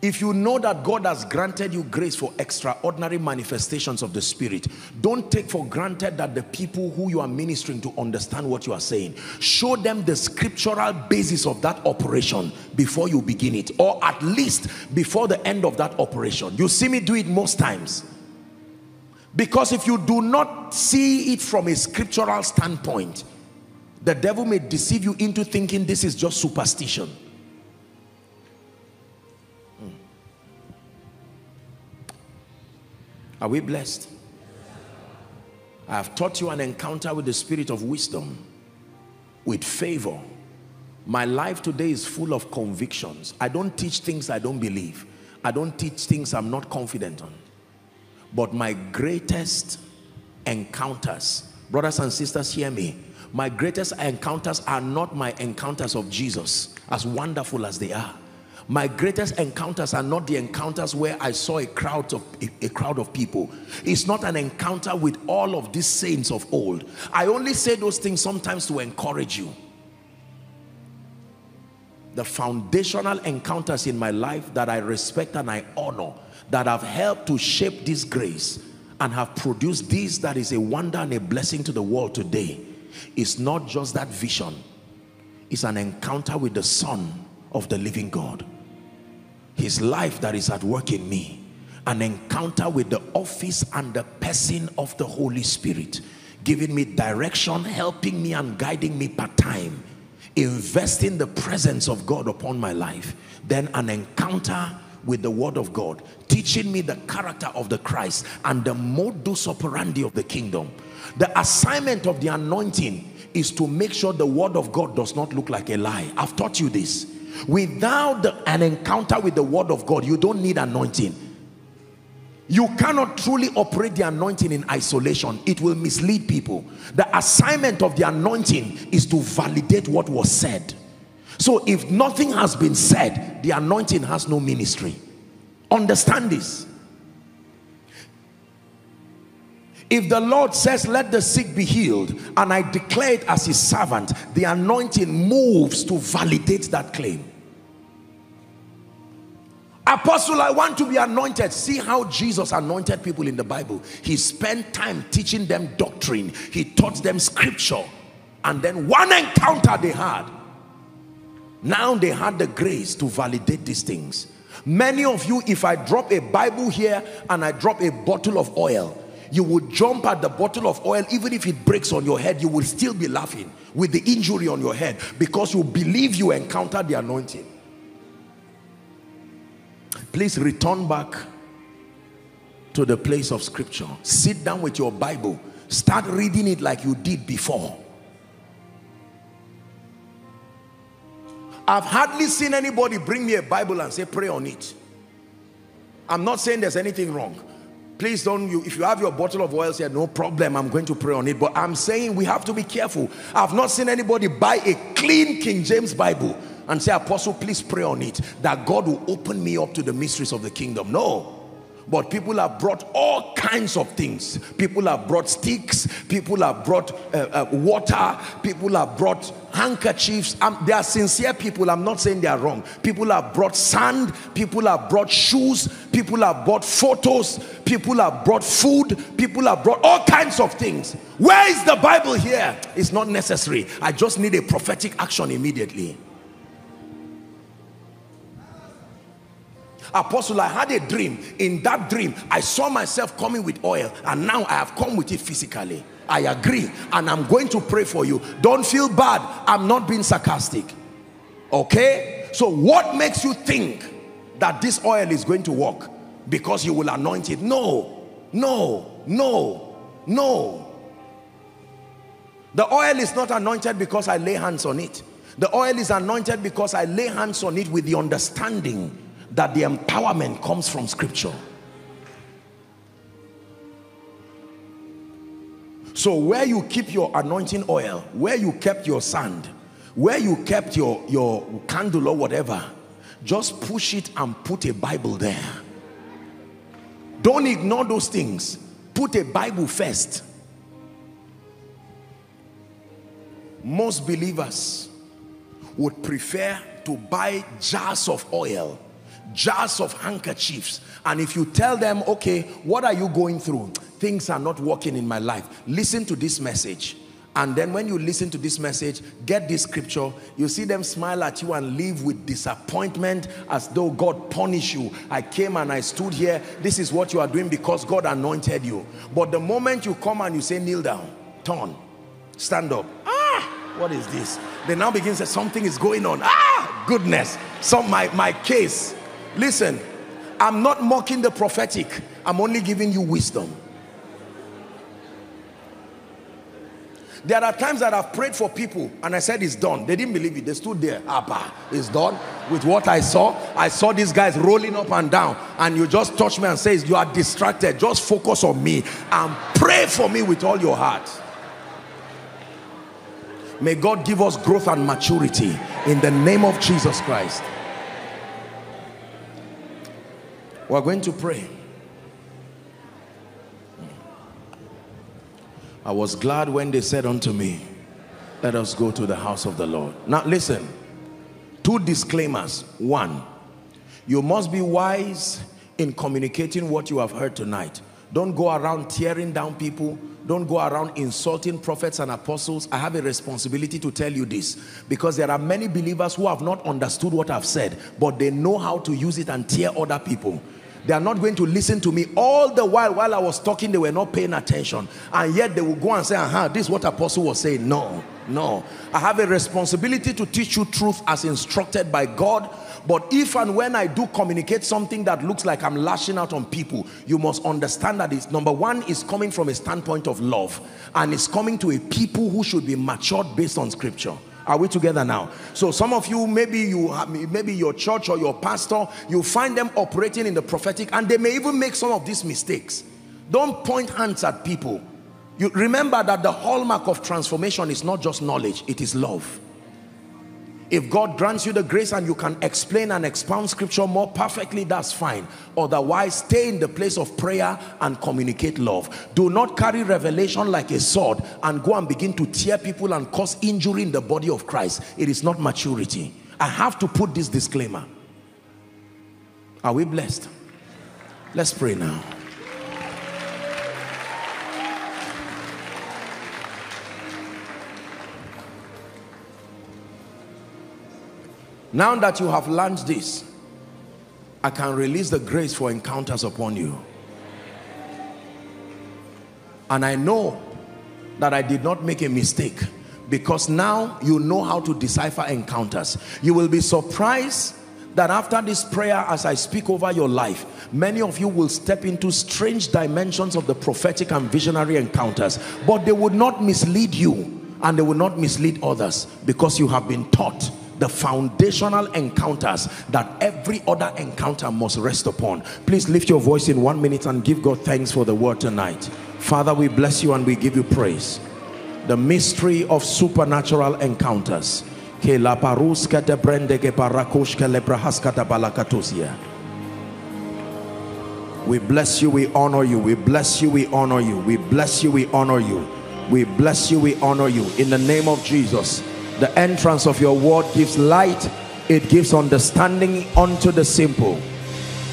if you know that God has granted you grace for extraordinary manifestations of the Spirit, don't take for granted that the people who you are ministering to understand what you are saying. Show them the scriptural basis of that operation before you begin it, or at least before the end of that operation. You see me do it most times. Because if you do not see it from a scriptural standpoint, the devil may deceive you into thinking this is just superstition. Are we blessed? I have taught you an encounter with the spirit of wisdom, with favor. My life today is full of convictions. I don't teach things I don't believe. I don't teach things I'm not confident on. But my greatest encounters, brothers and sisters, hear me. My greatest encounters are not my encounters of Jesus, as wonderful as they are. My greatest encounters are not the encounters where I saw a crowd of a crowd of people. It's not an encounter with all of these saints of old. I only say those things sometimes to encourage you. The foundational encounters in my life that I respect and I honor, that have helped to shape this grace and have produced this that is a wonder and a blessing to the world today, is not just that vision. It's an encounter with the Son of the living God. His life that is at work in me. An encounter with the office and the person of the Holy Spirit, giving me direction, helping me and guiding me part time, investing the presence of God upon my life. Then an encounter with the Word of God, teaching me the character of the Christ and the modus operandi of the kingdom. The assignment of the anointing is to make sure the Word of God does not look like a lie. I've taught you this. Without the, an encounter with the Word of God, you don't need anointing. You cannot truly operate the anointing in isolation. It will mislead people. The assignment of the anointing is to validate what was said. So if nothing has been said, the anointing has no ministry. Understand this. If the Lord says, let the sick be healed, and I declare it as his servant, the anointing moves to validate that claim. Apostle, I want to be anointed. See how Jesus anointed people in the Bible. He spent time teaching them doctrine. He taught them scripture. And then one encounter they had. Now they had the grace to validate these things. Many of you, if I drop a Bible here and I drop a bottle of oil, you would jump at the bottle of oil. Even if it breaks on your head, you will still be laughing with the injury on your head, because you believe you encountered the anointing. Please return back to the place of scripture. Sit down with your Bible. Start reading it like you did before. I've hardly seen anybody bring me a Bible and say, pray on it. I'm not saying there's anything wrong. Please don't, you, if you have your bottle of oil, say, no problem, I'm going to pray on it. But I'm saying we have to be careful. I've not seen anybody buy a clean King James Bible and say, Apostle, please pray on it, that God will open me up to the mysteries of the kingdom. No. But people have brought all kinds of things. People have brought sticks. People have brought uh, uh, water. People have brought handkerchiefs. Um, they are sincere people. I'm not saying they are wrong. People have brought sand. People have brought shoes. People have brought photos. People have brought food. People have brought all kinds of things. Where is the Bible here? It's not necessary. I just need a prophetic action immediately. Apostle, I had a dream. In that dream, I saw myself coming with oil, and now I have come with it physically. I agree, and I'm going to pray for you. Don't feel bad. I'm not being sarcastic. Okay? So what makes you think that this oil is going to work? Because you will anoint it. No, no, no, no. The oil is not anointed because I lay hands on it. The oil is anointed because I lay hands on it with the understanding that the empowerment comes from scripture. So where you keep your anointing oil, where you kept your sand, where you kept your, your candle or whatever, just push it and put a Bible there. Don't ignore those things. Put a Bible first. Most believers would prefer to buy jars of oil, jars of handkerchiefs, and if you tell them, okay, what are you going through? Things are not working in my life. Listen to this message, and then when you listen to this message, get this scripture. You see them smile at you and leave with disappointment, as though God punished you. I came and I stood here. This is what you are doing because God anointed you. But the moment you come and you say, kneel down, turn, stand up, ah, what is this? They now begin to say, something is going on. Ah, goodness, some my my case. Listen, I'm not mocking the prophetic. I'm only giving you wisdom. There are times that I've prayed for people and I said, it's done. They didn't believe it. They stood there. Abba, it's done. With what I saw, I saw these guys rolling up and down. And you just touch me and say, you are distracted. Just focus on me and pray for me with all your heart. May God give us growth and maturity in the name of Jesus Christ. We're going to pray. I was glad when they said unto me, let us go to the house of the Lord. Now listen, two disclaimers. One, you must be wise in communicating what you have heard tonight. Don't go around tearing down people. Don't go around insulting prophets and apostles. I have a responsibility to tell you this, because there are many believers who have not understood what I've said, but they know how to use it and tear other people. They are not going to listen to me. All the while, while I was talking, they were not paying attention. And yet they will go and say, aha, this is what Apostle was saying. No, no. I have a responsibility to teach you truth as instructed by God. But if and when I do communicate something that looks like I'm lashing out on people, you must understand that it's, number one, is coming from a standpoint of love. And it's coming to a people who should be matured based on scripture. Are we together now? So some of you, maybe you, maybe your church or your pastor, you find them operating in the prophetic, and they may even make some of these mistakes. Don't point hands at people. You remember that the hallmark of transformation is not just knowledge, it is love. If God grants you the grace and you can explain and expound scripture more perfectly, that's fine. Otherwise, stay in the place of prayer and communicate love. Do not carry revelation like a sword and go and begin to tear people and cause injury in the body of Christ. It is not maturity. I have to put this disclaimer. Are we blessed? Let's pray now. Now that you have learned this, I can release the grace for encounters upon you. And I know that I did not make a mistake, because now you know how to decipher encounters. You will be surprised that after this prayer, as I speak over your life, Many of you will step into strange dimensions of the prophetic and visionary encounters, but they would not mislead you and they will not mislead others, because you have been taught the foundational encounters that every other encounter must rest upon. Please lift your voice in one minute and give God thanks for the word tonight. Father, we bless you and we give you praise. The mystery of supernatural encounters. We bless you, we honor you, we bless you, we honor you, we bless you, we honor you, we bless you, we honor you. In the name of Jesus, the entrance of your word gives light, it gives understanding unto the simple.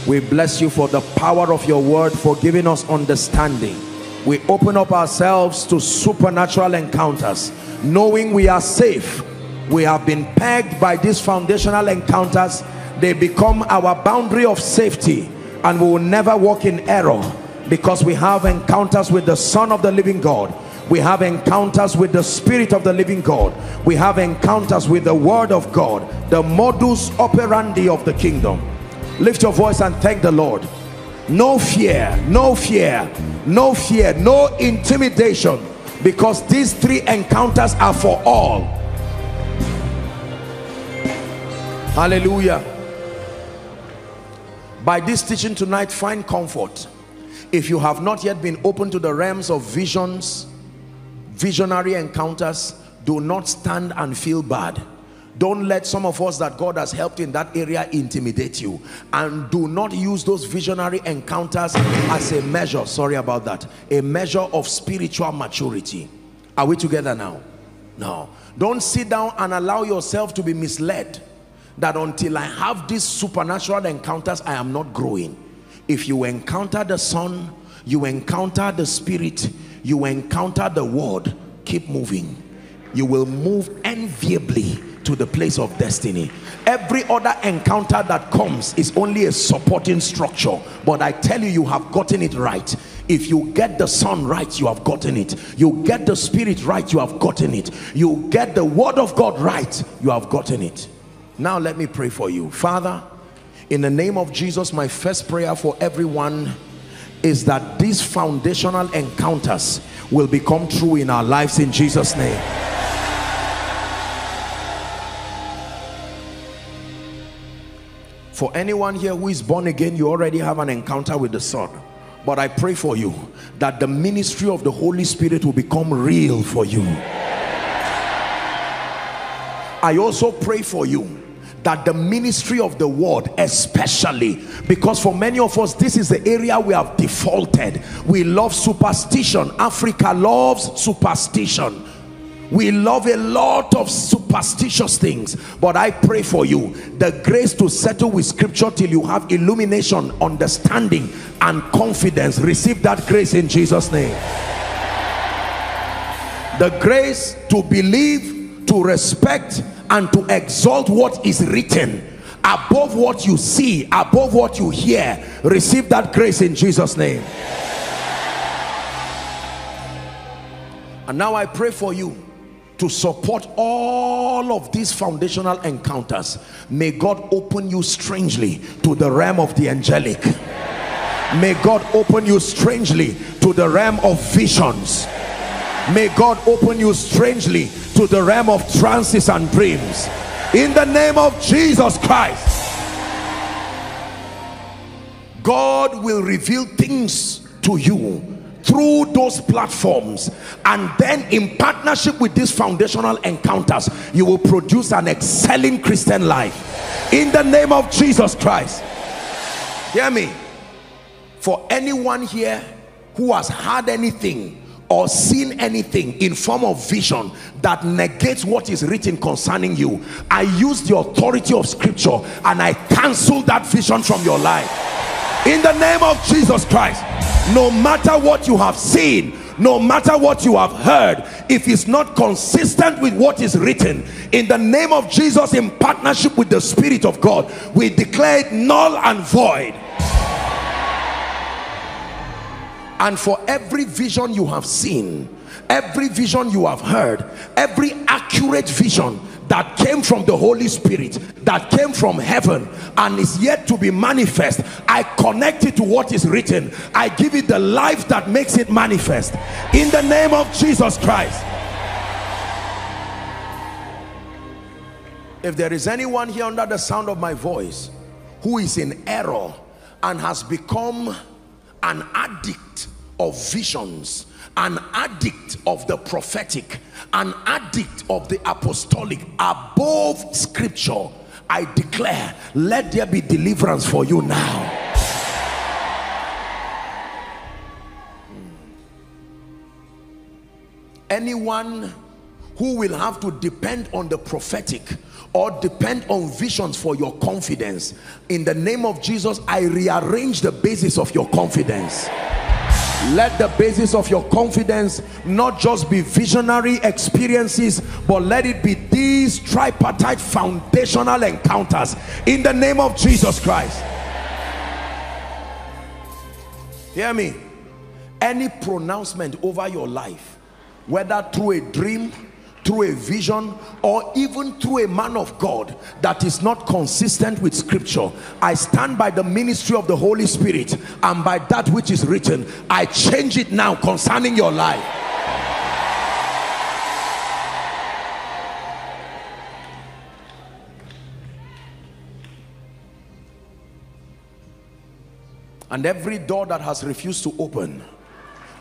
We bless you for the power of your word, for giving us understanding. We open up ourselves to supernatural encounters, knowing we are safe. We have been pegged by these foundational encounters. They become our boundary of safety, and we will never walk in error, because we have encounters with the Son of the living God. We have encounters with the Spirit of the living God. We have encounters with the Word of God, the modus operandi of the kingdom. Lift your voice and thank the Lord. No fear, no fear, no fear, no intimidation, because these three encounters are for all. Hallelujah. By this teaching tonight, find comfort. If you have not yet been open to the realms of visions, visionary encounters, do not stand and feel bad. Don't let some of us that God has helped in that area intimidate you. And do not use those visionary encounters as a measure, sorry about that, a measure of spiritual maturity. Are we together now? No. Don't sit down and allow yourself to be misled that until I have these supernatural encounters, I am not growing. If you encounter the Son, you encounter the Spirit, you encounter the Word, keep moving. You will move enviably to the place of destiny. Every other encounter that comes is only a supporting structure, but I tell you, you have gotten it right. If you get the Son right, you have gotten it. You get the Spirit right, you have gotten it. You get the Word of God right, you have gotten it. Now let me pray for you. Father, in the name of Jesus, my first prayer for everyone is that these foundational encounters will become true in our lives, in Jesus' name. For anyone here who is born again, you already have an encounter with the Son. But I pray for you that the ministry of the Holy Spirit will become real for you. I also pray for you that the ministry of the Word, especially, because for many of us, this is the area we have defaulted. We love superstition. Africa loves superstition. We love a lot of superstitious things, but I pray for you the grace to settle with scripture till you have illumination, understanding, and confidence. Receive that grace in Jesus' name. The grace to believe, to respect, and to exalt what is written above what you see, above what you hear. Receive that grace in Jesus' name. And now I pray for you to support all of these foundational encounters. May God open you strangely to the realm of the angelic. May God open you strangely to the realm of visions. May God open you strangely to the realm of trances and dreams. In the name of Jesus Christ, God will reveal things to you through those platforms, and then in partnership with these foundational encounters, you will produce an excelling Christian life, in the name of Jesus Christ. Hear me. For anyone here who has had anything or seen anything in form of vision that negates what is written concerning you, I use the authority of scripture and I cancel that vision from your life, in the name of Jesus Christ. No matter what you have seen, no matter what you have heard, if it's not consistent with what is written, in the name of Jesus, in partnership with the Spirit of God, we declare it null and void. And for every vision you have seen, every vision you have heard, every accurate vision that came from the Holy Spirit, that came from heaven and is yet to be manifest. I connect it to what is written. I give it the life that makes it manifest. In the name of Jesus Christ. If there is anyone here under the sound of my voice who is in error and has become an addict of visions, an addict of the prophetic, an addict of the apostolic above scripture, I declare, let there be deliverance for you now. Anyone who will have to depend on the prophetic or depend on visions for your confidence, in the name of Jesus, I rearrange the basis of your confidence. Let the basis of your confidence not just be visionary experiences, but let it be these tripartite foundational encounters, in the name of Jesus Christ. Hear me. Any pronouncement over your life, whether through a dream, through a vision, or even through a man of God, that is not consistent with scripture, I stand by the ministry of the Holy Spirit and by that which is written. I change it now concerning your life. And every door that has refused to open,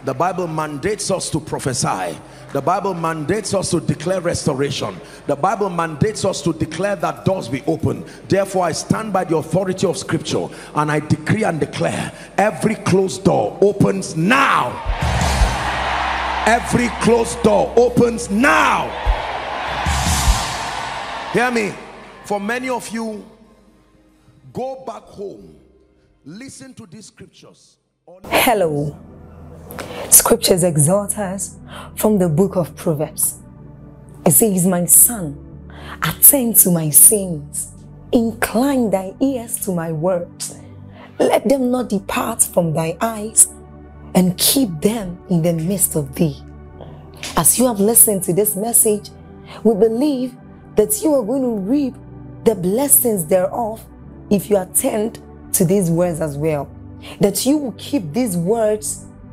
the Bible mandates us to prophesy. The Bible mandates us to declare restoration. The Bible mandates us to declare that doors be open. Therefore, I stand by the authority of scripture and I decree and declare, every closed door opens now. Every closed door opens now. Hear me. For many of you, go back home, listen to these scriptures. Hello. Scriptures exhort us from the book of Proverbs. It says, "My son, attend to my sayings, incline thy ears to my words, let them not depart from thy eyes, and keep them in the midst of thee." As you have listened to this message, we believe that you are going to reap the blessings thereof if you attend to these words as well. That you will keep these words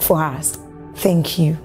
for us. Thank you.